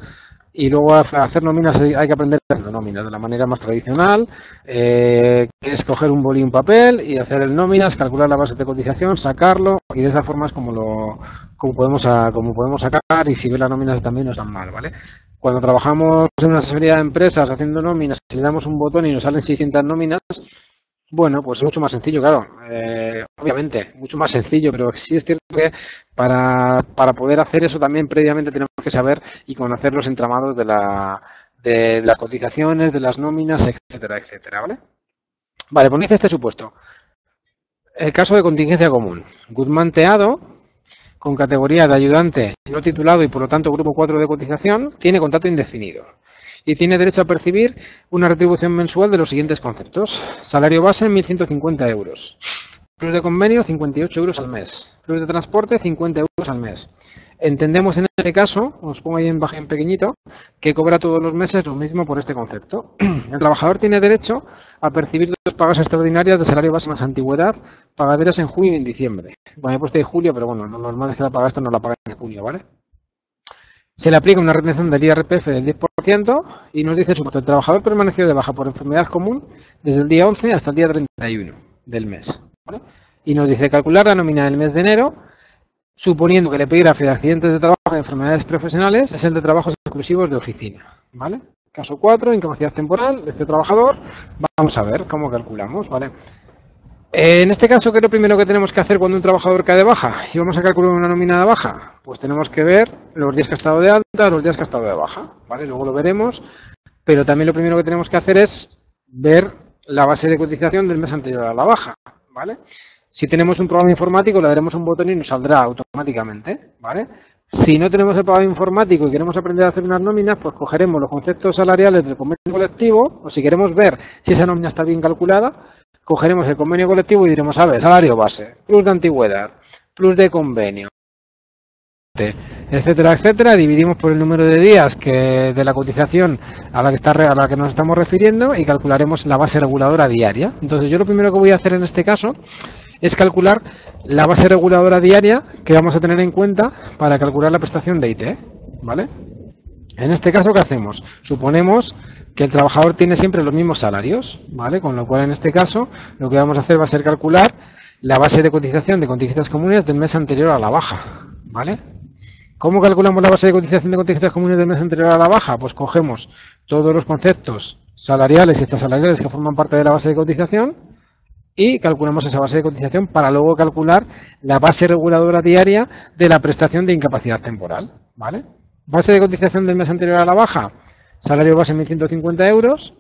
y luego a hacer nóminas hay que aprender a hacer nóminas de la manera más tradicional, eh, que es coger un boli y un papel y hacer el nóminas, calcular la base de cotización, sacarlo, y de esa forma es como lo como podemos a, como podemos sacar, y si ve las nóminas también no están mal, ¿vale? Cuando trabajamos en una asesoría de empresas haciendo nóminas, si le damos un botón y nos salen seiscientas nóminas, bueno, pues es mucho más sencillo, claro, eh, obviamente, mucho más sencillo, pero sí es cierto que para, para poder hacer eso también previamente tenemos que saber y conocer los entramados de, la, de las cotizaciones, de las nóminas, etcétera, etcétera, ¿vale? Vale, ponéis este supuesto. El caso de contingencia común. Guzmán Teado, con categoría de ayudante no titulado y por lo tanto grupo cuatro de cotización, tiene contrato indefinido y tiene derecho a percibir una retribución mensual de los siguientes conceptos. Salario base, mil ciento cincuenta euros. Plus de convenio, cincuenta y ocho euros al mes. Plus de transporte, cincuenta euros al mes. Entendemos en este caso, os pongo ahí en bajo en pequeñito, que cobra todos los meses lo mismo por este concepto. El trabajador tiene derecho a percibir dos pagas extraordinarias de salario base más antigüedad, pagaderas en junio y en diciembre. Bueno, he puesto de julio, pero bueno, lo normal es que la paga esta no la pagan en junio, ¿vale? Se le aplica una retención del I R P F del diez por ciento y nos dice el supuesto: el trabajador permaneció de baja por enfermedad común desde el día once hasta el día treinta y uno del mes, ¿vale? Y nos dice calcular la nómina del mes de enero, suponiendo que el epígrafe de accidentes de trabajo y enfermedades profesionales es el de trabajos exclusivos de oficina, ¿vale? Caso cuatro, incapacidad temporal de este trabajador. Vamos a ver cómo calculamos, ¿vale? En este caso, ¿qué es lo primero que tenemos que hacer cuando un trabajador cae de baja y vamos a calcular una nómina de baja? Pues tenemos que ver los días que ha estado de alta, los días que ha estado de baja, ¿vale? Luego lo veremos, pero también lo primero que tenemos que hacer es ver la base de cotización del mes anterior a la baja, ¿vale? Si tenemos un programa informático, le daremos un botón y nos saldrá automáticamente, ¿vale? Si no tenemos el programa informático y queremos aprender a hacer unas nóminas, pues cogeremos los conceptos salariales del convenio colectivo, o si queremos ver si esa nómina está bien calculada, cogeremos el convenio colectivo y diremos, a ver, salario base, plus de antigüedad, plus de convenio, etcétera, etcétera, dividimos por el número de días que de la cotización a la que está a la que nos estamos refiriendo y calcularemos la base reguladora diaria. Entonces yo lo primero que voy a hacer en este caso es calcular la base reguladora diaria que vamos a tener en cuenta para calcular la prestación de I T, ¿vale? En este caso, ¿qué hacemos? Suponemos que el trabajador tiene siempre los mismos salarios, ¿vale? Con lo cual, en este caso, lo que vamos a hacer va a ser calcular la base de cotización de contingencias comunes del mes anterior a la baja, ¿vale? ¿Cómo calculamos la base de cotización de contingencias comunes del mes anterior a la baja? Pues cogemos todos los conceptos salariales y extrasalariales que forman parte de la base de cotización y calculamos esa base de cotización para luego calcular la base reguladora diaria de la prestación de incapacidad temporal, ¿vale? Base de cotización del mes anterior a la baja, salario base mil ciento cincuenta euros,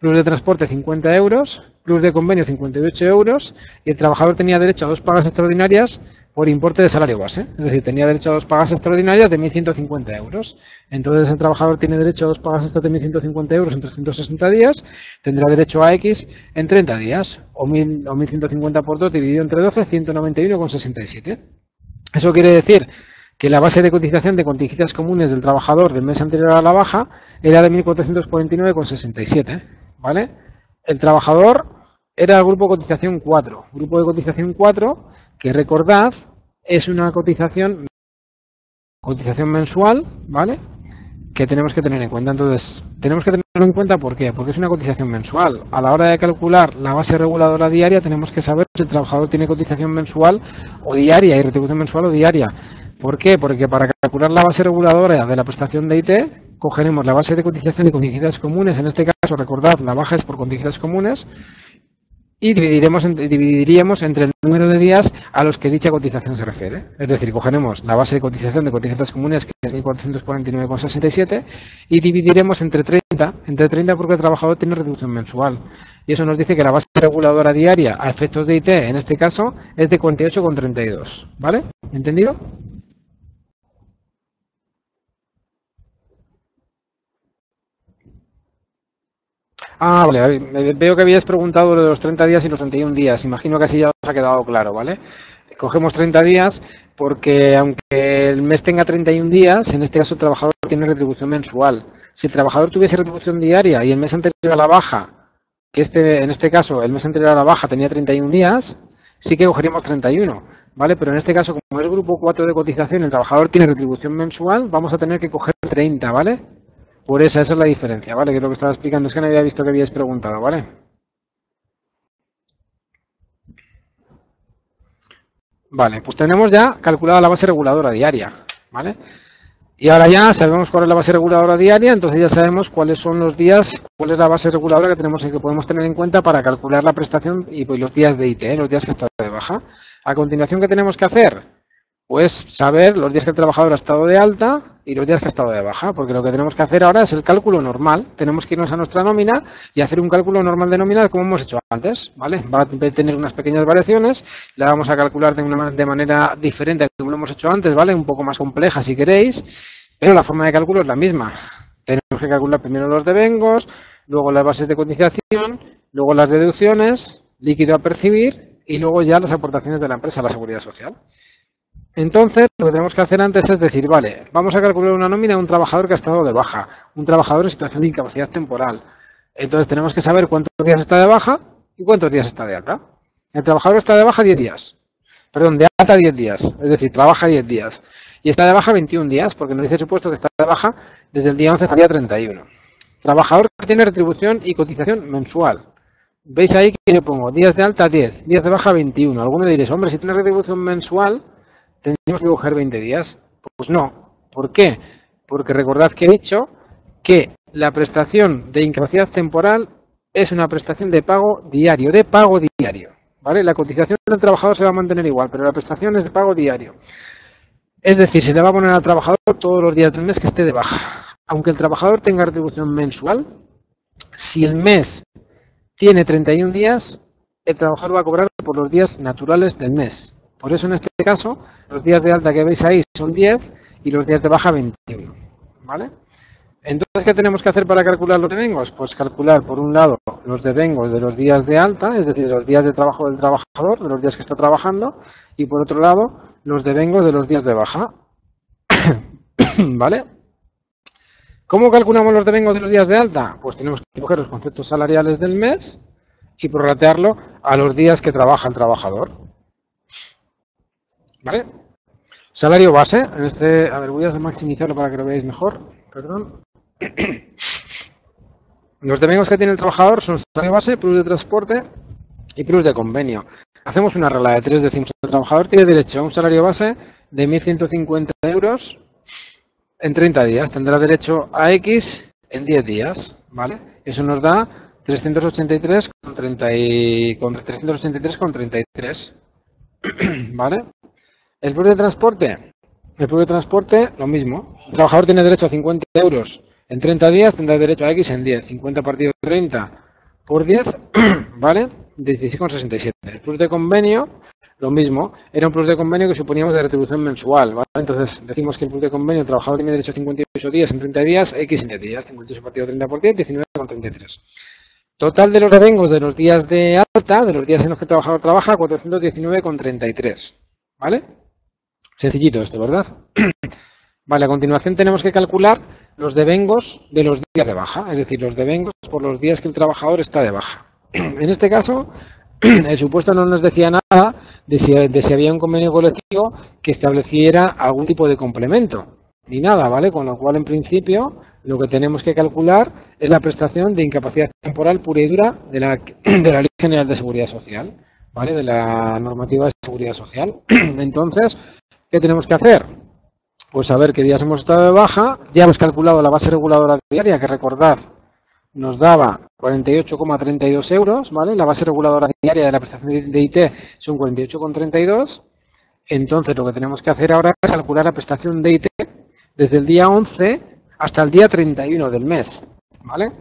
plus de transporte cincuenta euros, plus de convenio cincuenta y ocho euros, y el trabajador tenía derecho a dos pagas extraordinarias por importe de salario base, es decir, tenía derecho a dos pagas extraordinarias de mil ciento cincuenta euros. Entonces el trabajador tiene derecho a dos pagas extra de mil ciento cincuenta euros en trescientos sesenta días, tendrá derecho a X en treinta días, o mil ciento cincuenta por dos dividido entre doce, ciento noventa y uno coma sesenta y siete. Eso quiere decir que la base de cotización de contingencias comunes del trabajador del mes anterior a la baja era de mil cuatrocientos cuarenta y nueve coma sesenta y siete, ¿vale? El trabajador era el grupo de cotización cuatro. Grupo de cotización cuatro, que recordad, es una cotización, cotización mensual, ¿vale? Que tenemos que tener en cuenta. Entonces, tenemos que tenerlo en cuenta, ¿por qué? Porque es una cotización mensual. A la hora de calcular la base reguladora diaria tenemos que saber si el trabajador tiene cotización mensual o diaria y retribución mensual o diaria. ¿Por qué? Porque para calcular la base reguladora de la prestación de I T, cogeremos la base de cotización de contingencias comunes, en este caso, recordad, la baja es por contingencias comunes, y dividiremos, dividiríamos entre el número de días a los que dicha cotización se refiere. Es decir, cogeremos la base de cotización de cotizantes comunes, que es mil cuatrocientos cuarenta y nueve coma sesenta y siete, y dividiremos entre treinta, entre treinta porque el trabajador tiene reducción mensual. Y eso nos dice que la base reguladora diaria a efectos de I T, en este caso, es de cuarenta y ocho coma treinta y dos. ¿Vale? ¿Entendido? Ah, vale, veo que habías preguntado lo de los treinta días y los treinta y un días, imagino que así ya os ha quedado claro, ¿vale? Cogemos treinta días porque aunque el mes tenga treinta y un días, en este caso el trabajador tiene retribución mensual. Si el trabajador tuviese retribución diaria y el mes anterior a la baja, que este, en este caso el mes anterior a la baja tenía treinta y un días, sí que cogeríamos treinta y uno, ¿vale? Pero en este caso, como es grupo cuatro de cotización, el trabajador tiene retribución mensual, vamos a tener que coger treinta, ¿vale? Por esa, esa es la diferencia, ¿vale? Que es lo que estaba explicando, es que no había visto que habíais preguntado, ¿vale? Vale, pues tenemos ya calculada la base reguladora diaria, ¿vale? Y ahora ya sabemos cuál es la base reguladora diaria, entonces ya sabemos cuáles son los días, cuál es la base reguladora que tenemos y que podemos tener en cuenta para calcular la prestación y pues, los días de I T, ¿eh? Los días que está de baja. A continuación, ¿qué tenemos que hacer? Pues saber los días que el trabajador ha estado de alta y los días que ha estado de baja, porque lo que tenemos que hacer ahora es el cálculo normal. Tenemos que irnos a nuestra nómina y hacer un cálculo normal de nómina como hemos hecho antes, ¿vale? Va a tener unas pequeñas variaciones, la vamos a calcular de una de manera diferente a como lo hemos hecho antes, ¿vale? Un poco más compleja si queréis, pero la forma de cálculo es la misma. Tenemos que calcular primero los devengos, luego las bases de cotización, luego las deducciones, líquido a percibir y luego ya las aportaciones de la empresa a la seguridad social. Entonces, lo que tenemos que hacer antes es decir, vale, vamos a calcular una nómina de un trabajador que ha estado de baja, un trabajador en situación de incapacidad temporal. Entonces, tenemos que saber cuántos días está de baja y cuántos días está de alta. El trabajador está de baja diez días, perdón, de alta diez días, es decir, trabaja diez días. Y está de baja veintiún días, porque nos dice el supuesto que está de baja desde el día once hasta el día treinta y uno. Trabajador que tiene retribución y cotización mensual. Veis ahí que yo pongo días de alta diez, días de baja veintiuno. Algunos diréis, hombre, si tiene retribución mensual, ¿tendríamos que coger veinte días? Pues no. ¿Por qué? Porque recordad que he dicho que la prestación de incapacidad temporal es una prestación de pago diario, de pago diario, ¿vale? La cotización del trabajador se va a mantener igual, pero la prestación es de pago diario. Es decir, se le va a poner al trabajador todos los días del mes que esté de baja. Aunque el trabajador tenga retribución mensual, si el mes tiene treinta y un días, el trabajador va a cobrar por los días naturales del mes. Por eso en este caso, los días de alta que veis ahí son diez y los días de baja veintiuno, ¿vale? Entonces, ¿qué tenemos que hacer para calcular los devengos? Pues calcular, por un lado, los devengos de los días de alta, es decir, los días de trabajo del trabajador, de los días que está trabajando, y por otro lado, los devengos de los días de baja, ¿vale? ¿Cómo calculamos los devengos de los días de alta? Pues tenemos que coger los conceptos salariales del mes y prorratearlo a los días que trabaja el trabajador. ¿Vale? Salario base, en este, a ver, voy a maximizarlo para que lo veáis mejor, perdón. Los domingos que tiene el trabajador son salario base, plus de transporte y plus de convenio. Hacemos una regla de tres, decimos, el trabajador tiene derecho a un salario base de mil ciento cincuenta euros en treinta días, tendrá derecho a X en diez días, ¿vale? Eso nos da trescientos ochenta y tres con treinta y tres, ¿vale? El plus de transporte, el plus de transporte, lo mismo. El trabajador tiene derecho a cincuenta euros en treinta días, tendrá derecho a X en diez. cincuenta partido de treinta por diez, ¿vale? dieciséis coma sesenta y siete. El plus de convenio, lo mismo. Era un plus de convenio que suponíamos de retribución mensual, ¿vale? Entonces decimos que el plus de convenio, el trabajador tiene derecho a cincuenta y ocho días en treinta días, X en diez días. cincuenta y ocho partido de treinta por diez, diecinueve coma treinta y tres. Total de los devengos de los días de alta, de los días en los que el trabajador trabaja, cuatrocientos diecinueve coma treinta y tres, ¿vale? Sencillito esto, ¿verdad? Vale, a continuación tenemos que calcular los devengos de los días de baja, es decir, los devengos por los días que el trabajador está de baja. En este caso, el supuesto no nos decía nada de si, de si había un convenio colectivo que estableciera algún tipo de complemento, ni nada, ¿vale? Con lo cual, en principio, lo que tenemos que calcular es la prestación de incapacidad temporal pura y dura de la, de la Ley General de Seguridad Social, ¿vale? De la normativa de seguridad social. Entonces, ¿qué tenemos que hacer? Pues saber qué días hemos estado de baja, ya hemos calculado la base reguladora diaria, que recordad, nos daba cuarenta y ocho coma treinta y dos euros, ¿vale? La base reguladora diaria de la prestación de I T son cuarenta y ocho coma treinta y dos. Entonces, lo que tenemos que hacer ahora es calcular la prestación de I T desde el día once hasta el día treinta y uno del mes, ¿vale?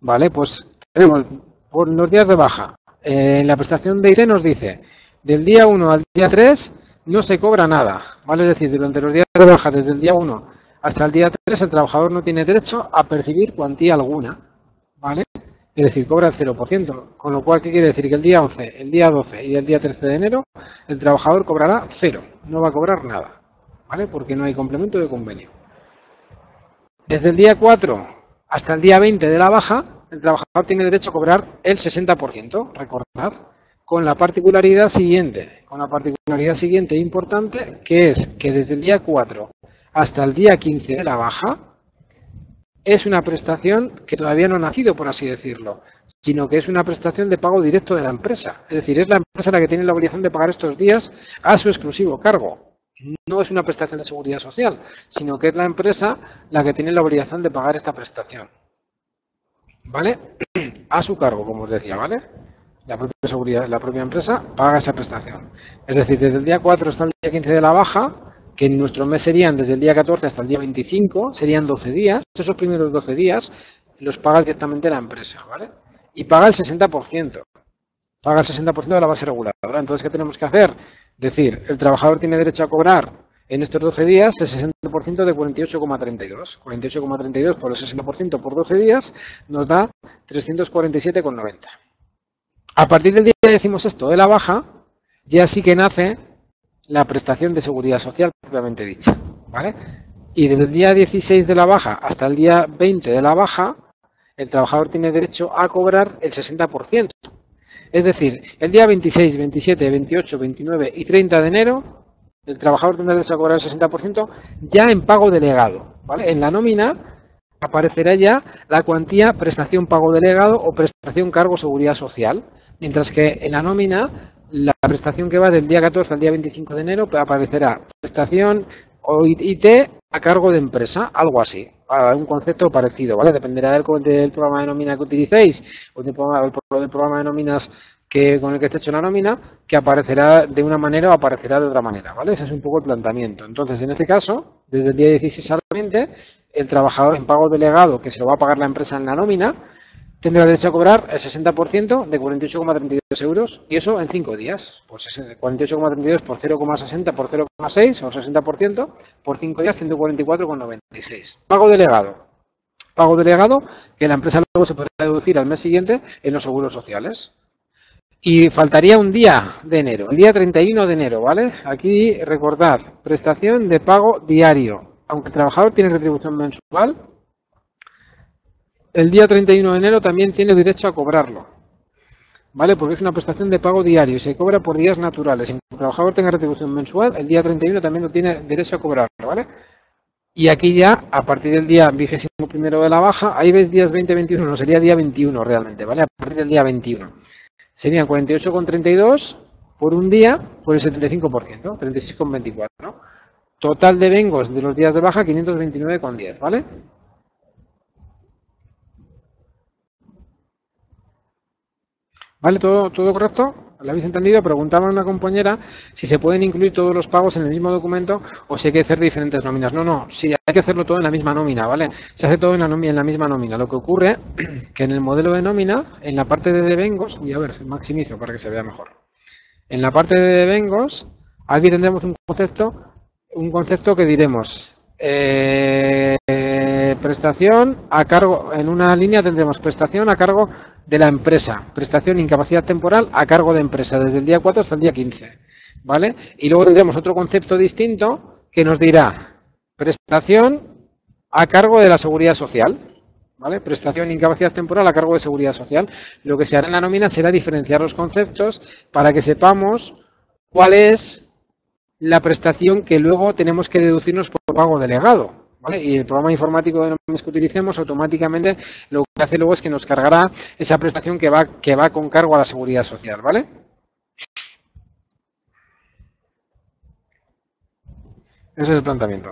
Vale, pues tenemos por los días de baja. Eh, la prestación de I T nos dice, del día uno al día tres no se cobra nada, ¿vale? Es decir, durante los días de baja, desde el día uno hasta el día tres, el trabajador no tiene derecho a percibir cuantía alguna, ¿vale? Es decir, cobra el cero por ciento, con lo cual, ¿qué quiere decir? Que el día once, el día doce y el día trece de enero, el trabajador cobrará cero, no va a cobrar nada, ¿vale? Porque no hay complemento de convenio. Desde el día cuatro hasta el día veinte de la baja, el trabajador tiene derecho a cobrar el sesenta por ciento, recordad, con la particularidad siguiente, con la particularidad siguiente importante, que es que desde el día cuatro hasta el día quince de la baja, es una prestación que todavía no ha nacido, por así decirlo, sino que es una prestación de pago directo de la empresa. Es decir, es la empresa la que tiene la obligación de pagar estos días a su exclusivo cargo. No es una prestación de seguridad social, sino que es la empresa la que tiene la obligación de pagar esta prestación, ¿vale? A su cargo, como os decía, ¿vale? La propia seguridad, la propia empresa paga esa prestación. Es decir, desde el día cuatro hasta el día quince de la baja, que en nuestro mes serían desde el día catorce hasta el día veinticinco, serían doce días. Esos primeros doce días los paga directamente la empresa, ¿vale? Y paga el sesenta por ciento. Paga el sesenta por ciento de la base reguladora. Entonces, ¿qué tenemos que hacer? Decir, el trabajador tiene derecho a cobrar en estos doce días el sesenta por ciento de cuarenta y ocho coma treinta y dos. cuarenta y ocho coma treinta y dos por el sesenta por ciento por doce días nos da trescientos cuarenta y siete coma noventa. A partir del día que decimos esto de la baja, ya sí que nace la prestación de seguridad social propiamente dicha, ¿vale? Y desde el día dieciséis de la baja hasta el día veinte de la baja, el trabajador tiene derecho a cobrar el sesenta por ciento. Es decir, el día veintiséis, veintisiete, veintiocho, veintinueve y treinta de enero, el trabajador tendrá derecho a cobrar el sesenta por ciento ya en pago delegado, ¿vale? En la nómina aparecerá ya la cuantía prestación pago delegado o prestación cargo seguridad social, mientras que en la nómina la prestación que va del día catorce al día veinticinco de enero aparecerá prestación o I T a cargo de empresa, algo así, un concepto parecido, ¿vale? Dependerá del, del programa de nómina que utilicéis o del programa, del programa de nóminas que con el que esté hecho la nómina, que aparecerá de una manera o aparecerá de otra manera, ¿vale? Ese es un poco el planteamiento. Entonces, en este caso, desde el día dieciséis al veinte, el trabajador en pago delegado, que se lo va a pagar la empresa en la nómina, tendrá derecho a cobrar el sesenta por ciento de cuarenta y ocho coma treinta y dos euros, y eso en cinco días. Pues cuarenta y ocho coma treinta y dos por cero coma sesenta por cero coma seis, o sesenta por ciento, por cinco días, ciento cuarenta y cuatro coma noventa y seis. Pago delegado. Pago delegado que la empresa luego se podrá deducir al mes siguiente en los seguros sociales. Y faltaría un día de enero, el día treinta y uno de enero, ¿vale? Aquí recordad, prestación de pago diario. Aunque el trabajador tiene retribución mensual, el día treinta y uno de enero también tiene derecho a cobrarlo, ¿vale? Porque es una prestación de pago diario y se cobra por días naturales. Aunque el trabajador tenga retribución mensual, el día treinta y uno también lo tiene derecho a cobrarlo, ¿vale? Y aquí ya, a partir del día vigésimo primero de la baja, ahí veis días veinte, veintiuno, no sería día veintiuno realmente, ¿vale? A partir del día veintiuno. Serían cuarenta y ocho coma treinta y dos por un día por el setenta y cinco por ciento, treinta y seis coma veinticuatro, ¿no? Total de vengos de los días de baja, quinientos veintinueve coma diez, ¿vale? ¿Vale? ¿Todo, todo correcto? ¿Lo habéis entendido? Preguntaba a una compañera si se pueden incluir todos los pagos en el mismo documento o si hay que hacer diferentes nóminas. No, no, sí, hay que hacerlo todo en la misma nómina, ¿vale? Se hace todo en la, nómina, en la misma nómina. Lo que ocurre que en el modelo de nómina, en la parte de devengos, uy, a ver, maximizo para que se vea mejor. En la parte de devengos, aquí tendremos un concepto, un concepto que diremos eh, prestación a cargo, en una línea tendremos prestación a cargo de la empresa, prestación incapacidad temporal a cargo de empresa, desde el día cuatro hasta el día quince, ¿vale? Y luego tendremos otro concepto distinto que nos dirá prestación a cargo de la seguridad social, ¿vale? Prestación incapacidad temporal a cargo de seguridad social. Lo que se hará en la nómina será diferenciar los conceptos para que sepamos cuál es la prestación que luego tenemos que deducirnos por pago delegado, ¿vale? Y el programa informático de nóminas que utilicemos automáticamente lo que hace luego es que nos cargará esa prestación que va que va con cargo a la seguridad social, ¿vale? Ese es el planteamiento.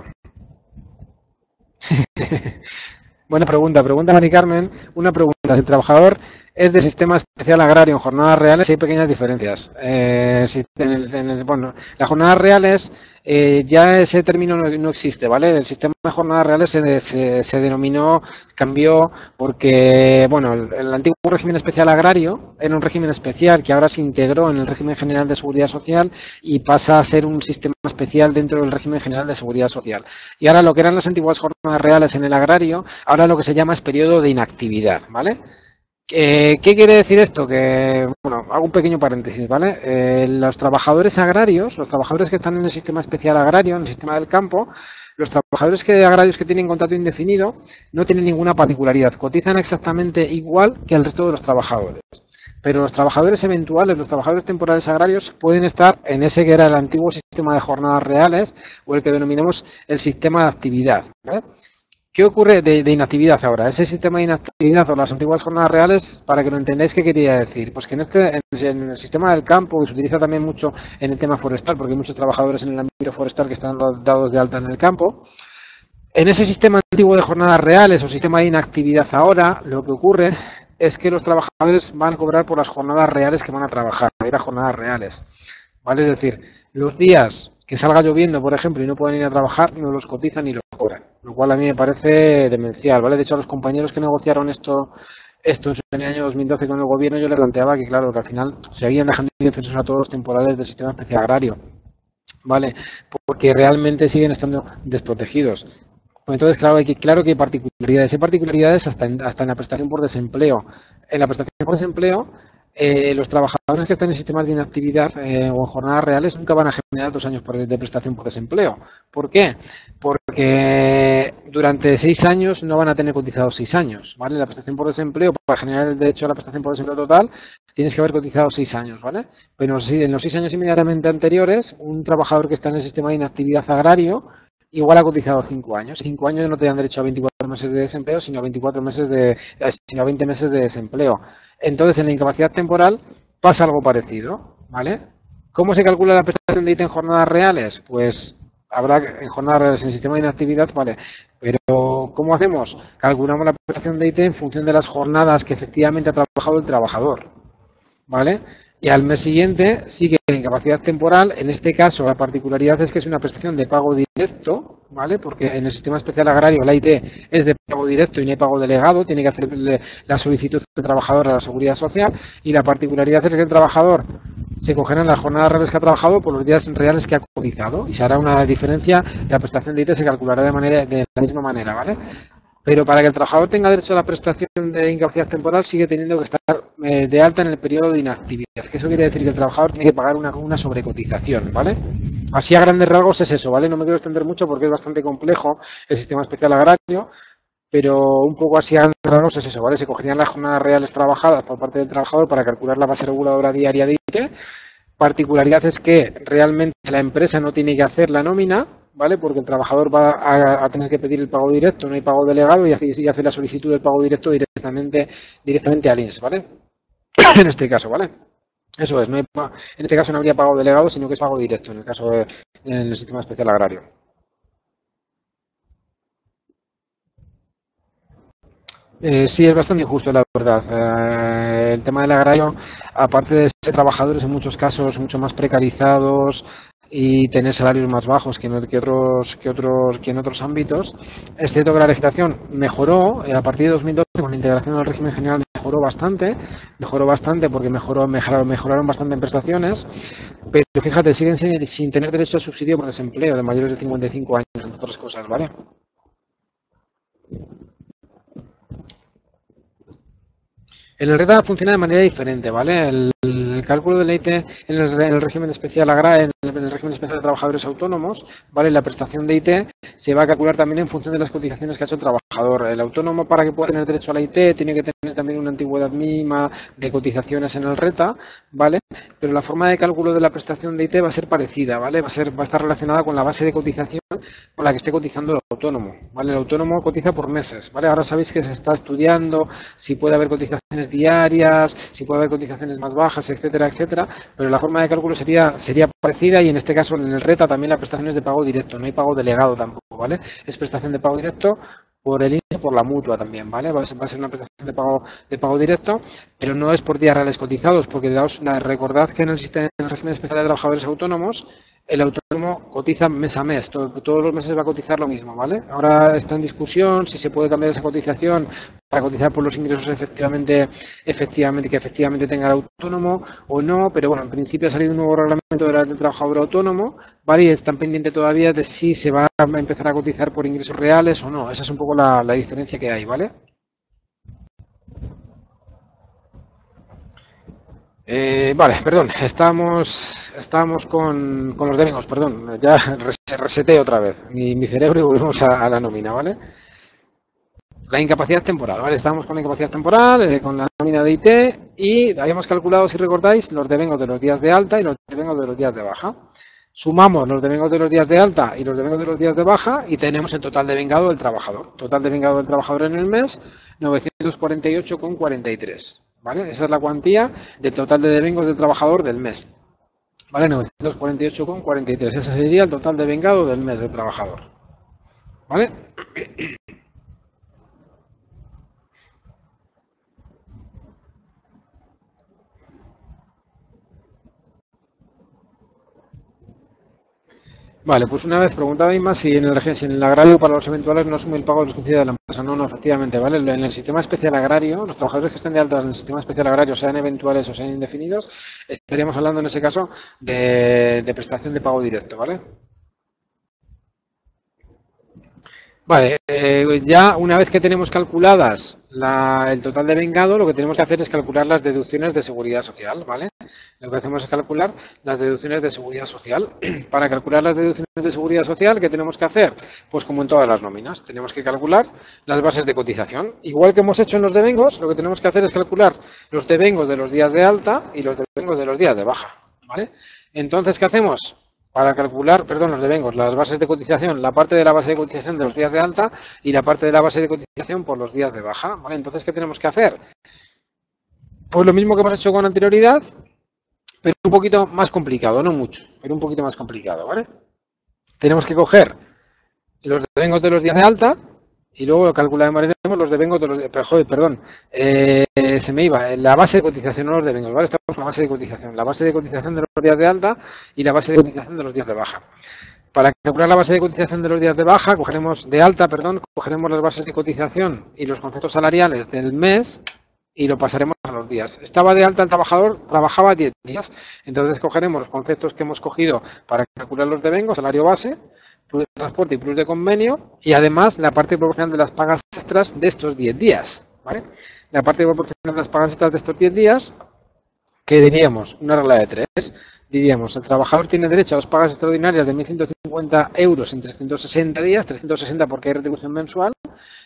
Buena pregunta. Pregunta Mari Carmen. Una pregunta. Si el trabajador es del sistema especial agrario en jornadas reales, hay pequeñas diferencias. Eh, si en el, en el, bueno, las jornadas reales eh, ya ese término no, no existe, ¿vale? El sistema de jornadas reales se, se, se denominó, cambió, porque bueno, el, el antiguo régimen especial agrario era un régimen especial que ahora se integró en el régimen general de seguridad social y pasa a ser un sistema especial dentro del régimen general de seguridad social. Y ahora lo que eran las antiguas jornadas reales en el agrario, ahora lo que se llama es periodo de inactividad, ¿vale? Eh, ¿Qué quiere decir esto? Que, bueno, hago un pequeño paréntesis, ¿vale? Eh, los trabajadores agrarios, los trabajadores que están en el sistema especial agrario, en el sistema del campo, los trabajadores que, agrarios que tienen contrato indefinido no tienen ninguna particularidad, cotizan exactamente igual que el resto de los trabajadores. Pero los trabajadores eventuales, los trabajadores temporales agrarios pueden estar en ese que era el antiguo sistema de jornadas reales o el que denominamos el sistema de actividad, ¿vale? ¿Qué ocurre de, de inactividad ahora? Ese sistema de inactividad o las antiguas jornadas reales, para que lo entendáis, ¿qué quería decir? Pues que en, este, en el sistema del campo, que se utiliza también mucho en el tema forestal, porque hay muchos trabajadores en el ámbito forestal que están dados de alta en el campo, en ese sistema antiguo de jornadas reales o sistema de inactividad ahora, lo que ocurre es que los trabajadores van a cobrar por las jornadas reales que van a trabajar, a ir a jornadas reales, ¿vale? Es decir, los días que salga lloviendo, por ejemplo, y no pueden ir a trabajar, no los cotizan ni los cobran. Lo cual a mí me parece demencial, ¿vale? De hecho, a los compañeros que negociaron esto esto en el año dos mil doce con el gobierno, yo les planteaba que, claro, que al final seguían dejando indefensos a todos los temporales del sistema especial agrario, ¿vale? Porque realmente siguen estando desprotegidos. Entonces, claro, hay que, claro que hay particularidades. Hay particularidades hasta en, hasta en la prestación por desempleo. En la prestación por desempleo, Eh, los trabajadores que están en sistemas de inactividad eh, o en jornadas reales nunca van a generar dos años de prestación por desempleo. ¿Por qué? Porque durante seis años no van a tener cotizados seis años, ¿vale? La prestación por desempleo, para generar el derecho a la prestación por desempleo total, tienes que haber cotizado seis años, ¿vale? Pero en los seis años inmediatamente anteriores, un trabajador que está en el sistema de inactividad agrario igual ha cotizado cinco años. Cinco años no te dan derecho a veinticuatro meses de desempleo, sino a veinticuatro meses de, sino a veinte meses de desempleo. Entonces, en la incapacidad temporal pasa algo parecido, ¿vale? ¿Cómo se calcula la prestación de I T en jornadas reales? Pues habrá en jornadas reales en el sistema de inactividad, ¿vale? Pero ¿cómo hacemos? Calculamos la prestación de I T en función de las jornadas que efectivamente ha trabajado el trabajador, ¿vale? Y al mes siguiente sigue la incapacidad temporal. En este caso, la particularidad es que es una prestación de pago directo, ¿vale? Porque en el sistema especial agrario la I T es de pago directo y no hay pago delegado, tiene que hacerle la solicitud del trabajador a la seguridad social. Y la particularidad es que el trabajador se cogerá en las jornadas reales que ha trabajado por los días reales que ha cotizado y se hará una diferencia. La prestación de I T se calculará de, manera, de la misma manera, ¿vale? Pero para que el trabajador tenga derecho a la prestación de incapacidad temporal sigue teniendo que estar eh, de alta en el periodo de inactividad. Que eso quiere decir que el trabajador tiene que pagar una, una sobrecotización, ¿vale? Así a grandes rasgos es eso, ¿vale? No me quiero extender mucho porque es bastante complejo el sistema especial agrario, pero un poco así a grandes rasgos es eso, ¿vale? Se cogerían las jornadas reales trabajadas por parte del trabajador para calcular la base reguladora diaria de I T. Particularidad es que realmente la empresa no tiene que hacer la nómina, ¿vale? Porque el trabajador va a, a tener que pedir el pago directo, no hay pago delegado, y hace, y hace la solicitud del pago directo directamente directamente al I M S, ¿vale? En este caso, ¿vale? Eso es, no hay, en este caso no habría pago delegado, sino que es pago directo, en el caso del de, sistema especial agrario. Eh, sí, es bastante injusto, la verdad. Eh, el tema del agrario, aparte de ser trabajadores en muchos casos mucho más precarizados y tener salarios más bajos que en, que otros, que otros, que en otros ámbitos, es cierto que la legislación mejoró eh, a partir de dos mil doce con la integración del régimen general. Mejoró bastante, mejoró bastante porque mejoró, mejoraron, mejoraron bastante en prestaciones, pero fíjate, siguen sin, sin tener derecho a subsidio por desempleo de mayores de cincuenta y cinco años, entre otras cosas, ¿vale? En el RETA funciona de manera diferente, ¿vale? El, el cálculo del I T en el, en el régimen especial agrario, en el régimen especial de trabajadores autónomos, ¿vale? La prestación de I T se va a calcular también en función de las cotizaciones que ha hecho el trabajador. El autónomo, para que pueda tener derecho a la I T, tiene que tener también una antigüedad mínima de cotizaciones en el RETA, ¿vale? Pero la forma de cálculo de la prestación de I T va a ser parecida, ¿vale? Va a ser, va a estar relacionada con la base de cotización con la que esté cotizando el autónomo, ¿vale? El autónomo cotiza por meses, ¿vale? Ahora sabéis que se está estudiando si puede haber cotizaciones diarias, si puede haber cotizaciones más bajas, etcétera, etcétera, pero la forma de cálculo sería sería parecida, y en este caso en el RETA también la prestación es de pago directo, no hay pago delegado tampoco, ¿vale? Es prestación de pago directo por el I N S S, por la mutua también, ¿vale? Va a ser una prestación de pago de pago directo, pero no es por días reales cotizados, porque daos una, recordad que en el sistema, en el régimen especial de trabajadores autónomos, el autónomo cotiza mes a mes, todo, todos los meses va a cotizar lo mismo, ¿vale? Ahora está en discusión si se puede cambiar esa cotización para cotizar por los ingresos efectivamente, efectivamente que efectivamente tenga el autónomo o no, pero bueno, en principio ha salido un nuevo reglamento del trabajador autónomo, ¿vale? Y están pendientes todavía de si se va a empezar a cotizar por ingresos reales o no. Esa es un poco la, la diferencia que hay, ¿vale? Eh, vale, perdón, estamos, estamos con, con los domingos, perdón, ya reseté otra vez mi, mi cerebro y volvemos a, a la nómina, ¿vale? La incapacidad temporal, ¿vale? Estábamos con la incapacidad temporal, eh, con la nómina de I T y habíamos calculado, si recordáis, los devengos de los días de alta y los devengos de los días de baja. Sumamos los devengos de los días de alta y los devengos de los días de baja y tenemos el total devengado del trabajador. Total devengado del trabajador en el mes, novecientos cuarenta y ocho coma cuarenta y tres. ¿Vale? Esa es la cuantía del total de devengos del trabajador del mes. ¿Vale? novecientos cuarenta y ocho coma cuarenta y tres. Ese sería el total devengado del mes del trabajador. ¿Vale? Vale, pues una vez preguntaba Inma si en el, si en el agrario para los eventuales no asume el pago de los coincidencias de la empresa. No, no, efectivamente, ¿vale? En el sistema especial agrario, los trabajadores que estén de alta en el sistema especial agrario, sean eventuales o sean indefinidos, estaríamos hablando en ese caso de, de prestación de pago directo, ¿vale? Vale, eh, ya una vez que tenemos calculadas la, el total de devengado, lo que tenemos que hacer es calcular las deducciones de seguridad social, ¿vale? Lo que hacemos es calcular las deducciones de seguridad social. Para calcular las deducciones de seguridad social, ¿qué tenemos que hacer? Pues como en todas las nóminas, tenemos que calcular las bases de cotización. Igual que hemos hecho en los devengos, lo que tenemos que hacer es calcular los devengos de los días de alta y los devengos de los días de baja, ¿vale? Entonces, ¿qué hacemos? Para calcular, perdón, los devengos, las bases de cotización, la parte de la base de cotización de los días de alta y la parte de la base de cotización por los días de baja, ¿vale? Entonces, ¿qué tenemos que hacer? Pues lo mismo que hemos hecho con anterioridad, pero un poquito más complicado, no mucho, pero un poquito más complicado, ¿vale? Tenemos que coger los devengos de los días de alta y luego calcularemos los devengos de los días, perdón, eh, se me iba, la base de cotización, no los devengos, ¿vale? Estamos con la base de cotización, la base de cotización de los días de alta y la base de cotización de los días de baja. Para calcular la base de cotización de los días de baja, cogeremos de alta, perdón, cogeremos las bases de cotización y los conceptos salariales del mes y lo pasaremos a los días. Estaba de alta el trabajador, trabajaba diez días, entonces cogeremos los conceptos que hemos cogido para calcular los devengos, salario base, plus de transporte y plus de convenio, y además la parte proporcional de las pagas extras de estos diez días, ¿vale? La parte proporcional de las pagas extras de estos diez días, que diríamos, una regla de tres, diríamos, el trabajador tiene derecho a dos pagas extraordinarias de mil ciento cincuenta euros en trescientos sesenta días, trescientos sesenta porque hay retribución mensual,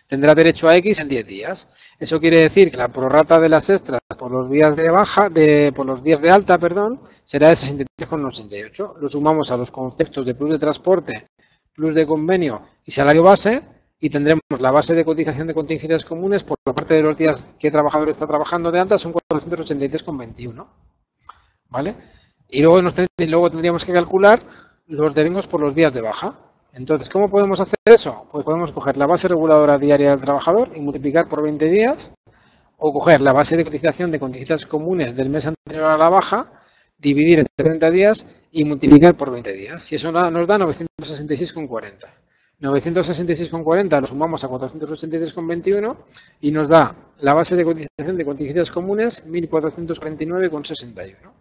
tendrá derecho a X en diez días. Eso quiere decir que la prorrata de las extras por los días de baja, de, por los días de alta, perdón, será de sesenta y tres coma ochenta y ocho. Lo sumamos a los conceptos de plus de transporte, plus de convenio y salario base, y tendremos la base de cotización de contingencias comunes por la parte de los días que el trabajador está trabajando de alta, son cuatrocientos ochenta y tres coma veintiuno, ¿vale? Y luego, nos, y luego tendríamos que calcular los devengos por los días de baja. Entonces, ¿cómo podemos hacer eso? Pues podemos coger la base reguladora diaria del trabajador y multiplicar por veinte días, o coger la base de cotización de contingencias comunes del mes anterior a la baja, dividir entre treinta días y multiplicar por veinte días. Y eso nos da novecientos sesenta y seis coma cuarenta. novecientos sesenta y seis coma cuarenta lo sumamos a cuatrocientos ochenta y tres coma veintiuno y nos da la base de cotización de contingencias comunes mil cuatrocientos cuarenta y nueve coma sesenta y uno.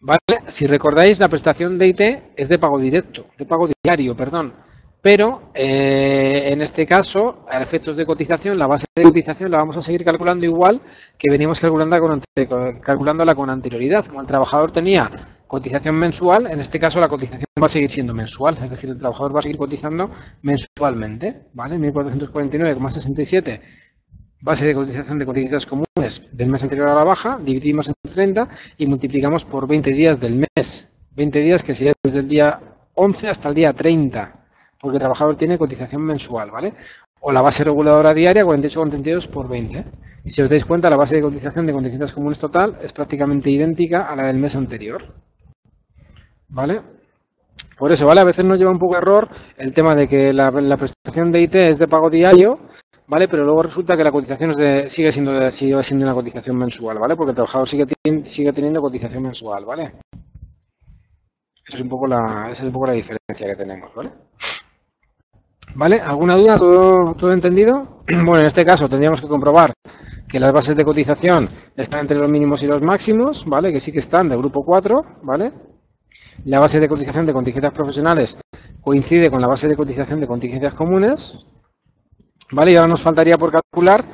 ¿Vale? Si recordáis, la prestación de I T es de pago directo, de pago diario, perdón. Pero eh, en este caso, a efectos de cotización, la base de cotización la vamos a seguir calculando igual que veníamos calculando con, calculándola con anterioridad. Como el trabajador tenía cotización mensual, en este caso la cotización va a seguir siendo mensual, es decir, el trabajador va a seguir cotizando mensualmente, ¿vale? mil cuatrocientos cuarenta y nueve coma sesenta y siete, base de cotización de contingencias comunes del mes anterior a la baja, dividimos entre treinta y multiplicamos por veinte días del mes, veinte días que sería desde el día once hasta el día treinta. Porque el trabajador tiene cotización mensual, ¿vale? O la base reguladora diaria, cuarenta y ocho coma treinta y dos por veinte. Y si os dais cuenta, la base de cotización de contingencias comunes total es prácticamente idéntica a la del mes anterior, ¿vale? Por eso, ¿vale? A veces nos lleva un poco a error el tema de que la, la prestación de I T es de pago diario, ¿vale? Pero luego resulta que la cotización es de, sigue siendo sigue siendo una cotización mensual, ¿vale? Porque el trabajador sigue sigue teniendo cotización mensual, ¿vale? Esa es un poco la, esa es un poco la diferencia que tenemos, ¿vale? ¿Vale? ¿Alguna duda? ¿Todo, todo entendido? Bueno, en este caso tendríamos que comprobar que las bases de cotización están entre los mínimos y los máximos, ¿vale? Que sí que están de grupo cuatro, ¿vale? La base de cotización de contingencias profesionales coincide con la base de cotización de contingencias comunes, ¿vale? Y ahora nos faltaría por calcular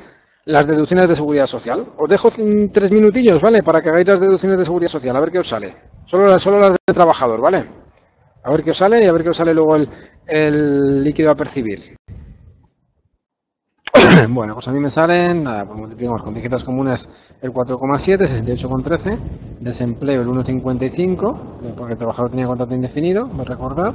las deducciones de seguridad social. Os dejo tres minutillos, ¿vale? Para que hagáis las deducciones de seguridad social, a ver qué os sale. Solo las, solo las de trabajador, ¿vale? A ver qué os sale y a ver qué os sale luego el, el líquido a percibir. Bueno, pues a mí me salen, nada, pues multiplicamos contingencias comunes el cuatro coma siete, sesenta y ocho coma trece, desempleo el uno coma cincuenta y cinco, porque el trabajador tenía contrato indefinido, me recordad,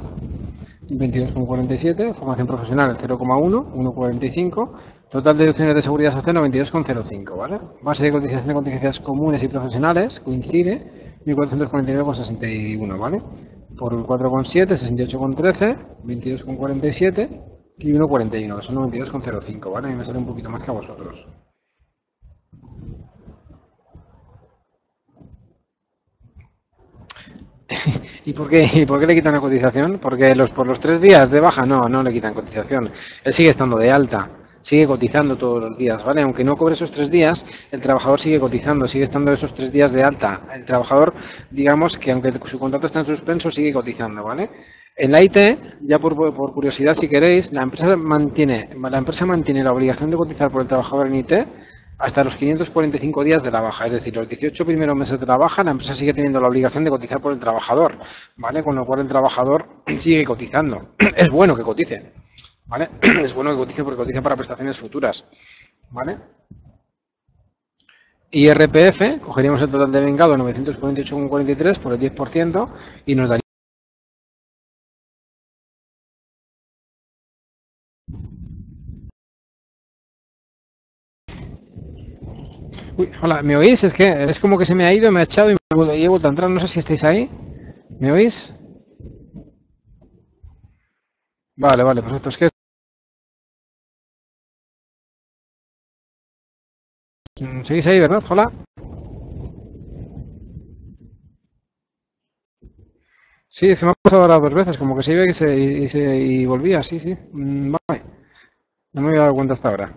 veintidós coma cuarenta y siete, formación profesional el cero coma uno, uno coma cuarenta y cinco, total de deducciones de seguridad social noventa y dos coma cero cinco, ¿vale? Base de cotización de contingencias comunes y profesionales coincide, mil cuatrocientos cuarenta y nueve coma sesenta y uno, ¿vale? Por el cuatro coma siete, sesenta y ocho coma trece, veintidós coma cuarenta y siete... y uno coma cuarenta y uno, que son noventa y dos coma cero cinco, ¿vale? A mí me sale un poquito más que a vosotros. ¿Y por qué, ¿Y por qué le quitan la cotización? Porque los por los tres días de baja no, no le quitan cotización. Él sigue estando de alta, sigue cotizando todos los días, ¿vale? Aunque no cobre esos tres días, el trabajador sigue cotizando, sigue estando esos tres días de alta. El trabajador, digamos que aunque su contrato está en suspenso, sigue cotizando, ¿vale? En la I T, ya por, por curiosidad si queréis, la empresa mantiene la empresa mantiene la obligación de cotizar por el trabajador en I T hasta los quinientos cuarenta y cinco días de la baja, es decir, los dieciocho primeros meses de la baja, la empresa sigue teniendo la obligación de cotizar por el trabajador, ¿vale? Con lo cual el trabajador sigue cotizando. Es bueno que cotice, ¿vale? Es bueno que cotice porque cotiza para prestaciones futuras, ¿vale? I R P F, cogeríamos el total de vengado novecientos cuarenta y ocho coma cuarenta y tres por el diez por ciento y nos daría Uy, hola, ¿me oís? Es que es como que se me ha ido, me ha echado y, me, y he vuelto a entrar. No sé si estáis ahí. ¿Me oís? Vale, vale, perfecto. Es que seguís ahí, ¿verdad? Hola. Sí, es que me ha pasado ahora dos veces, como que se iba y, se, y, se, y volvía, sí, sí. Vale. No me había dado cuenta hasta ahora.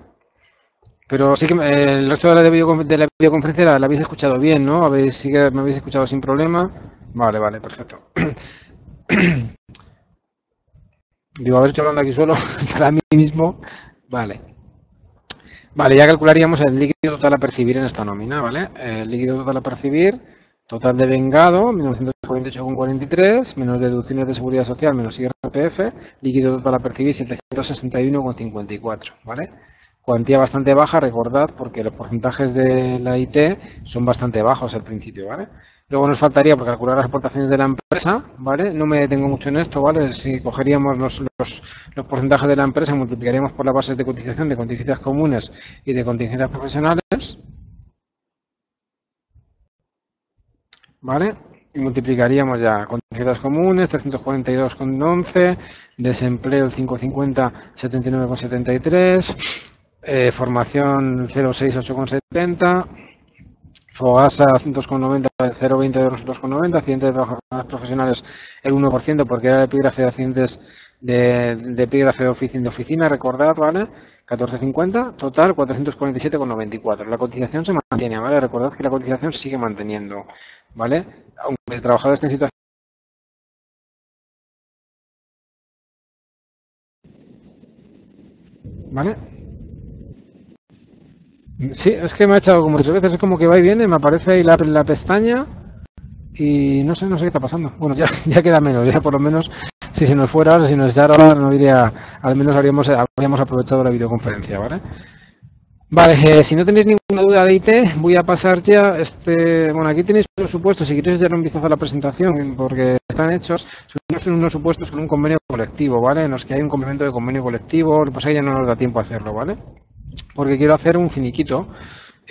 Pero sí que eh, el resto de la, videocon de la videoconferencia la, la habéis escuchado bien, ¿no? ¿Habéis, sí que me habéis escuchado sin problema. Vale, vale, perfecto. Digo, a ver, estoy hablando aquí solo para mí mismo. Vale. Vale, ya calcularíamos el líquido total a percibir en esta nómina, ¿vale? El líquido total a percibir, total de vengado, mil novecientos cuarenta y ocho coma cuarenta y tres, menos deducciones de seguridad social, menos I R P F, líquido total a percibir setecientos sesenta y uno coma cincuenta y cuatro, ¿vale? Cuantía bastante baja, recordad, porque los porcentajes de la I T son bastante bajos al principio, ¿vale? Luego nos faltaría por calcular las aportaciones de la empresa, ¿vale? No me detengo mucho en esto, ¿vale? Si cogeríamos los, los, los porcentajes de la empresa, multiplicaríamos por las bases de cotización de contingencias comunes y de contingencias profesionales, ¿vale? Y multiplicaríamos ya contingencias comunes, trescientos cuarenta y dos coma once, desempleo el cinco coma cincuenta, setenta y nueve coma setenta y tres... Eh, formación cero seis ocho coma setenta, Fogasa doscientos noventa, cero coma veinte euros dos coma noventa, accidentes de trabajadores profesionales el uno por ciento porque era el epígrafe de accidentes de, de epígrafe de oficina, de oficina, recordad, ¿vale? catorce coma cincuenta, total cuatrocientos cuarenta y siete coma noventa y cuatro. La cotización se mantiene, ¿vale? Recordad que la cotización se sigue manteniendo, ¿vale? Aunque el trabajador esté en situación ¿vale? Sí, es que me ha echado como tres veces, es como que va y viene, me aparece ahí la, la pestaña y no sé no sé qué está pasando. Bueno, ya, ya queda menos, ya por lo menos si se nos fuera, o sea, si nos echara, no diría, al menos habríamos, habríamos aprovechado la videoconferencia, ¿vale? Vale, eh, si no tenéis ninguna duda de I T, voy a pasar ya, este, bueno, aquí tenéis unos supuestos, si queréis echar un vistazo a la presentación, porque están hechos, son unos supuestos con un convenio colectivo, ¿vale? En los que hay un complemento de convenio colectivo, pues ahí ya no nos da tiempo a hacerlo, ¿vale? Porque quiero hacer un finiquito,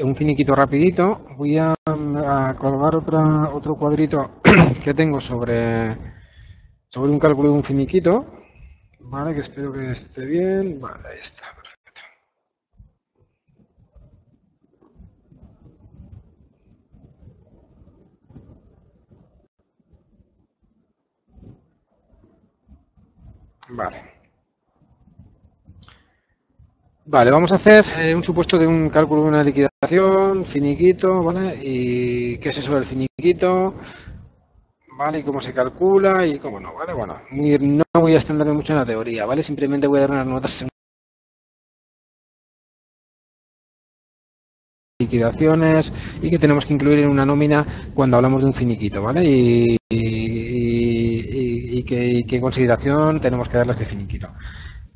un finiquito rapidito. Voy a, a colgar otra, otro cuadrito que tengo sobre, sobre un cálculo de un finiquito, vale, que espero que esté bien, vale, ahí está, perfecto. Vale. Vale, vamos a hacer eh, un supuesto de un cálculo de una liquidación, finiquito, ¿vale? Y qué es eso del finiquito, ¿vale? Y cómo se calcula y cómo no, ¿vale? Bueno, muy, no voy a extenderme mucho en la teoría, ¿vale? Simplemente voy a dar unas notas en liquidaciones y que tenemos que incluir en una nómina cuando hablamos de un finiquito, ¿vale? Y, y, y, y, qué, y qué consideración tenemos que darles de finiquito.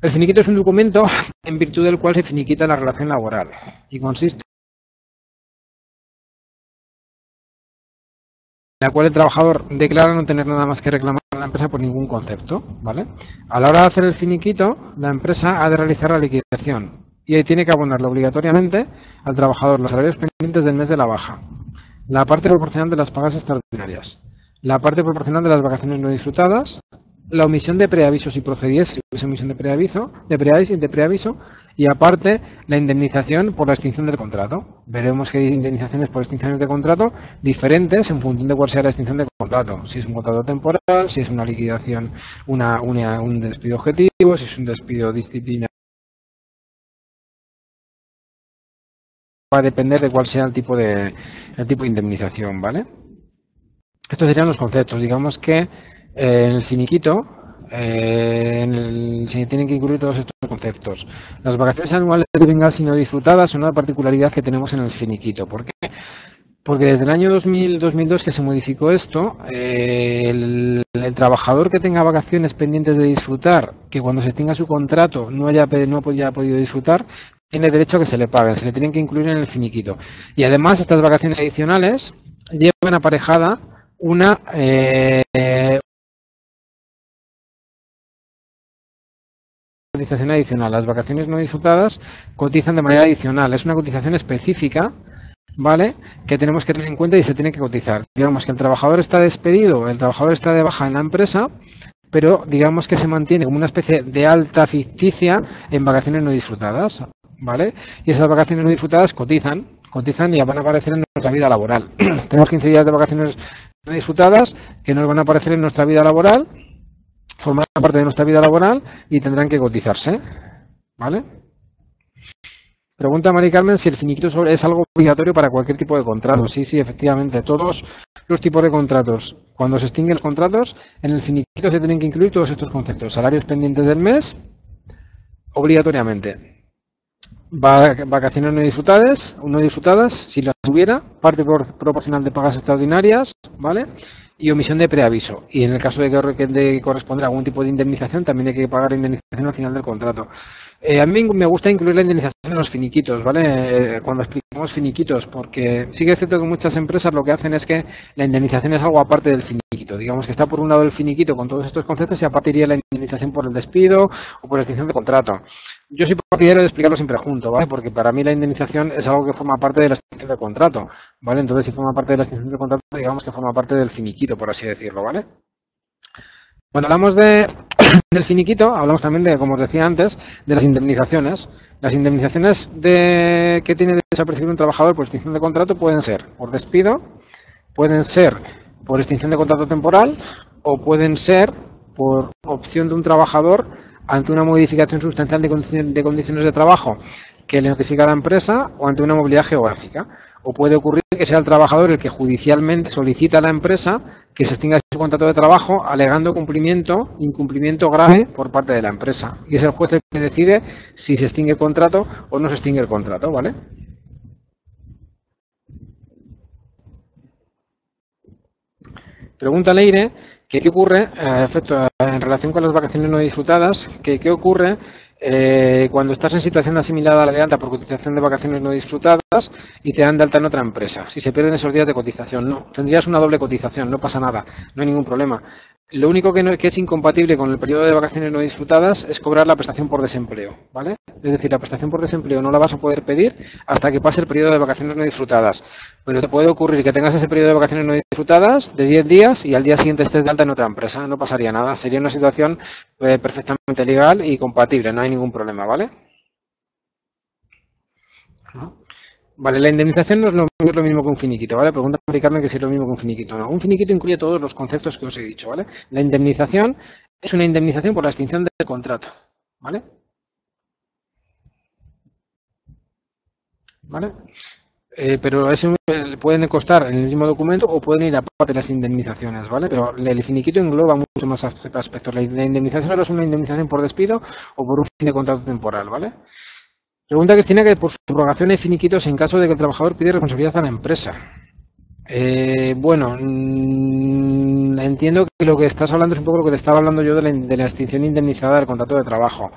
El finiquito es un documento en virtud del cual se finiquita la relación laboral y consiste en la cual el trabajador declara no tener nada más que reclamar a la empresa por ningún concepto, ¿vale? A la hora de hacer el finiquito, la empresa ha de realizar la liquidación y ahí tiene que abonarle obligatoriamente al trabajador los salarios pendientes del mes de la baja, la parte proporcional de las pagas extraordinarias, la parte proporcional de las vacaciones no disfrutadas, la omisión de preavisos si procediese, si hubiese omisión de preaviso, de preaviso, de preaviso, y aparte la indemnización por la extinción del contrato. Veremos que hay indemnizaciones por extinciones de contrato diferentes en función de cuál sea la extinción del contrato. Si es un contrato temporal, si es una liquidación, una, una un despido objetivo, si es un despido disciplinario. Va a depender de cuál sea el tipo de el tipo de indemnización, ¿vale? Estos serían los conceptos. Digamos que en el finiquito eh, en el, se tienen que incluir todos estos conceptos. Las vacaciones anuales que vengan sino disfrutadas son una particularidad que tenemos en el finiquito. ¿Por qué? Porque desde el año dos mil dos que se modificó esto, eh, el, el trabajador que tenga vacaciones pendientes de disfrutar, que cuando se tenga su contrato no haya, no haya podido disfrutar, tiene derecho a que se le paguen, se le tienen que incluir en el finiquito. Y además estas vacaciones adicionales llevan aparejada una... Eh, cotización adicional. Las vacaciones no disfrutadas cotizan de manera adicional. Es una cotización específica, ¿vale? Que tenemos que tener en cuenta y se tiene que cotizar. Digamos que el trabajador está despedido, el trabajador está de baja en la empresa, pero digamos que se mantiene como una especie de alta ficticia en vacaciones no disfrutadas, ¿vale? Y esas vacaciones no disfrutadas cotizan, cotizan y van a aparecer en nuestra vida laboral. Tenemos quince días de vacaciones no disfrutadas que nos van a aparecer en nuestra vida laboral, formarán parte de nuestra vida laboral y tendrán que cotizarse, ¿vale? Pregunta Mari Carmen si el finiquito es algo obligatorio para cualquier tipo de contrato. Sí, sí, efectivamente, todos los tipos de contratos. Cuando se extinguen los contratos, en el finiquito se tienen que incluir todos estos conceptos. Salarios pendientes del mes, obligatoriamente. Vacaciones no disfrutadas, no disfrutadas, si las tuviera, parte proporcional de pagas extraordinarias, ¿vale? Y omisión de preaviso. Y en el caso de que de corresponda algún tipo de indemnización, también hay que pagar indemnización al final del contrato. Eh, a mí me gusta incluir la indemnización en los finiquitos, ¿vale? Eh, cuando explicamos finiquitos, porque sí que es cierto que muchas empresas lo que hacen es que la indemnización es algo aparte del finiquito. Digamos que está por un lado el finiquito con todos estos conceptos y aparte iría la indemnización por el despido o por extinción de contrato. Yo soy partidario de explicarlo siempre junto, ¿vale? Porque para mí la indemnización es algo que forma parte de la extinción del contrato, ¿vale? Entonces, si forma parte de la extinción del contrato, digamos que forma parte del finiquito, por así decirlo, ¿vale? Cuando hablamos de, del finiquito, hablamos también de, como os decía antes, de las indemnizaciones. Las indemnizaciones de, que tiene derecho a percibir un trabajador por extinción de contrato pueden ser por despido, pueden ser por extinción de contrato temporal o pueden ser por opción de un trabajador ante una modificación sustancial de condiciones de trabajo que le notifica a la empresa o ante una movilidad geográfica. O puede ocurrir que sea el trabajador el que judicialmente solicita a la empresa que se extinga su contrato de trabajo alegando cumplimiento, incumplimiento grave por parte de la empresa. Y es el juez el que decide si se extingue el contrato o no se extingue el contrato, ¿vale? Pregunta Leire, ¿qué ocurre eh, en relación con las vacaciones no disfrutadas? ¿Qué ocurre Eh, cuando estás en situación asimilada a la de alta por cotización de vacaciones no disfrutadas y te dan de alta en otra empresa, si se pierden esos días de cotización, no, tendrías una doble cotización, no pasa nada, no hay ningún problema. Lo único que, no, que es incompatible con el periodo de vacaciones no disfrutadas es cobrar la prestación por desempleo, ¿vale? Es decir, la prestación por desempleo no la vas a poder pedir hasta que pase el periodo de vacaciones no disfrutadas, pero te puede ocurrir que tengas ese periodo de vacaciones no disfrutadas de diez días y al día siguiente estés de alta en otra empresa, no pasaría nada, sería una situación eh, perfectamente legal y compatible, no hay ningún problema, ¿vale? Vale, la indemnización no es, lo, no es lo mismo que un finiquito, ¿vale? Pregunta a Carmen que si es lo mismo que un finiquito. No, un finiquito incluye todos los conceptos que os he dicho, ¿vale? La indemnización es una indemnización por la extinción del contrato, ¿vale? ¿Vale? Eh, pero ese, pueden costar en el mismo documento o pueden ir aparte de las indemnizaciones, ¿vale? Pero el finiquito engloba mucho más aspectos. La indemnización ahora es una indemnización por despido o por un fin de contrato temporal, ¿vale? Pregunta Cristina que por subrogación hay finiquitos en caso de que el trabajador pide responsabilidad a la empresa. Eh, bueno, mmm, entiendo que lo que estás hablando es un poco lo que te estaba hablando yo de la, de la extinción indemnizada del contrato de trabajo.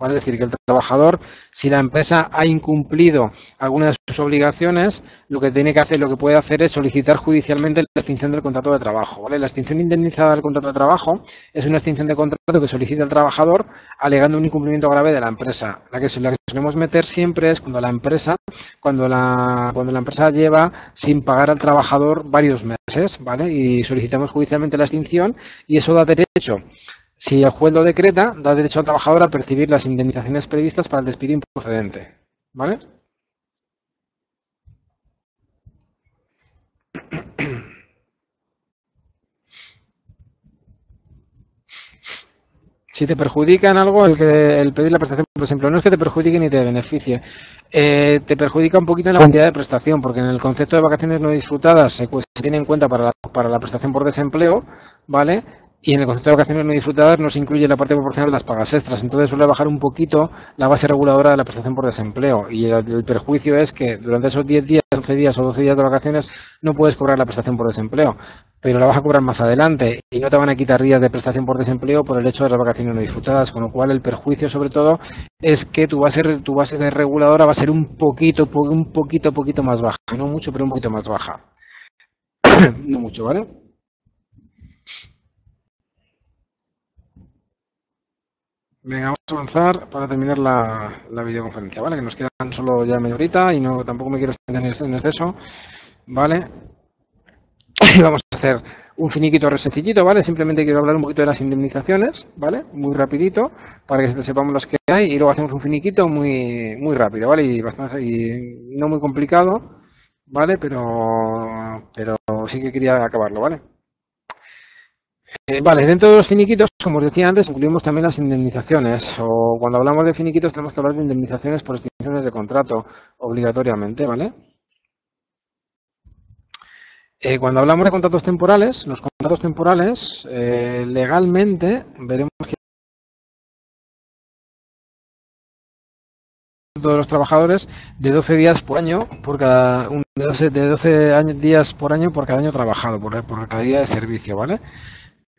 ¿Vale? Es decir, que el trabajador, si la empresa ha incumplido alguna de sus obligaciones, lo que tiene que hacer, lo que puede hacer es solicitar judicialmente la extinción del contrato de trabajo. ¿Vale? La extinción indemnizada del contrato de trabajo es una extinción de contrato que solicita el trabajador alegando un incumplimiento grave de la empresa. La que, la que solemos meter siempre es cuando la empresa, cuando la, cuando la empresa lleva sin pagar al trabajador varios meses, ¿vale? Y solicitamos judicialmente la extinción y eso da derecho. Si el juez lo decreta, da derecho al trabajador a percibir las indemnizaciones previstas para el despido improcedente, ¿vale? Si te perjudica en algo el, que, el pedir la prestación, por ejemplo, no es que te perjudique ni te beneficie, eh, te perjudica un poquito en la cantidad de prestación, porque en el concepto de vacaciones no disfrutadas se, pues, se tiene en cuenta para la, para la prestación por desempleo, ¿vale? Y en el concepto de vacaciones no disfrutadas no se incluye la parte proporcional de las pagas extras, entonces suele bajar un poquito la base reguladora de la prestación por desempleo y el, el perjuicio es que durante esos diez días, once días o doce días de vacaciones no puedes cobrar la prestación por desempleo, pero la vas a cobrar más adelante y no te van a quitar días de prestación por desempleo por el hecho de las vacaciones no disfrutadas, con lo cual el perjuicio sobre todo es que tu base, tu base reguladora va a ser un poquito, un poquito, poquito más baja, no mucho pero un poquito más baja, no mucho, ¿vale? Venga, vamos a avanzar para terminar la, la videoconferencia, ¿vale? Que nos quedan solo ya media horita y no, tampoco me quiero extender en exceso, ¿vale? Y vamos a hacer un finiquito re sencillito, ¿vale? Simplemente quiero hablar un poquito de las indemnizaciones, ¿vale? Muy rapidito, para que sepamos las que hay y luego hacemos un finiquito muy muy rápido, ¿vale? Y bastante y no muy complicado, ¿vale? Pero, pero sí que quería acabarlo, ¿vale? Eh, vale, dentro de los finiquitos, como os decía antes, incluimos también las indemnizaciones o cuando hablamos de finiquitos tenemos que hablar de indemnizaciones por extinciones de contrato obligatoriamente, ¿vale? Eh, cuando hablamos de contratos temporales, los contratos temporales eh, legalmente veremos que de los trabajadores de doce días por año por cada un, de doce, de doce años, días por año por cada año trabajado por, por cada día de servicio, ¿vale?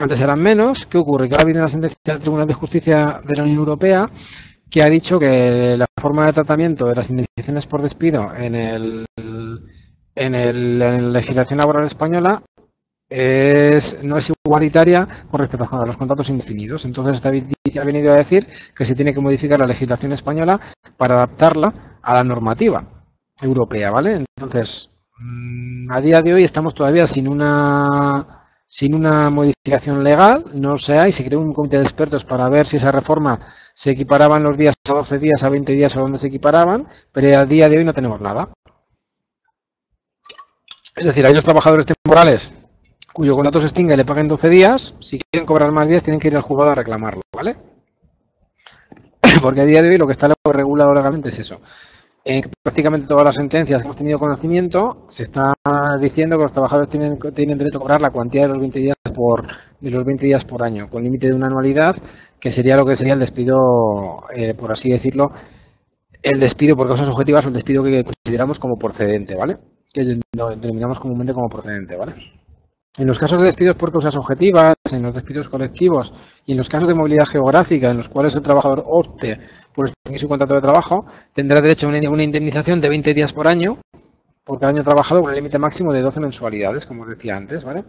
Antes eran menos. ¿Qué ocurre? Que ahora viene la sentencia del Tribunal de Justicia de la Unión Europea que ha dicho que la forma de tratamiento de las indemnizaciones por despido en el en, el, en la legislación laboral española Es, no es igualitaria con respecto a los contratos indefinidos. Entonces David ha venido a decir que se tiene que modificar la legislación española para adaptarla a la normativa europea, ¿vale? Entonces, a día de hoy estamos todavía sin una sin una modificación legal, no se hay, se creó un comité de expertos para ver si esa reforma se equiparaban los días a doce días, a veinte días o donde se equiparaban, pero a día de hoy no tenemos nada. Es decir, hay los trabajadores temporales cuyo contrato se extinga y le paguen doce días, si quieren cobrar más días tienen que ir al juzgado a reclamarlo, ¿vale? Porque a día de hoy lo que está regulado legalmente es eso. En prácticamente todas las sentencias que hemos tenido conocimiento se está diciendo que los trabajadores tienen, tienen derecho a cobrar la cuantía de los veinte días por, de los veinte días por año, con límite de una anualidad, que sería lo que sería el despido, eh, por así decirlo, el despido por causas objetivas o el despido que consideramos como procedente, ¿vale? Que lo denominamos comúnmente como procedente, ¿vale? En los casos de despidos por causas objetivas, en los despidos colectivos y en los casos de movilidad geográfica en los cuales el trabajador opte por extinguir su contrato de trabajo, tendrá derecho a una indemnización de veinte días por año, por cada año trabajado, con el límite máximo de doce mensualidades, como os decía antes, ¿vale?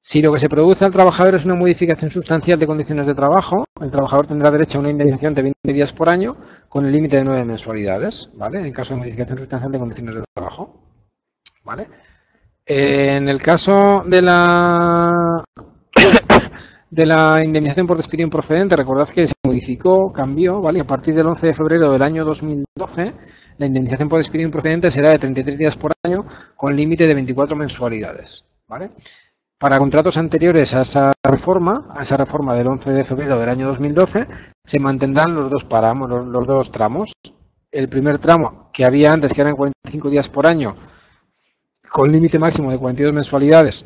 Si lo que se produce al trabajador es una modificación sustancial de condiciones de trabajo, el trabajador tendrá derecho a una indemnización de veinte días por año con el límite de nueve mensualidades, ¿vale? En caso de modificación sustancial de condiciones de trabajo, ¿vale? Eh, en el caso de la de la indemnización por despido improcedente, recordad que se modificó, cambió, ¿vale? A partir del once de febrero del año dos mil doce, la indemnización por despido improcedente será de treinta y tres días por año con límite de veinticuatro mensualidades, ¿vale? Para contratos anteriores a esa reforma, a esa reforma del once de febrero del año dos mil doce, se mantendrán los dos paramos, los, los dos tramos. El primer tramo que había antes, que eran cuarenta y cinco días por año, con límite máximo de cuarenta y dos mensualidades,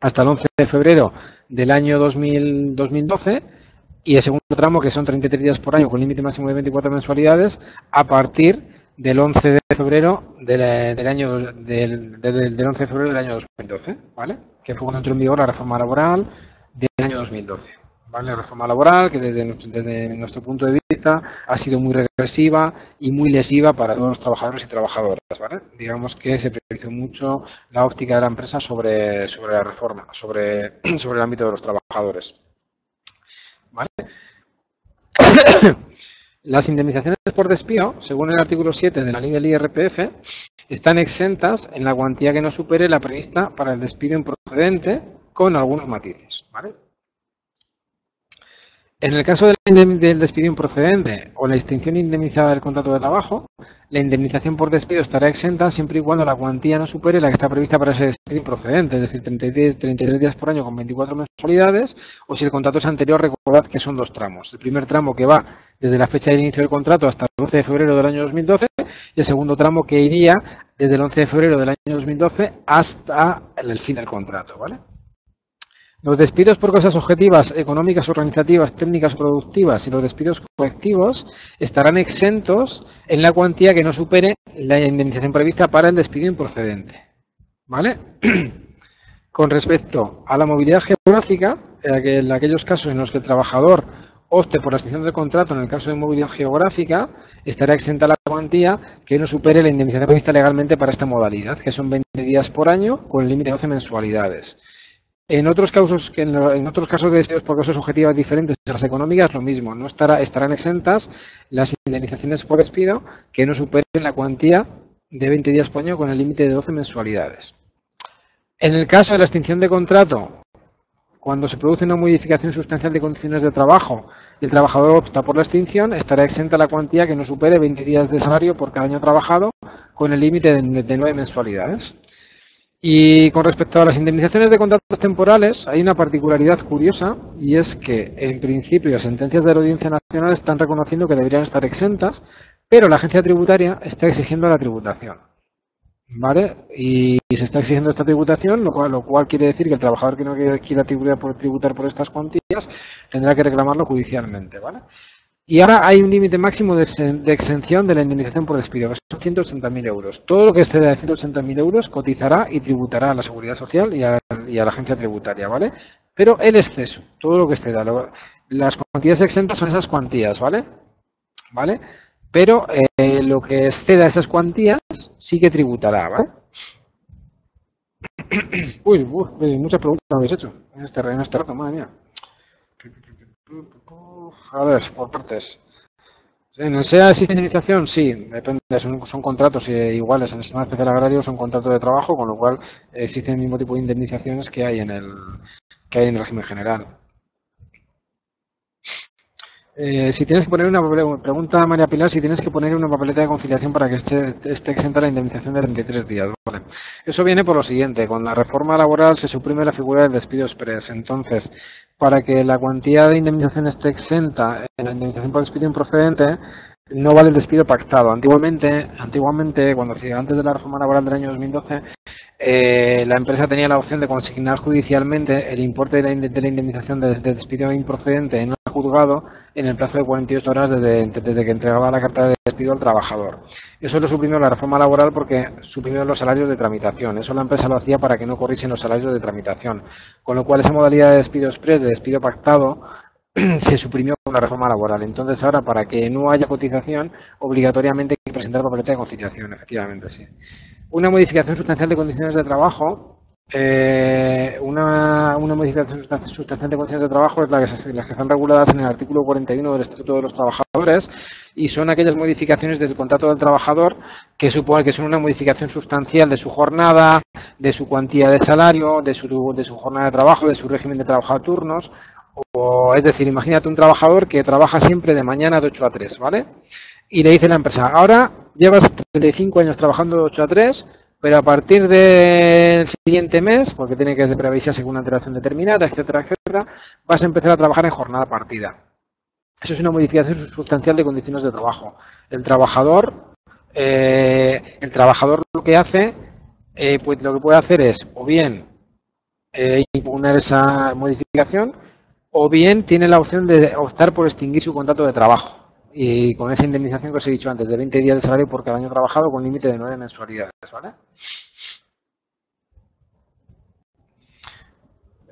hasta el once de febrero del año dos mil doce, y el segundo tramo, que son treinta y tres días por año, con límite máximo de veinticuatro mensualidades, a partir del once de febrero del año del, del, del once de febrero del año dos mil doce, ¿vale? Que fue cuando entró en vigor la reforma laboral del año dos mil doce, ¿vale? La reforma laboral que desde nuestro, desde nuestro punto de vista ha sido muy regresiva y muy lesiva para todos los trabajadores y trabajadoras, ¿vale? Digamos que se priorizó mucho la óptica de la empresa sobre sobre la reforma, sobre sobre el ámbito de los trabajadores, ¿vale? Las indemnizaciones por despido, según el artículo siete de la ley del I R P F, están exentas en la cuantía que no supere la prevista para el despido improcedente, con algunos matices, ¿vale? En el caso del despido improcedente o la extinción indemnizada del contrato de trabajo, la indemnización por despido estará exenta siempre y cuando la cuantía no supere la que está prevista para ese despido improcedente, es decir, treinta y tres días por año con veinticuatro mensualidades, o si el contrato es anterior, recordad que son dos tramos. El primer tramo que va desde la fecha del inicio del contrato hasta el once de febrero del año dos mil doce, y el segundo tramo que iría desde el once de febrero del año dos mil doce hasta el fin del contrato, ¿vale? Los despidos por causas objetivas, económicas, organizativas, técnicas, productivas y los despidos colectivos estarán exentos en la cuantía que no supere la indemnización prevista para el despido improcedente, ¿vale? Con respecto a la movilidad geográfica, en aquellos casos en los que el trabajador opte por la extinción del contrato en el caso de movilidad geográfica, estará exenta la cuantía que no supere la indemnización prevista legalmente para esta modalidad, que son veinte días por año con límite de doce mensualidades. En otros casos, que en otros casos de despidos por causas objetivas diferentes a las económicas, lo mismo. No estará, estarán exentas las indemnizaciones por despido que no superen la cuantía de veinte días por año con el límite de doce mensualidades. En el caso de la extinción de contrato, cuando se produce una modificación sustancial de condiciones de trabajo y el trabajador opta por la extinción, estará exenta la cuantía que no supere veinte días de salario por cada año trabajado con el límite de nueve mensualidades. Y con respecto a las indemnizaciones de contratos temporales, hay una particularidad curiosa, y es que, en principio, las sentencias de la Audiencia Nacional están reconociendo que deberían estar exentas, pero la agencia tributaria está exigiendo la tributación, ¿vale? Y se está exigiendo esta tributación, lo cual, lo cual quiere decir que el trabajador que no quiera tributar por, tributar por estas cuantías tendrá que reclamarlo judicialmente, ¿vale? Y ahora hay un límite máximo de exención de la indemnización por despido, que son ciento ochenta mil euros. Todo lo que exceda de ciento ochenta mil euros cotizará y tributará a la Seguridad Social y a, y a la agencia tributaria, ¿vale? Pero el exceso, todo lo que exceda, lo, las cuantías exentas son esas cuantías, ¿vale? ¿Vale? Pero eh, lo que exceda esas cuantías sí que tributará, ¿vale? Uy, uy, muchas preguntas me habéis hecho en este, en este rato, madre mía. A ver, por partes. En el S E A existe indemnización, sí, depende, son, son contratos iguales. En el sistema especial agrario son contratos de trabajo, con lo cual existen el mismo tipo de indemnizaciones que hay en el que hay en el régimen general. Eh, si tienes que poner una pregunta, María Pilar, si tienes que poner una papeleta de conciliación para que esté, esté exenta la indemnización de treinta y tres días, ¿vale? Eso viene por lo siguiente: con la reforma laboral se suprime la figura del despido express. Entonces, para que la cuantía de indemnización esté exenta en la indemnización por despido improcedente, no vale el despido pactado. Antiguamente, antiguamente, cuando antes de la reforma laboral del año dos mil doce, Eh, la empresa tenía la opción de consignar judicialmente el importe de la, ind de la indemnización de, de despido improcedente en el juzgado en el plazo de cuarenta y ocho horas desde, desde que entregaba la carta de despido al trabajador. Eso lo suprimió la reforma laboral porque suprimió los salarios de tramitación. Eso la empresa lo hacía para que no corriesen los salarios de tramitación. Con lo cual, esa modalidad de despido express, de despido pactado, se suprimió con la reforma laboral. Entonces, ahora, para que no haya cotización, obligatoriamente hay que presentar papeleta de conciliación, efectivamente, sí. Una modificación sustancial de condiciones de trabajo. Eh, una, una modificación sustancial de condiciones de trabajo es la que, las que están reguladas en el artículo cuarenta y uno del Estatuto de los Trabajadores, y son aquellas modificaciones del contrato del trabajador que suponen que son una modificación sustancial de su jornada, de su cuantía de salario, de su, de su jornada de trabajo, de su régimen de trabajo a turnos. O, es decir, imagínate un trabajador que trabaja siempre de mañana de ocho a tres, ¿vale? Y le dice la empresa: ahora llevas treinta y cinco años trabajando de ocho a tres, pero a partir del siguiente mes, porque tiene que previsarse con una alteración determinada, etcétera, etcétera, vas a empezar a trabajar en jornada partida. Eso es una modificación sustancial de condiciones de trabajo. El trabajador, eh, el trabajador lo que hace, eh, pues lo que puede hacer es o bien eh, impugnar esa modificación, o bien tiene la opción de optar por extinguir su contrato de trabajo, y con esa indemnización que os he dicho antes, de veinte días de salario por cada año trabajado, con límite de nueve mensualidades, ¿vale?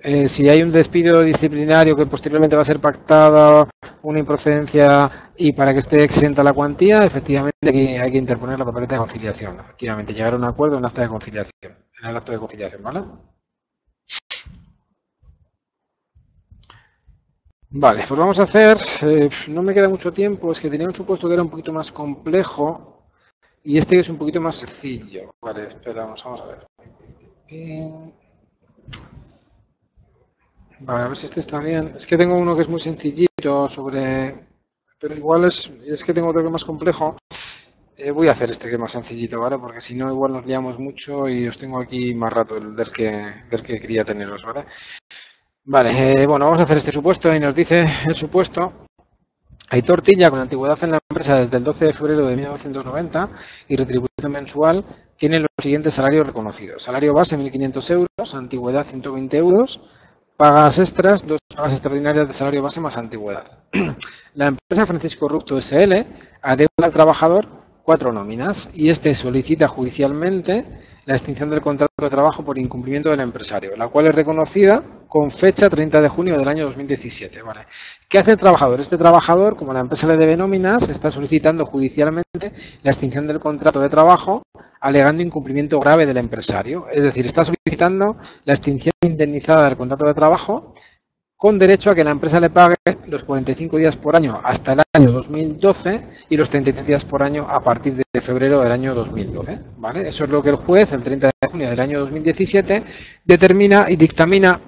Eh, si hay un despido disciplinario que posteriormente va a ser pactado, una improcedencia, y para que esté exenta la cuantía, efectivamente aquí hay que interponer la papeleta de conciliación, efectivamente, llegar a un acuerdo en el acta de conciliación, en el acto de conciliación, ¿vale? Vale, pues vamos a hacer, eh, no me queda mucho tiempo, es que tenía un supuesto que era un poquito más complejo y este es un poquito más sencillo. Vale, esperamos, vamos a ver. Vale, a ver si este está bien. Es que tengo uno que es muy sencillito sobre... Pero igual es, es que tengo otro que es más complejo. Eh, voy a hacer este que es más sencillito, ¿vale? Porque si no igual nos liamos mucho y os tengo aquí más rato del que, del que quería teneros, ¿vale? Vale, eh, bueno, vamos a hacer este supuesto y nos dice el supuesto: Aitor Tilla, con antigüedad en la empresa desde el doce de febrero de mil novecientos noventa y retribución mensual, tiene los siguientes salarios reconocidos: salario base mil quinientos euros, antigüedad ciento veinte euros, pagas extras, dos pagas extraordinarias de salario base más antigüedad. La empresa Francisco Rupto S L adeuda al trabajador cuatro nóminas y este solicita judicialmente la extinción del contrato de trabajo por incumplimiento del empresario, la cual es reconocida con fecha treinta de junio del año dos mil diecisiete. Vale. ¿Qué hace el trabajador? Este trabajador, como la empresa le debe nóminas, está solicitando judicialmente la extinción del contrato de trabajo, alegando incumplimiento grave del empresario. Es decir, está solicitando la extinción indemnizada del contrato de trabajo con derecho a que la empresa le pague los cuarenta y cinco días por año hasta el año dos mil doce y los treinta y tres días por año a partir de febrero del año dos mil doce. ¿Vale? Eso es lo que el juez, el treinta de junio del año dos mil diecisiete, determina y dictamina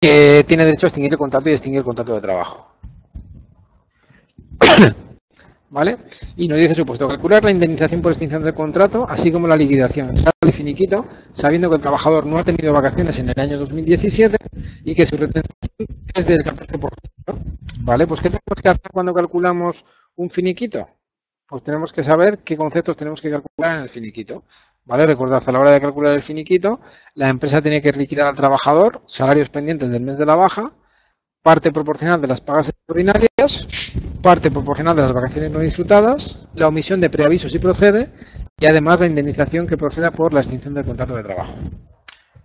que tiene derecho a extinguir el contrato y extinguir el contrato de trabajo. ¿Vale? Y nos dice supuesto: calcular la indemnización por extinción del contrato, así como la liquidación, sal y finiquito, sabiendo que el trabajador no ha tenido vacaciones en el año dos mil diecisiete y que su retención es del catorce por ciento. ¿Vale? Pues ¿qué tenemos que hacer cuando calculamos un finiquito? Pues tenemos que saber qué conceptos tenemos que calcular en el finiquito. ¿Vale? Recordad, a la hora de calcular el finiquito, la empresa tiene que liquidar al trabajador salarios pendientes del mes de la baja, parte proporcional de las pagas extraordinarias, parte proporcional de las vacaciones no disfrutadas, la omisión de preaviso si procede y además la indemnización que proceda por la extinción del contrato de trabajo.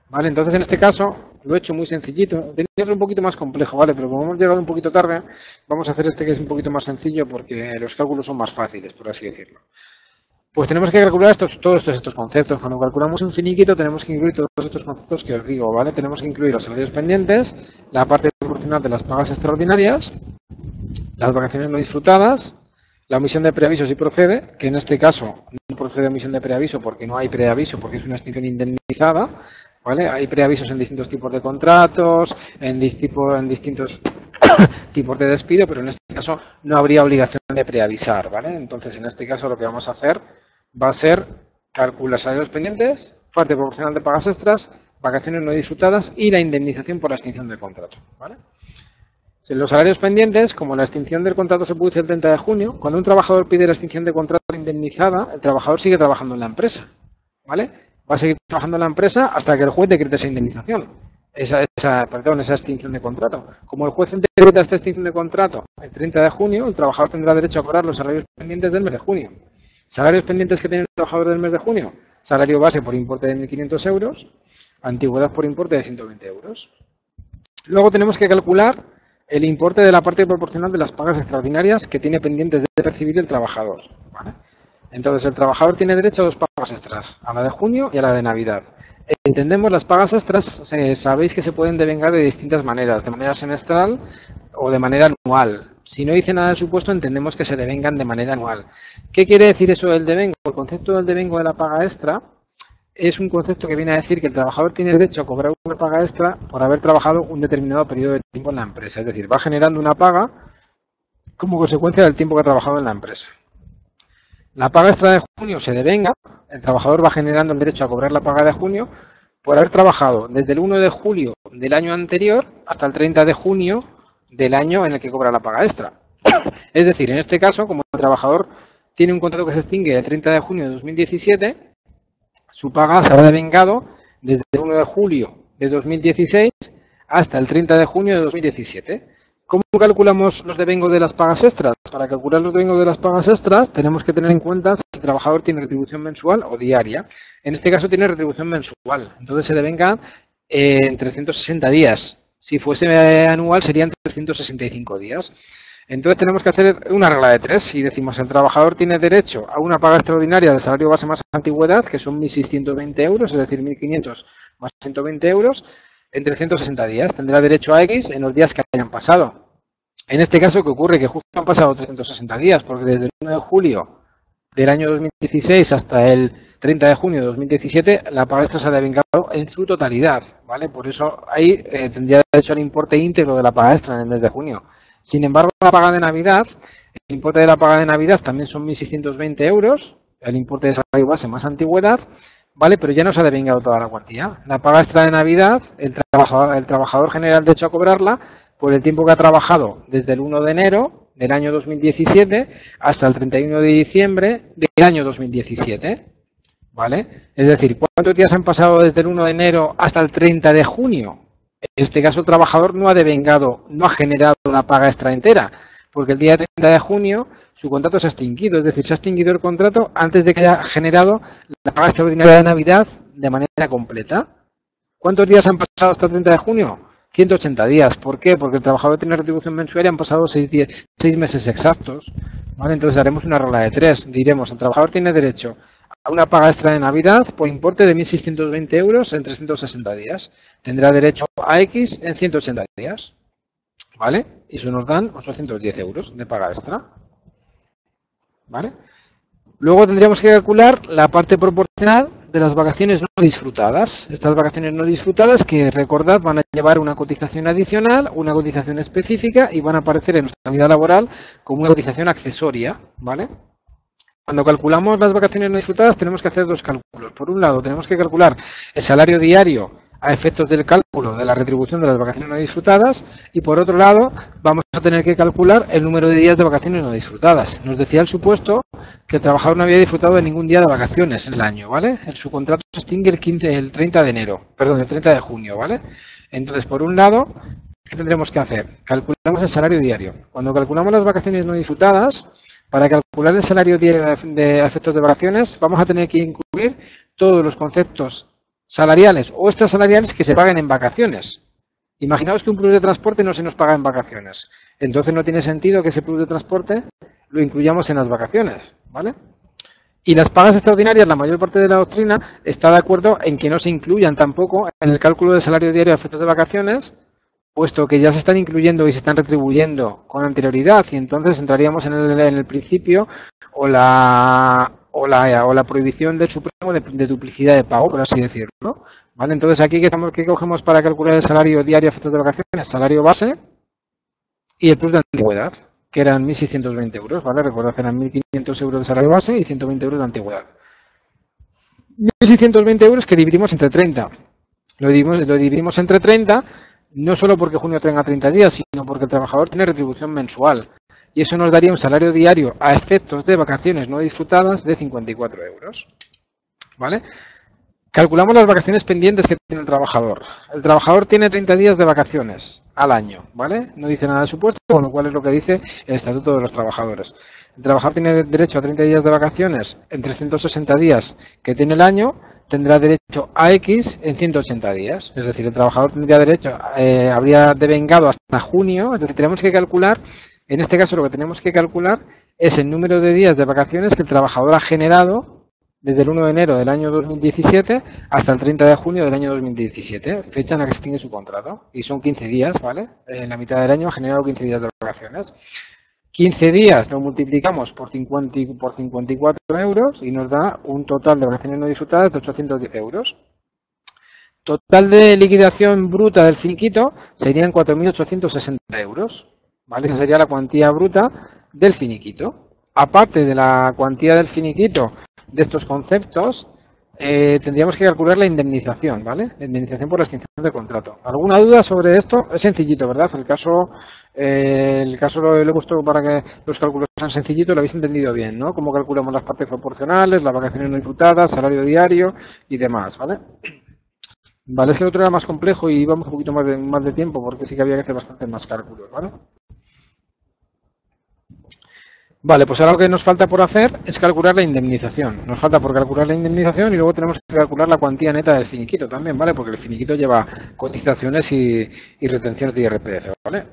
Vale, entonces en este caso lo he hecho muy sencillito. Tenía otro un poquito más complejo, vale, pero como hemos llegado un poquito tarde, vamos a hacer este que es un poquito más sencillo porque los cálculos son más fáciles, por así decirlo. Pues tenemos que calcular estos, todos estos, estos conceptos. Cuando calculamos un finiquito tenemos que incluir todos estos conceptos que os digo, ¿vale? Tenemos que incluir los salarios pendientes, la parte proporcional de las pagas extraordinarias, las vacaciones no disfrutadas, la omisión de preaviso si procede, que en este caso no procede omisión de preaviso porque no hay preaviso, porque es una extinción indemnizada, ¿vale? Hay preavisos en distintos tipos de contratos, en, distipo, en distintos tipos de despido, pero en este caso no habría obligación de preavisar, ¿vale? Entonces, en este caso lo que vamos a hacer va a ser calcular salarios pendientes, parte proporcional de pagas extras, vacaciones no disfrutadas y la indemnización por la extinción del contrato, ¿vale? Los salarios pendientes, como la extinción del contrato se produce el treinta de junio, cuando un trabajador pide la extinción de contrato indemnizada, el trabajador sigue trabajando en la empresa, ¿vale? Va a seguir trabajando en la empresa hasta que el juez decrete esa indemnización, esa, esa, perdón, esa extinción de contrato. Como el juez decreta esta extinción de contrato el treinta de junio, el trabajador tendrá derecho a cobrar los salarios pendientes del mes de junio. Salarios pendientes que tiene el trabajador del mes de junio: salario base por importe de mil quinientos euros, antigüedad por importe de ciento veinte euros. Luego tenemos que calcular el importe de la parte proporcional de las pagas extraordinarias que tiene pendientes de percibir el trabajador, ¿vale? Entonces, el trabajador tiene derecho a dos pagas extras, a la de junio y a la de Navidad. Entendemos las pagas extras, eh, sabéis que se pueden devengar de distintas maneras, de manera semestral o de manera anual. Si no dice nada del supuesto, entendemos que se devengan de manera anual. ¿Qué quiere decir eso del devengo? El concepto del devengo de la paga extra es un concepto que viene a decir que el trabajador tiene derecho a cobrar una paga extra por haber trabajado un determinado periodo de tiempo en la empresa. Es decir, va generando una paga como consecuencia del tiempo que ha trabajado en la empresa. La paga extra de junio se devenga, el trabajador va generando el derecho a cobrar la paga de junio por haber trabajado desde el uno de julio del año anterior hasta el treinta de junio del año en el que cobra la paga extra. Es decir, en este caso, como el trabajador tiene un contrato que se extingue el treinta de junio de dos mil diecisiete, su paga se habrá devengado desde el uno de julio de dos mil dieciséis hasta el treinta de junio de dos mil diecisiete. ¿Cómo calculamos los devengos de las pagas extras? Para calcular los devengos de las pagas extras tenemos que tener en cuenta si el trabajador tiene retribución mensual o diaria. En este caso tiene retribución mensual, entonces se devenga eh, en trescientos sesenta días. Si fuese anual serían trescientos sesenta y cinco días. Entonces tenemos que hacer una regla de tres y decimos el trabajador tiene derecho a una paga extraordinaria de salario base más antigüedad, que son mil seiscientos veinte euros, es decir, mil quinientos más ciento veinte euros. En trescientos sesenta días tendrá derecho a X en los días que hayan pasado. En este caso, ¿qué ocurre? Que justo han pasado trescientos sesenta días, porque desde el uno de julio del año dos mil dieciséis hasta el treinta de junio de dos mil diecisiete la paga extra se ha devengado en su totalidad, ¿vale? Por eso ahí eh, tendría derecho al importe íntegro de la paga extra en el mes de junio. Sin embargo, la paga de Navidad, el importe de la paga de Navidad también son mil seiscientos veinte euros, el importe de salario base más antigüedad, ¿vale? Pero ya no se ha devengado toda la cuantía. La paga extra de Navidad, el trabajador, el trabajador general de hecho a cobrarla por el tiempo que ha trabajado desde el uno de enero del año dos mil diecisiete hasta el treinta y uno de diciembre del año dos mil diecisiete, ¿vale? Es decir, ¿cuántos días han pasado desde el uno de enero hasta el treinta de junio? En este caso el trabajador no ha devengado, no ha generado una paga extra entera, porque el día treinta de junio su contrato se ha extinguido, es decir, se ha extinguido el contrato antes de que haya generado la paga extraordinaria de Navidad de manera completa. ¿Cuántos días han pasado hasta el treinta de junio? ciento ochenta días. ¿Por qué? Porque el trabajador tiene retribución mensual y han pasado seis meses exactos, ¿vale? Entonces haremos una regla de tres. Diremos, el trabajador tiene derecho a una paga extra de Navidad por importe de mil seiscientos veinte euros en trescientos sesenta días. Tendrá derecho a X en ciento ochenta días. ¿Vale? Y eso nos dan ochocientos diez euros de paga extra. ¿Vale? Luego tendríamos que calcular la parte proporcional de las vacaciones no disfrutadas. Estas vacaciones no disfrutadas que, recordad, van a llevar una cotización adicional, una cotización específica y van a aparecer en nuestra vida laboral como una cotización accesoria, ¿vale? Cuando calculamos las vacaciones no disfrutadas tenemos que hacer dos cálculos. Por un lado tenemos que calcular el salario diario a efectos del cálculo de la retribución de las vacaciones no disfrutadas y por otro lado vamos a tener que calcular el número de días de vacaciones no disfrutadas. Nos decía el supuesto que el trabajador no había disfrutado de ningún día de vacaciones en el año, ¿vale? En su contrato se extingue el quince, el treinta de enero, perdón, el treinta de junio, ¿vale? Entonces, por un lado, ¿qué tendremos que hacer? Calculamos el salario diario. Cuando calculamos las vacaciones no disfrutadas, para calcular el salario diario de efectos de vacaciones, vamos a tener que incluir todos los conceptos salariales o extrasalariales que se paguen en vacaciones. Imaginaos que un plus de transporte no se nos paga en vacaciones. Entonces no tiene sentido que ese plus de transporte lo incluyamos en las vacaciones, ¿vale? Y las pagas extraordinarias, la mayor parte de la doctrina está de acuerdo en que no se incluyan tampoco en el cálculo de salario diario a efectos de vacaciones, puesto que ya se están incluyendo y se están retribuyendo con anterioridad y entonces entraríamos en el, en el principio o la... O la, o la prohibición del Supremo de, de duplicidad de pago, por así decirlo, ¿vale? Entonces aquí que ¿qué cogemos para calcular el salario diario a efectos de vacaciones? Salario base y el plus de antigüedad, que eran mil seiscientos veinte euros, ¿vale? Recordad, eran mil quinientos euros de salario base y ciento veinte euros de antigüedad. mil seiscientos veinte euros que dividimos entre treinta. Lo dividimos, lo dividimos entre treinta, no solo porque junio tenga treinta días, sino porque el trabajador tiene retribución mensual. Y eso nos daría un salario diario a efectos de vacaciones no disfrutadas de cincuenta y cuatro euros, ¿vale? Calculamos las vacaciones pendientes que tiene el trabajador. El trabajador tiene treinta días de vacaciones al año, ¿vale? No dice nada de supuesto, con lo cual es lo que dice el Estatuto de los Trabajadores. El trabajador tiene derecho a treinta días de vacaciones en trescientos sesenta días que tiene el año, tendrá derecho a X en ciento ochenta días. Es decir, el trabajador tendría derecho, eh, habría devengado hasta junio, es decir, tenemos que calcular, en este caso lo que tenemos que calcular es el número de días de vacaciones que el trabajador ha generado desde el uno de enero del año dos mil diecisiete hasta el treinta de junio del año dos mil diecisiete, fecha en la que se extingue su contrato, y son quince días, ¿vale? En la mitad del año ha generado quince días de vacaciones. quince días lo multiplicamos por cincuenta por cincuenta y cuatro euros y nos da un total de vacaciones no disfrutadas de ochocientos diez euros. Total de liquidación bruta del finiquito serían cuatro mil ochocientos sesenta euros, ¿vale? Esa sería la cuantía bruta del finiquito. Aparte de la cuantía del finiquito de estos conceptos, eh, tendríamos que calcular la indemnización, ¿vale? La indemnización por la extinción del contrato. ¿Alguna duda sobre esto? Es sencillito, ¿verdad? El caso, eh, el caso lo, lo he puesto para que los cálculos sean sencillitos, lo habéis entendido bien, ¿no? Cómo calculamos las partes proporcionales, las vacaciones no disfrutadas, salario diario y demás, ¿vale? Vale, es que el otro era más complejo y íbamos un poquito más de, más de tiempo porque sí que había que hacer bastantes más cálculos, ¿vale? Vale, pues ahora lo que nos falta por hacer es calcular la indemnización. Nos falta por calcular la indemnización y luego tenemos que calcular la cuantía neta del finiquito también, ¿vale? Porque el finiquito lleva cotizaciones y, y retenciones de I R P F, ¿vale?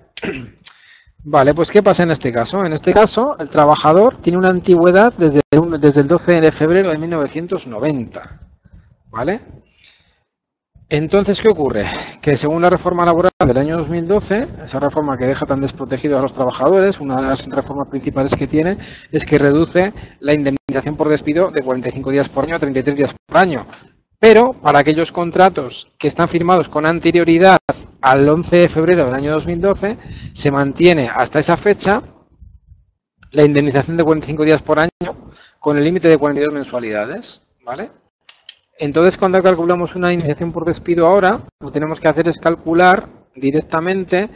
Vale, pues ¿qué pasa en este caso? En este caso, el trabajador tiene una antigüedad desde el, desde el doce de febrero de mil novecientos noventa, ¿vale? Entonces, ¿qué ocurre? Que según la reforma laboral del año dos mil doce, esa reforma que deja tan desprotegidos a los trabajadores, una de las reformas principales que tiene es que reduce la indemnización por despido de cuarenta y cinco días por año a treinta y tres días por año. Pero para aquellos contratos que están firmados con anterioridad al once de febrero del año dos mil doce, se mantiene hasta esa fecha la indemnización de cuarenta y cinco días por año con el límite de cuarenta y dos mensualidades, ¿vale? Entonces, cuando calculamos una indemnización por despido ahora, lo que tenemos que hacer es calcular directamente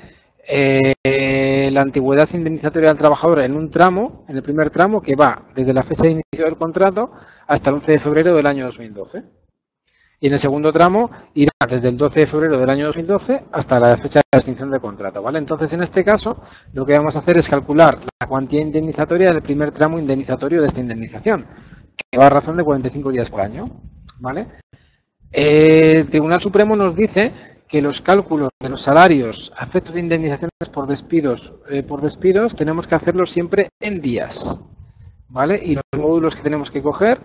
eh, la antigüedad indemnizatoria del trabajador en un tramo, en el primer tramo, que va desde la fecha de inicio del contrato hasta el once de febrero del año dos mil doce. Y en el segundo tramo irá desde el doce de febrero del año dos mil doce hasta la fecha de la extinción del contrato, ¿vale? Entonces, en este caso, lo que vamos a hacer es calcular la cuantía indemnizatoria del primer tramo indemnizatorio de esta indemnización, que va a razón de cuarenta y cinco días por año, ¿vale? Eh, el Tribunal Supremo nos dice que los cálculos de los salarios a efectos de indemnizaciones por despidos eh, por despidos tenemos que hacerlos siempre en días, ¿vale? Y los módulos que tenemos que coger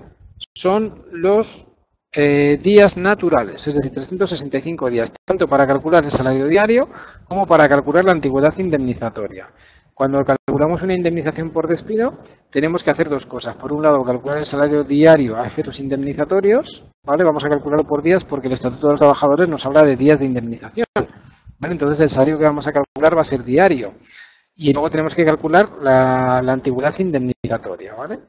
son los eh, días naturales, es decir, trescientos sesenta y cinco días, tanto para calcular el salario diario como para calcular la antigüedad indemnizatoria. Cuando calculamos una indemnización por despido, tenemos que hacer dos cosas. Por un lado, calcular el salario diario a efectos indemnizatorios, ¿vale? Vamos a calcularlo por días porque el Estatuto de los Trabajadores nos habla de días de indemnización, ¿vale? Entonces, el salario que vamos a calcular va a ser diario. Y luego tenemos que calcular la, la antigüedad indemnizatoria, ¿vale?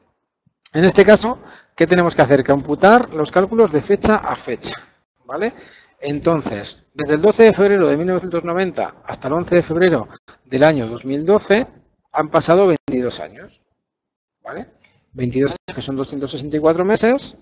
En este caso, ¿qué tenemos que hacer? Computar los cálculos de fecha a fecha, ¿vale? Entonces, desde el doce de febrero de mil novecientos noventa hasta el once de febrero del año dos mil doce han pasado veintidós años, ¿vale? veintidós años que son doscientos sesenta y cuatro meses,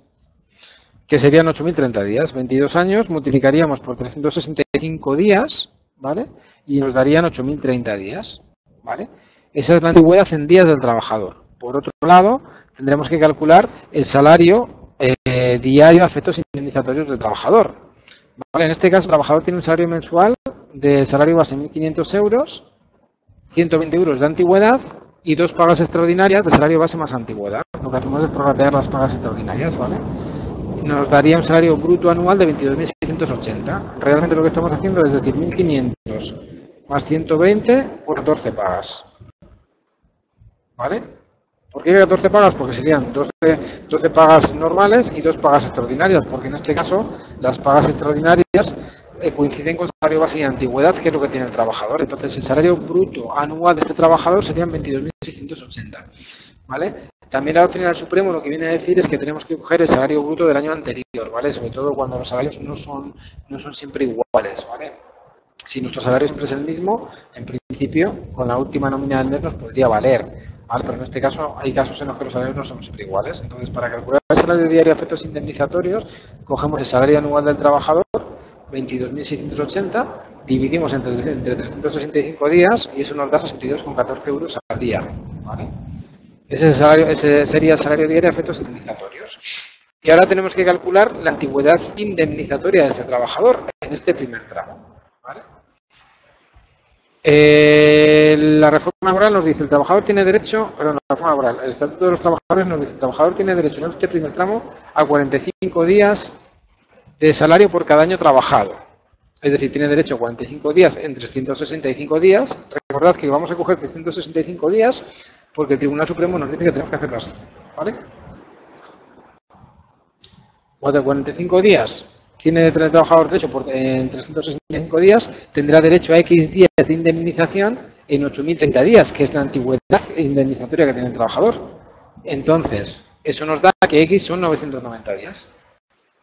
que serían ocho mil treinta días. veintidós años multiplicaríamos por trescientos sesenta y cinco días, ¿vale? Y nos darían ocho mil treinta días, ¿vale? Esa es la antigüedad en días del trabajador. Por otro lado, tendremos que calcular el salario eh, diario a efectos indemnizatorios del trabajador. Vale, en este caso, el trabajador tiene un salario mensual de salario base mil quinientos euros, ciento veinte euros de antigüedad y dos pagas extraordinarias de salario base más antigüedad. Lo que hacemos es prorratear las pagas extraordinarias, ¿vale? Nos daría un salario bruto anual de veintidós mil seiscientos ochenta. Realmente lo que estamos haciendo es decir mil quinientos más ciento veinte por catorce pagas, ¿vale? ¿Por qué catorce pagas? Porque serían doce, doce pagas normales y dos pagas extraordinarias, porque en este caso las pagas extraordinarias eh, coinciden con el salario base y antigüedad, que es lo que tiene el trabajador. Entonces, el salario bruto anual de este trabajador serían veintidós mil seiscientos ochenta, ¿vale? También la doctrina del Supremo lo que viene a decir es que tenemos que coger el salario bruto del año anterior, ¿vale? Sobre todo cuando los salarios no son, no son siempre iguales, ¿vale? Si nuestro salario siempre es el mismo, en principio, con la última nómina del mes nos podría valer. ¿vale? Pero en este caso hay casos en los que los salarios no son siempre iguales. Entonces, para calcular el salario diario a efectos indemnizatorios, cogemos el salario anual del trabajador, veintidós mil seiscientos ochenta, dividimos entre, entre trescientos sesenta y cinco días y eso nos da sesenta y dos coma catorce euros al día, ¿vale? Ese, salario, ese sería el salario diario a efectos indemnizatorios. Y ahora tenemos que calcular la antigüedad indemnizatoria de este trabajador en este primer tramo, ¿vale? Eh, la reforma laboral nos dice el trabajador tiene derecho, perdón, la reforma laboral, el Estatuto de los Trabajadores nos dice el trabajador tiene derecho en este primer tramo a cuarenta y cinco días de salario por cada año trabajado. Es decir, tiene derecho a cuarenta y cinco días en trescientos sesenta y cinco días. Recordad que vamos a coger trescientos sesenta y cinco días porque el Tribunal Supremo nos dice que tenemos que hacerlo así, ¿vale? cuarenta y cinco días. Tiene el trabajador derecho por, en trescientos sesenta y cinco días, tendrá derecho a X días de indemnización en ocho mil treinta días, que es la antigüedad indemnizatoria que tiene el trabajador. Entonces, eso nos da que X son novecientos noventa días.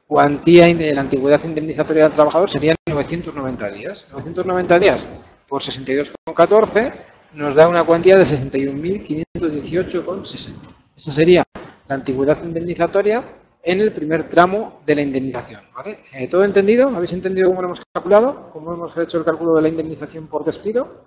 Cuantía de la antigüedad indemnizatoria del trabajador serían novecientos noventa días. novecientos noventa días por sesenta y dos coma catorce nos da una cuantía de sesenta y un mil quinientos dieciocho coma sesenta. Esa sería la antigüedad indemnizatoria en el primer tramo de la indemnización, ¿vale? Eh, ¿Todo entendido? ¿Habéis entendido cómo lo hemos calculado? ¿Cómo hemos hecho el cálculo de la indemnización por despido?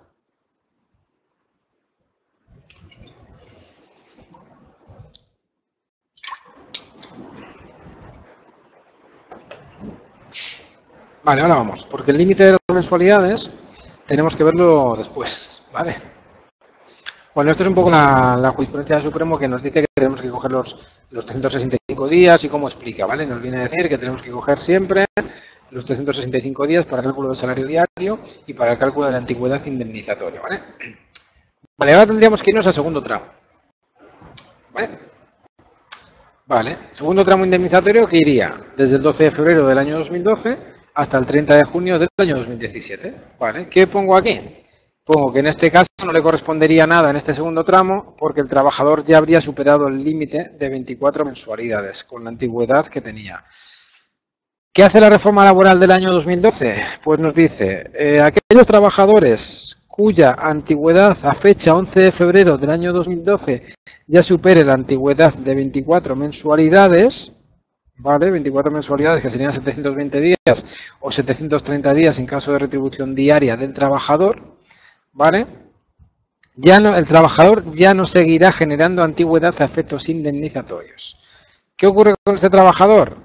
Vale, ahora vamos, porque el límite de las mensualidades tenemos que verlo después, ¿vale? Bueno, esto es un poco la, la jurisprudencia del Supremo que nos dice que tenemos que coger los, los trescientos sesenta y cinco días y cómo explica, ¿vale? Nos viene a decir que tenemos que coger siempre los trescientos sesenta y cinco días para el cálculo del salario diario y para el cálculo de la antigüedad indemnizatoria, ¿vale? Vale, ahora tendríamos que irnos al segundo tramo, ¿vale? Vale, segundo tramo indemnizatorio que iría desde el doce de febrero del año dos mil doce hasta el treinta de junio del año dos mil diecisiete, ¿vale? ¿Qué pongo aquí? Pongo que en este caso no le correspondería nada en este segundo tramo porque el trabajador ya habría superado el límite de veinticuatro mensualidades con la antigüedad que tenía. ¿Qué hace la reforma laboral del año dos mil doce? Pues nos dice, eh, aquellos trabajadores cuya antigüedad a fecha once de febrero del año dos mil doce ya supere la antigüedad de veinticuatro mensualidades, ¿vale? veinticuatro mensualidades que serían setecientos veinte días o setecientos treinta días en caso de retribución diaria del trabajador, ¿vale? Ya no, el trabajador ya no seguirá generando antigüedad a efectos indemnizatorios. ¿Qué ocurre con este trabajador?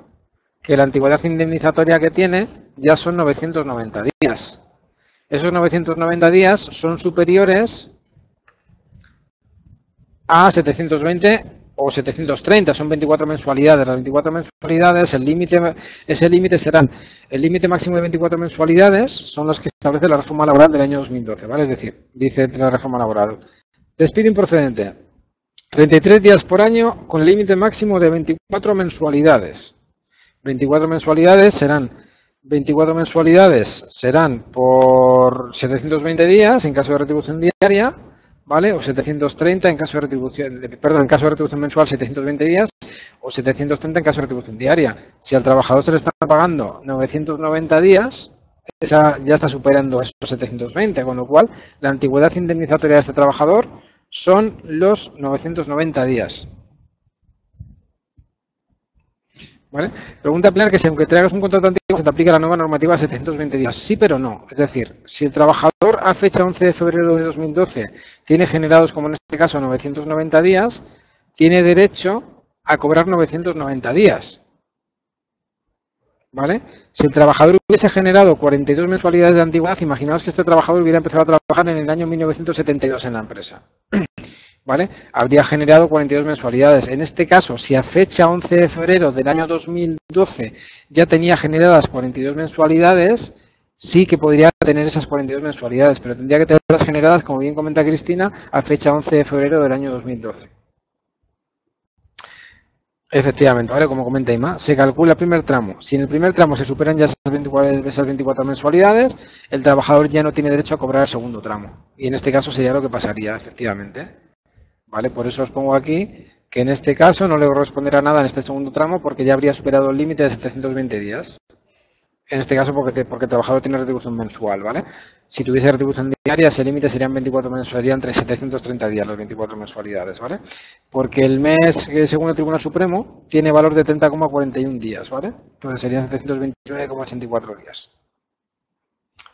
Que la antigüedad indemnizatoria que tiene ya son novecientos noventa días. Esos novecientos noventa días son superiores a setecientos veinte o setecientos treinta, son veinticuatro mensualidades. Las veinticuatro mensualidades, el límite, ese límite serán, el límite máximo de veinticuatro mensualidades son las que establece la reforma laboral del año dos mil doce, ¿vale? Es decir, dice la reforma laboral. Despido improcedente, treinta y tres días por año con límite máximo de veinticuatro mensualidades. veinticuatro mensualidades serán, veinticuatro mensualidades serán por setecientos veinte días en caso de retribución diaria, ¿vale? O setecientos treinta en caso de retribución, perdón, en caso de retribución mensual setecientos veinte días o setecientos treinta en caso de retribución diaria. Si al trabajador se le está pagando novecientos noventa días, esa ya está superando esos setecientos veinte, con lo cual la antigüedad indemnizatoria de este trabajador son los novecientos noventa días, ¿vale? Pregunta Pilar que si aunque traigas un contrato antiguo se te aplica la nueva normativa de setecientos veinte días. Sí, pero no. Es decir, si el trabajador a fecha once de febrero de dos mil doce tiene generados, como en este caso, novecientos noventa días, tiene derecho a cobrar novecientos noventa días, ¿vale? Si el trabajador hubiese generado cuarenta y dos mensualidades de antigüedad, imaginaos que este trabajador hubiera empezado a trabajar en el año mil novecientos setenta y dos en la empresa, ¿vale? Habría generado cuarenta y dos mensualidades. En este caso, si a fecha once de febrero del año dos mil doce ya tenía generadas cuarenta y dos mensualidades, sí que podría tener esas cuarenta y dos mensualidades, pero tendría que tenerlas generadas, como bien comenta Cristina, a fecha once de febrero del año dos mil doce. Efectivamente, ¿vale? Como comenta Ima, se calcula el primer tramo. Si en el primer tramo se superan ya esas veinticuatro, esas veinticuatro mensualidades, el trabajador ya no tiene derecho a cobrar el segundo tramo. Y en este caso sería lo que pasaría, efectivamente, ¿vale? Por eso os pongo aquí que en este caso no le corresponderá nada en este segundo tramo porque ya habría superado el límite de setecientos veinte días. en este caso porque, porque el trabajador tiene retribución mensual, ¿vale? Si tuviese retribución diaria, ese límite serían veinticuatro mensualidades, entre setecientos treinta días, las veinticuatro mensualidades, ¿vale? Porque el mes, según el Tribunal Supremo, tiene valor de treinta coma cuarenta y uno días, ¿vale? Entonces serían setecientos veintinueve coma ochenta y cuatro días,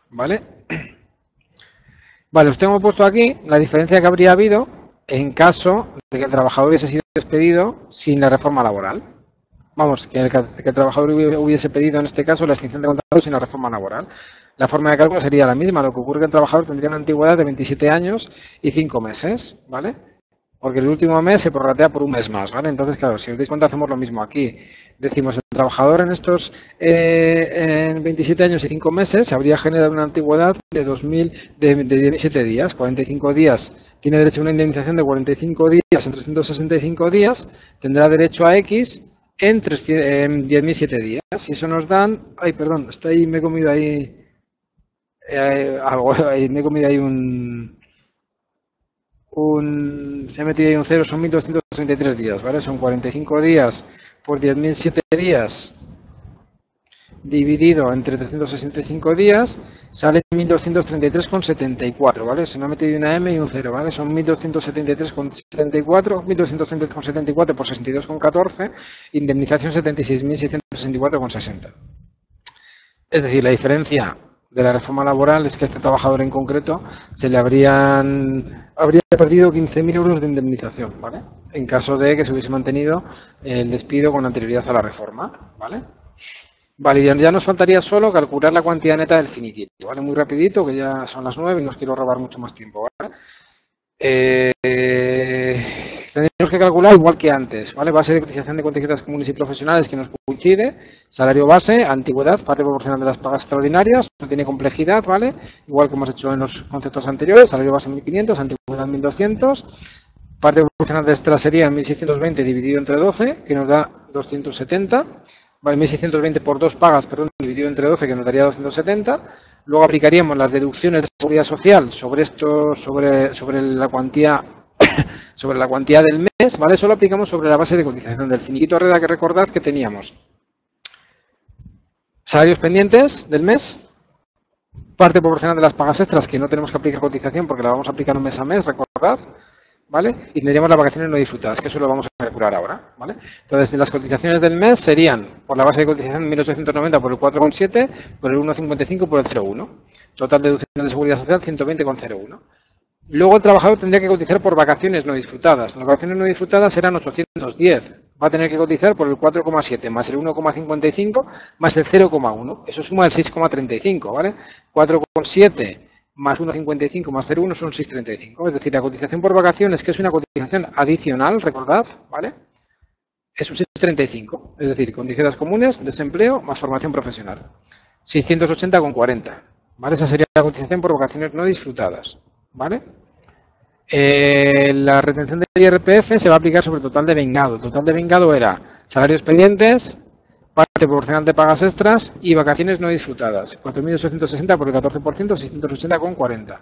¿vale? Vale, os tengo puesto aquí la diferencia que habría habido en caso de que el trabajador hubiese sido despedido sin la reforma laboral. Vamos, que el, que el trabajador hubiese pedido en este caso la extinción de contrato sin la reforma laboral. La forma de cálculo sería la misma, lo que ocurre que el trabajador tendría una antigüedad de veintisiete años y cinco meses, ¿vale? Porque el último mes se prorratea por un mes más, ¿vale? Entonces, claro, si os dais cuenta hacemos lo mismo aquí. Decimos, el trabajador en estos eh, en veintisiete años y cinco meses habría generado una antigüedad de dos mil, de, de diecisiete días, cuarenta y cinco días. Tiene derecho a una indemnización de cuarenta y cinco días en trescientos sesenta y cinco días, tendrá derecho a X en diez mil siete días, y eso nos dan, ay perdón, está ahí, me he comido ahí, eh, algo, ahí me he comido ahí un, un, se ha metido ahí un cero, son mil doscientos treinta y tres días, ¿vale? Son cuarenta y cinco días por diez mil siete días, dividido entre trescientos sesenta y cinco días, sale mil doscientos treinta y tres coma setenta y cuatro, ¿vale? Se me ha metido una M y un cero, ¿vale? Son mil doscientos setenta y tres coma setenta y cuatro, mil doscientos treinta y tres coma setenta y cuatro por sesenta y dos coma catorce, indemnización setenta y seis mil seiscientos sesenta y cuatro coma sesenta. Es decir, la diferencia de la reforma laboral es que a este trabajador en concreto se le habrían habría perdido quince mil euros de indemnización, ¿vale? En caso de que se hubiese mantenido el despido con anterioridad a la reforma, ¿vale? Vale, ya nos faltaría solo calcular la cuantía neta del finiquito, ¿vale? Muy rapidito, que ya son las nueve y no os quiero robar mucho más tiempo, ¿vale? Eh, tendríamos que calcular igual que antes, ¿vale? Base de cotización de contingentes comunes y profesionales que nos coincide, salario base, antigüedad, parte proporcional de las pagas extraordinarias, no tiene complejidad, ¿vale? Igual que hemos hecho en los conceptos anteriores, salario base mil quinientos, antigüedad mil doscientos, parte proporcional de extra sería mil seiscientos veinte dividido entre doce, que nos da doscientos setenta, vale, mil seiscientos veinte por dos pagas, perdón, dividido entre doce, que nos daría doscientos setenta. Luego aplicaríamos las deducciones de seguridad social sobre esto, sobre, sobre la cuantía, sobre la cuantía del mes, ¿vale? Solo aplicamos sobre la base de cotización del finiquito RETA, que recordad que teníamos salarios pendientes del mes, parte proporcional de las pagas extras, que no tenemos que aplicar cotización porque la vamos a aplicar un mes a mes, recordad, ¿vale? Y tendríamos las vacaciones no disfrutadas, que eso lo vamos a calcular ahora, ¿vale? Entonces, las cotizaciones del mes serían, por la base de cotización, mil ochocientos noventa por el cuatro coma siete, por el uno coma cincuenta y cinco, por el cero coma uno. Total deducción de seguridad social, ciento veinte coma cero uno. Luego el trabajador tendría que cotizar por vacaciones no disfrutadas. Las vacaciones no disfrutadas serán ochocientos diez. Va a tener que cotizar por el cuatro coma siete más el uno coma cincuenta y cinco más el cero coma uno. Eso suma el seis coma treinta y cinco, ¿vale? cuatro coma siete más uno coma cincuenta y cinco más cero coma uno son seis coma treinta y cinco. Es decir, la cotización por vacaciones, que es una cotización adicional, recordad, ¿vale? Es un seis coma treinta y cinco. Es decir, condiciones comunes, desempleo más formación profesional. seiscientos ochenta coma cuarenta. ¿Vale? Esa sería la cotización por vacaciones no disfrutadas, ¿vale? Eh, la retención del I R P F se va a aplicar sobre el total de vengado. El total de vengado era salarios pendientes, parte proporcional de pagas extras y vacaciones no disfrutadas. cuatro mil ochocientos sesenta por el catorce por ciento, seiscientos ochenta coma cuarenta.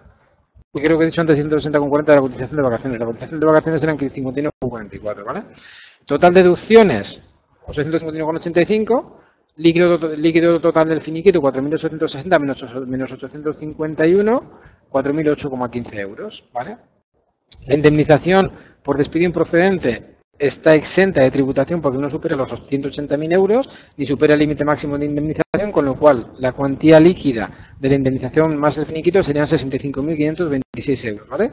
Y creo que he dicho antes seiscientos ochenta coma cuarenta de la cotización de vacaciones. La cotización de vacaciones eran cincuenta y nueve coma cuarenta y cuatro, ¿vale? Total deducciones, seiscientos cincuenta y nueve coma ochenta y cinco. Líquido, líquido total del finiquito, cuatro mil ochocientos sesenta menos ochocientos cincuenta y uno, cuatro mil ocho coma quince euros, ¿vale? La indemnización por despido improcedente está exenta de tributación porque no supera los ciento ochenta mil euros ni supera el límite máximo de indemnización, con lo cual la cuantía líquida de la indemnización más el finiquito serían sesenta y cinco mil quinientos veintiséis euros, ¿vale?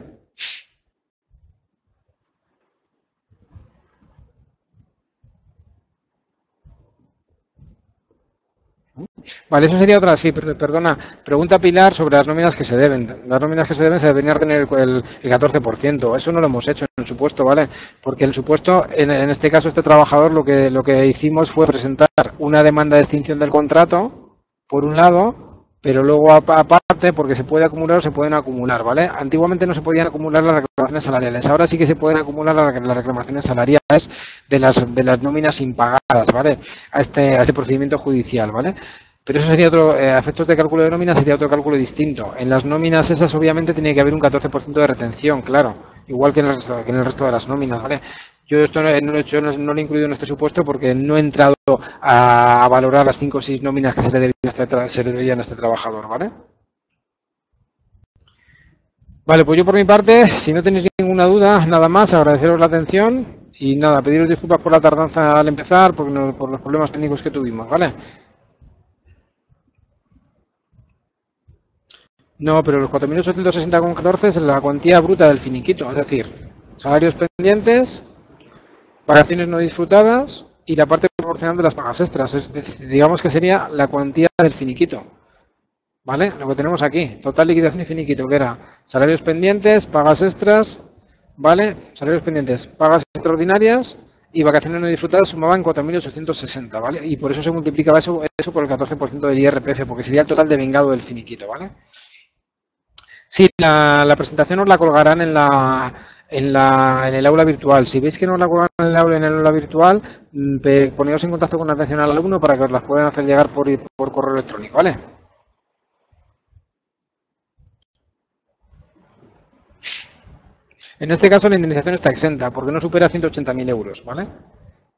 Vale, eso sería otra, sí, perdona, pregunta Pilar sobre las nóminas que se deben. Las nóminas que se deben se deberían tener el, el catorce por ciento, eso no lo hemos hecho en el supuesto, ¿vale? Porque el supuesto, en, en este caso este trabajador lo que, lo que hicimos fue presentar una demanda de extinción del contrato, por un lado, pero luego aparte, porque se puede acumular o se pueden acumular, ¿vale? Antiguamente no se podían acumular las reclamaciones salariales, ahora sí que se pueden acumular las reclamaciones salariales de las, de las nóminas impagadas, ¿vale? A este, a este procedimiento judicial, ¿vale? Pero eso sería otro, eh, a efectos de cálculo de nómina sería otro cálculo distinto. En las nóminas esas obviamente tiene que haber un catorce por ciento de retención, claro. igual que en el resto, que en el resto de las nóminas, ¿vale? Yo esto no, no lo he hecho, no, no lo he incluido en este supuesto porque no he entrado a, a valorar las cinco o seis nóminas que se le debían a este, se le debían a este trabajador, ¿vale? Vale, pues yo por mi parte, si no tenéis ninguna duda, nada más, agradeceros la atención y nada, pediros disculpas por la tardanza al empezar, por, no, por los problemas técnicos que tuvimos, ¿vale? No, pero los cuatro mil ochocientos sesenta coma catorce es la cuantía bruta del finiquito, es decir, salarios pendientes, vacaciones no disfrutadas y la parte proporcional de las pagas extras, es decir, digamos que sería la cuantía del finiquito. ¿Vale? Lo que tenemos aquí, total liquidación y finiquito, que era salarios pendientes, pagas extras, ¿vale? Salarios pendientes, pagas extraordinarias y vacaciones no disfrutadas sumaban cuatro mil ochocientos sesenta, ¿vale? Y por eso se multiplicaba eso, eso por el catorce por ciento del I R P F, porque sería el total de vengado del finiquito, ¿vale? Sí, la, la presentación os la colgarán en la... En, la, en el aula virtual. Si veis que no la colgan en el aula, en el aula virtual, poneos en contacto con atención al alumno para que os las puedan hacer llegar por, por correo electrónico, ¿vale? En este caso la indemnización está exenta porque no supera ciento ochenta mil euros, ¿vale?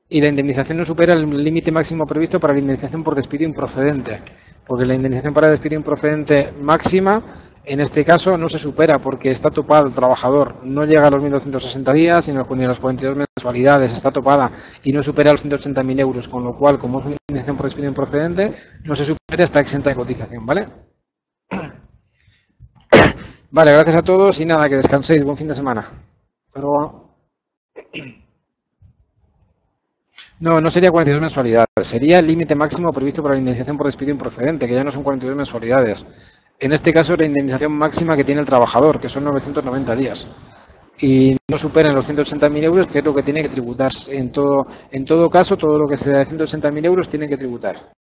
Y la indemnización no supera el límite máximo previsto para la indemnización por despido improcedente, porque la indemnización para despido improcedente máxima en este caso no se supera porque está topado el trabajador, no llega a los mil doscientos sesenta días, sino ni a las cuarenta y dos mensualidades, está topada y no supera los ciento ochenta mil euros, con lo cual, como es una indemnización por despido improcedente, no se supera, está exenta de cotización, ¿vale? Vale, gracias a todos y nada, que descanséis, buen fin de semana. Pero... No, no sería cuarenta y dos mensualidades, sería el límite máximo previsto para la indemnización por despido improcedente, que ya no son cuarenta y dos mensualidades. En este caso, la indemnización máxima que tiene el trabajador, que son novecientos noventa días, y no superan los ciento ochenta mil euros, que es lo que tiene que tributar. En todo, en todo caso, todo lo que sea de ciento ochenta mil euros tiene que tributar.